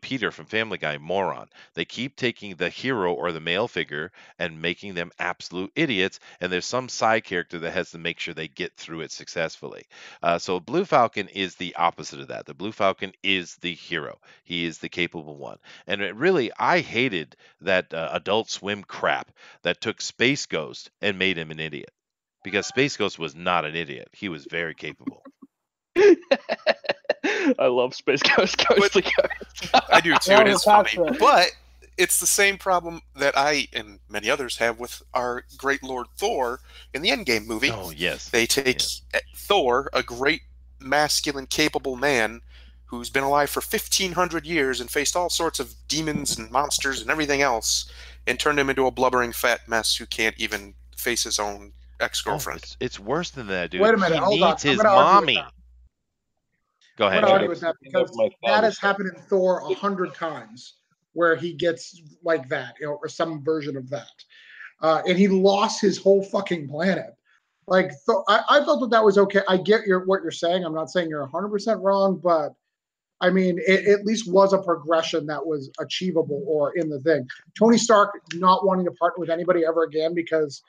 Peter from Family Guy, moron. They keep taking the hero or the male figure and making them absolute idiots, and there's some side character that has to make sure they get through it successfully. So Blue Falcon is the opposite of that. The Blue Falcon is the hero. He is the capable one. And it really, I hated that Adult Swim crap that took Space Ghost and made him an idiot, because Space Ghost was not an idiot. He was very capable. I love Space Ghost, Ghost to Ghost. I do too, it is funny. But it's the same problem that I and many others have with our great Lord Thor in the Endgame movie. Oh, yes. They take Thor, a great masculine, capable man who's been alive for 1,500 years and faced all sorts of demons and monsters and everything else, and turned him into a blubbering fat mess who can't even face his own ex-girlfriend. Oh, it's worse than that, dude. Wait a minute, hold on. He needs his mommy. Go ahead. I'm going to argue with that, because that has happened in Thor 100 times, where he gets like that, you know, or some version of that. And he lost his whole fucking planet. Like, I felt that was okay. I get what you're saying. I'm not saying you're 100% wrong, but I mean, it at least was a progression that was achievable or in the thing. Tony Stark not wanting to partner with anybody ever again because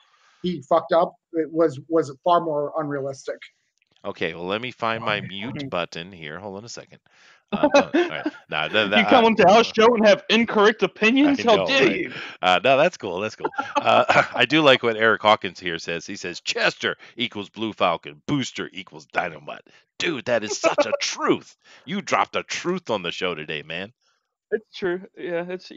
he fucked up, it was far more unrealistic. Okay, well, let me find my mute button here. Hold on a second. All right. You come into our show and have incorrect opinions? How dare you? No, that's cool. That's cool. I do like what Eric Hawkins here says. He says, Chester equals Blue Falcon. Booster equals Dynamite. Dude, that is such a truth. You dropped a truth on the show today, man. It's true. Yeah, it's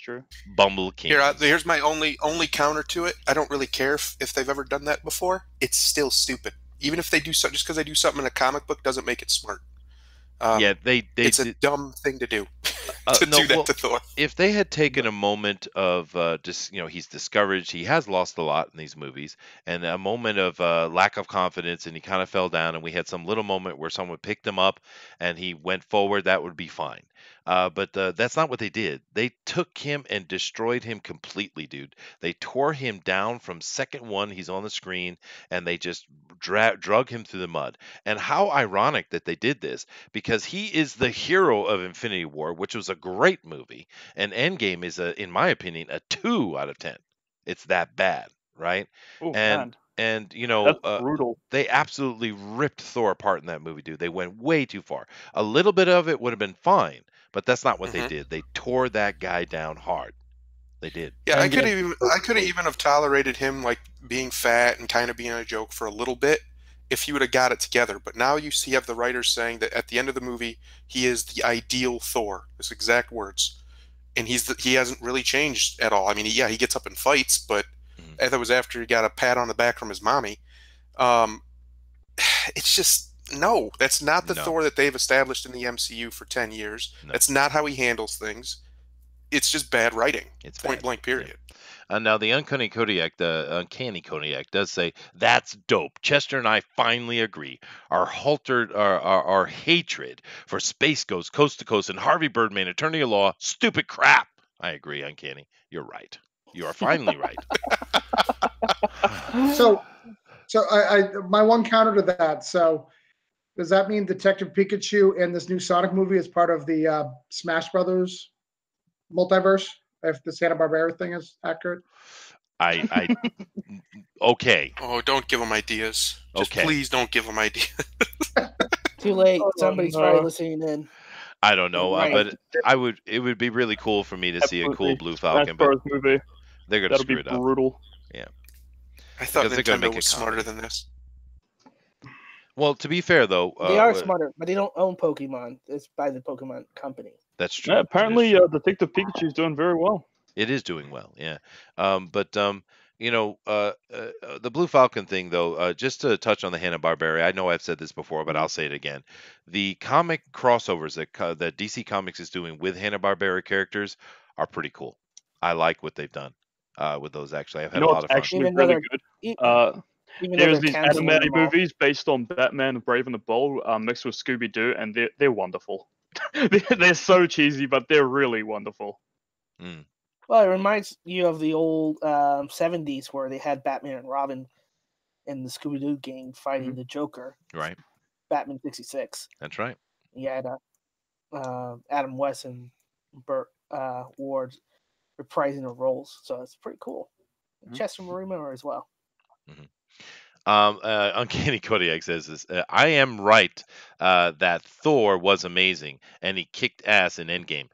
true. Bumble King. Here's my only counter to it. I don't really care if they've ever done that before. It's still stupid. Even if they do something, just because they do something in a comic book doesn't make it smart. Yeah, it's a dumb thing to do. To Thor. If they had taken a moment of just, you know, he's discouraged, he has lost a lot in these movies, and a moment of lack of confidence, and he kind of fell down, and we had some little moment where someone picked him up and he went forward, that would be fine. But that's not what they did. They took him and destroyed him completely, dude. They tore him down from second one. He's on the screen, and they just drug him through the mud. And how ironic that they did this, because he is the hero of Infinity War, which was a great movie. And Endgame is, in my opinion, a 2 out of 10. It's that bad, right? Oh, and man. And, you know, they absolutely ripped Thor apart in that movie, dude. They went way too far. A little bit of it would have been fine, but that's not what they did. They tore that guy down hard. They did. Yeah, and I couldn't even have tolerated him, like, being fat and kind of being a joke for a little bit if he would have got it together. But now you have the writers saying that at the end of the movie, he is the ideal Thor. His exact words. And he hasn't really changed at all. I mean, yeah, he gets up and fights, but... I thought it was after he got a pat on the back from his mommy. It's just, no, that's not the Thor that they've established in the MCU for 10 years. No. That's not how he handles things. It's just bad writing. It's point blank, period. Yeah. Now, the Uncanny Kodiak does say, that's dope. Chester and I finally agree. Our hatred for Space Ghost, Coast to Coast, and Harvey Birdman, Attorney at Law, stupid crap. I agree, Uncanny. You're right. You are finally right. So my one counter to that. So, does that mean Detective Pikachu and this new Sonic movie is part of the Smash Brothers multiverse? If the Hanna-Barbera thing is accurate. Okay. Oh, don't give them ideas. Just please don't give them ideas. Too late. Somebody's probably listening in. I don't know, but it would be really cool for me to see a cool Blue Falcon. But they're going to screw it up. That'll be brutal. Yeah. I thought Nintendo was smarter than this. Well, to be fair, though... They are smarter, but they don't own Pokemon. It's by the Pokemon company. That's true. Yeah, apparently, Detective Pikachu is doing very well. It is doing well, yeah. You know, the Blue Falcon thing, though, just to touch on the Hanna-Barbera, I know I've said this before, but I'll say it again. The comic crossovers that DC Comics is doing with Hanna-Barbera characters are pretty cool. I like what they've done with those, actually. I've had a lot of fun. Actually, really good. There's these animated movies based on Batman, Brave and the Bold, mixed with Scooby-Doo, and they're wonderful. They're so cheesy, but they're really wonderful. Mm. Well, it reminds you of the old 70s where they had Batman and Robin in the Scooby-Doo game fighting the Joker. Right. Batman 66. That's right. You had Adam West and Burt Ward reprising their roles, so it's pretty cool. Mm-hmm. Chester Merriman as well. Mm-hmm. Uncanny Kodiak says this. I am right that Thor was amazing and he kicked ass in Endgame.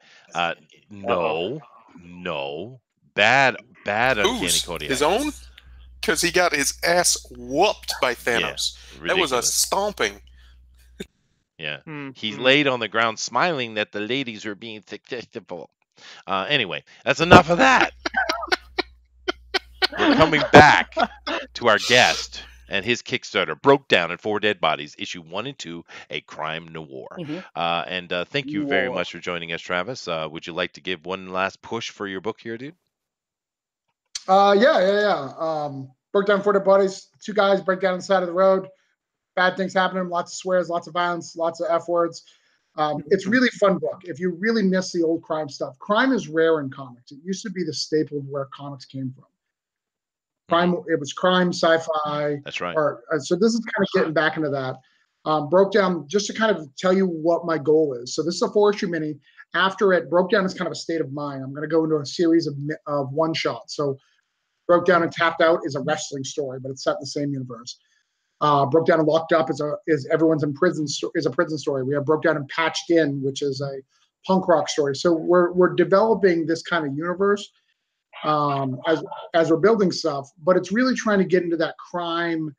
No, bad Uncanny Kodiak. His own, because he got his ass whooped by Thanos. Yeah, that was a stomping. Yeah, he laid on the ground smiling that the ladies were being successful. Anyway, that's enough of that. We're coming back to our guest and his Kickstarter, Broke Down in Four Dead Bodies, issue 1 and 2, a crime noir. And thank you very much for joining us, Travis. Would you like to give one last push for your book here, dude? Yeah. Broke Down in Four Dead Bodies. Two guys break down on the side of the road. Bad things happen to them. Lots of swears, lots of violence, lots of F words. It's really fun book. If you really miss the old crime stuff, crime is rare in comics. It used to be the staple of where comics came from. Crime, it was crime, sci-fi. That's right. Art. So this is kind of getting back into that. Broke Down, just to kind of tell you what my goal is. So this is a 4-issue mini. After it, Broke Down is kind of a state of mind. I'm going to go into a series of one-shots. So Broke Down and Tapped Out is a wrestling story, but it's set in the same universe. Broke Down and Locked Up is everyone's in prison is a prison story. We have Broke Down and Patched In, which is a punk rock story. So we're developing this kind of universe as we're building stuff, but it's really trying to get into that crime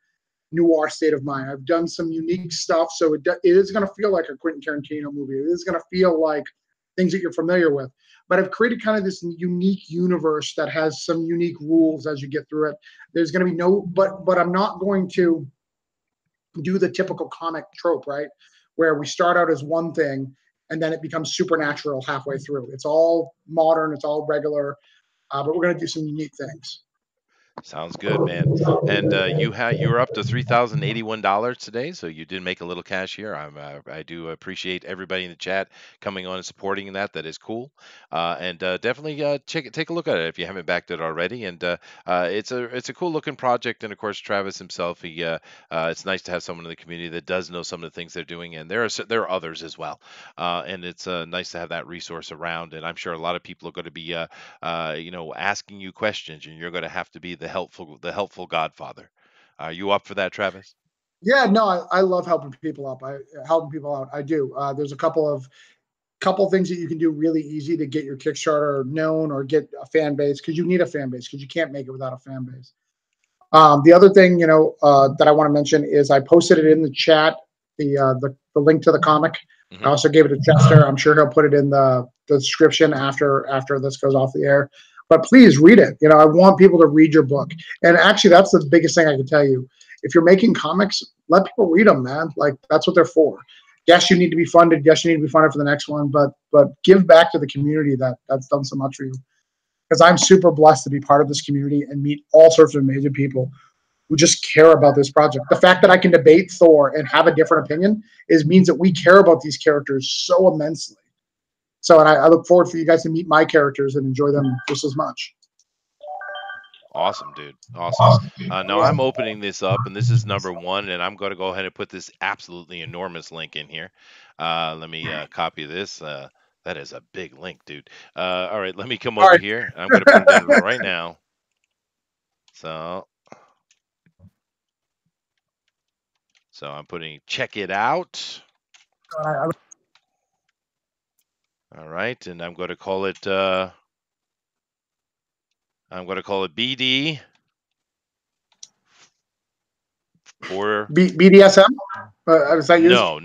noir state of mind. I've done some unique stuff, so it is going to feel like a Quentin Tarantino movie. It is going to feel like things that you're familiar with, but I've created kind of this unique universe that has some unique rules as you get through it. There's going to be but I'm not going to do the typical comic trope, right, where we start out as one thing and then it becomes supernatural halfway through. It's all modern, it's all regular. But we're going to do some neat things. Sounds good, man. And you were up to $3,081 today, so you did make a little cash here. I do appreciate everybody in the chat coming on and supporting that. That is cool. And definitely take a look at it if you haven't backed it already. And it's a cool looking project. And of course, Travis himself, it's nice to have someone in the community that does know some of the things they're doing. And there are others as well. And it's nice to have that resource around. And I'm sure a lot of people are going to be asking you questions, and you're going to have to be the helpful godfather. Are you up for that, Travis? Yeah, no, I love helping people up. Helping people out, I do. There's a couple things that you can do really easy to get your Kickstarter known or get a fan base, because you need a fan base, because you can't make it without a fan base. The other thing, that I want to mention is I posted it in the chat, the link to the comic. Mm-hmm. I also gave it to Chester. I'm sure he'll put it in the description after this goes off the air. But please read it. I want people to read your book. And actually, that's the biggest thing I can tell you. If you're making comics, let people read them, man. Like, that's what they're for. Yes, you need to be funded. Yes, you need to be funded for the next one. But give back to the community that's done so much for you. Because I'm super blessed to be part of this community and meet all sorts of amazing people who just care about this project. The fact that I can debate Thor and have a different opinion means that we care about these characters so immensely. So, and I look forward for you guys to meet my characters and enjoy them just as much. Awesome, dude. Awesome. Now I'm opening this up, and this is number 1, and I'm going to go ahead and put this absolutely enormous link in here. Let me copy this. That is a big link, dude. All right, let me come over here. I'm going to put it in right now. So I'm putting check it out. All right, and I'm going to call it BD or BDSM. Is that you? No.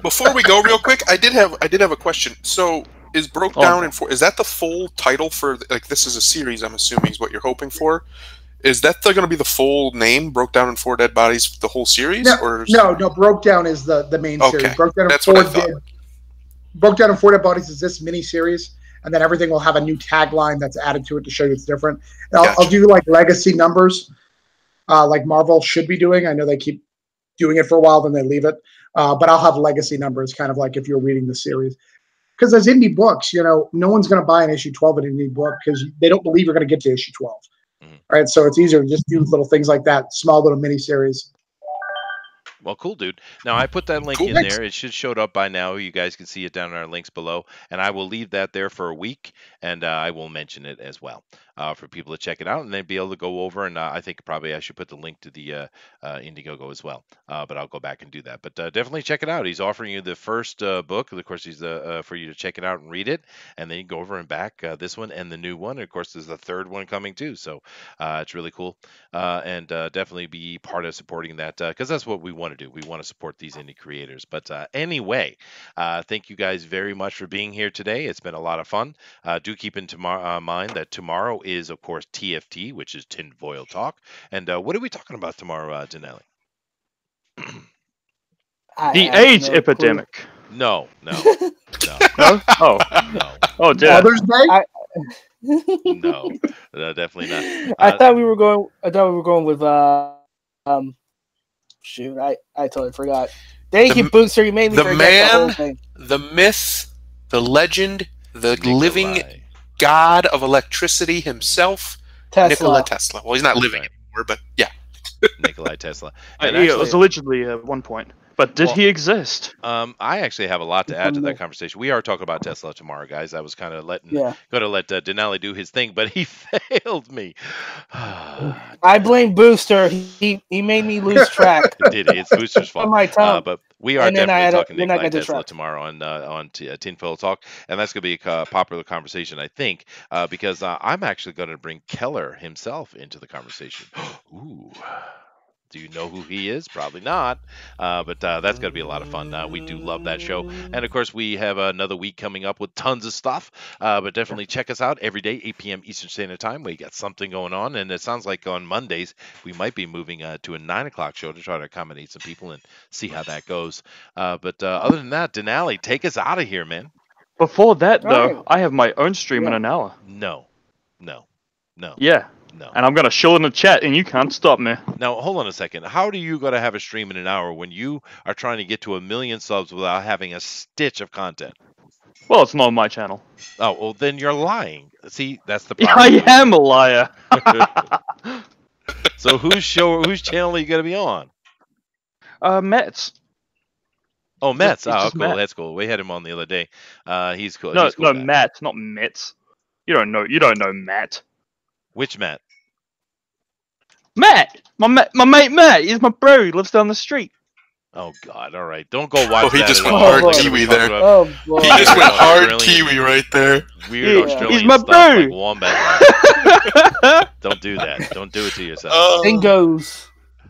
Before we go, real quick, I did have a question. So, is Broke Down in Four? Is that the full title for this is a series? I'm assuming is what you're hoping for. Is that going to be the full name, Broke Down in Four Dead Bodies, the whole series? No, or no. Broke Down is the main series. Broke Down in Four Dead Bodies is this mini series. and then everything will have a new tagline that's added to it to show you it's different. And I'll, do like legacy numbers, like Marvel should be doing. I know they keep doing it for a while, then they leave it. But I'll have legacy numbers, kind of like if you're reading the series. Because as indie books, you know, no one's going to buy an issue 12 at an indie book because they don't believe you're going to get to issue 12. Mm-hmm. Right? So it's easier to just do little things like that, small little mini-series. Well, cool, dude. Now, I put that link in there. It should have showed up by now. You guys can see it down in our links below. And I will leave that there for a week, and I will mention it as well for people to check it out and then be able to go over. And I think probably I should put the link to the Indiegogo as well, but I'll go back and do that. But definitely check it out. He's offering you the first book. Of course, he's for you to check it out and read it, and then you go over and back this one and the new one. And of course, there's the third one coming too. So it's really cool. And definitely be part of supporting that because that's what we want to do. We want to support these indie creators. But anyway, thank you guys very much for being here today. It's been a lot of fun. Do keep in mind that tomorrow is, of course, TFT, which is Tinfoil Talk. And what are we talking about tomorrow, Denali? The AIDS epidemic. Clue. No, no, no. No? Oh, no. Oh, dear. Mother's Day? No, definitely not. I thought we were going. I thought we were going with. Shoot, I totally forgot. Thank you, Booster. You made me forget the whole thing. The myth, the legend, the living god of electricity himself, Tesla. Nikola Tesla. Well, he's not living anymore, but yeah. Nikola Tesla. Actually, it was allegedly at one point. But did he exist? I actually have a lot to add to that conversation. We are talking about Tesla tomorrow, guys. I was kind of going to let Denali do his thing, but he failed me. I blame Booster. He made me lose track. Did he? It's Booster's fault. My time. But we are definitely talking Nikola Tesla tomorrow on Tinfoil Talk, and that's going to be a popular conversation, I think, because I'm actually going to bring Keller himself into the conversation. Ooh. Do you know who he is? Probably not. But that's going to be a lot of fun. We do love that show. And, of course, we have another week coming up with tons of stuff. But definitely check us out every day, 8 p.m. Eastern Standard Time. We got something going on. And it sounds like on Mondays, we might be moving to a 9 o'clock show to try to accommodate some people and see how that goes. But other than that, Denali, take us out of here, man. Before that, though, I have my own stream in an hour. No. No. No. Yeah. No. And I'm going to show in the chat, and you can't stop me. Now, hold on a second. How do you going to have a stream in an hour when you are trying to get to 1 million subs without having a stitch of content? Well, it's not on my channel. Oh, well, then you're lying. See, that's the problem. Yeah, I am a liar. So whose channel are you going to be on? Matt's. Oh, Matt's. Oh, cool. Matt. That's cool. We had him on the other day. He's cool. No, he's cool, no, Matt, not Matt's. You don't know Matt. Which Matt? Matt! My mate Matt! He's my bro. He lives down the street. Oh, God. All right. Don't go watch that. He just went hard Kiwi there. He just went hard Kiwi right there. Weird Australian he's my bro. Like wombat. Don't do that. Don't do it to yourself. Dingoes.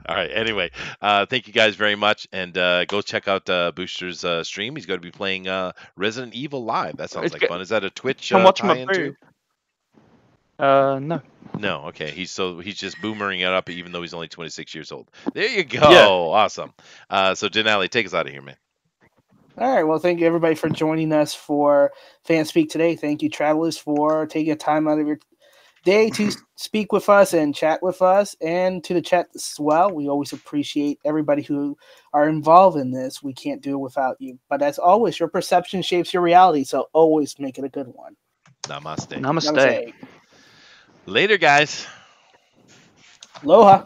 All right. Anyway, thank you guys very much, and go check out Booster's stream. He's going to be playing Resident Evil Live. That sounds like fun. Is that a Twitch? Come watch my bro. No. No, okay. He's just boomering it up, even though he's only 26 years old. There you go. Yeah. Awesome. So Denali, take us out of here, man. All right. Well, thank you everybody for joining us for FanSpeak today. Thank you, travelers, for taking time out of your day to speak with us and chat with us, and to the chat as well. We always appreciate everybody who are involved in this. We can't do it without you. But as always, your perception shapes your reality, so always make it a good one. Namaste. Namaste. Later, guys. Aloha.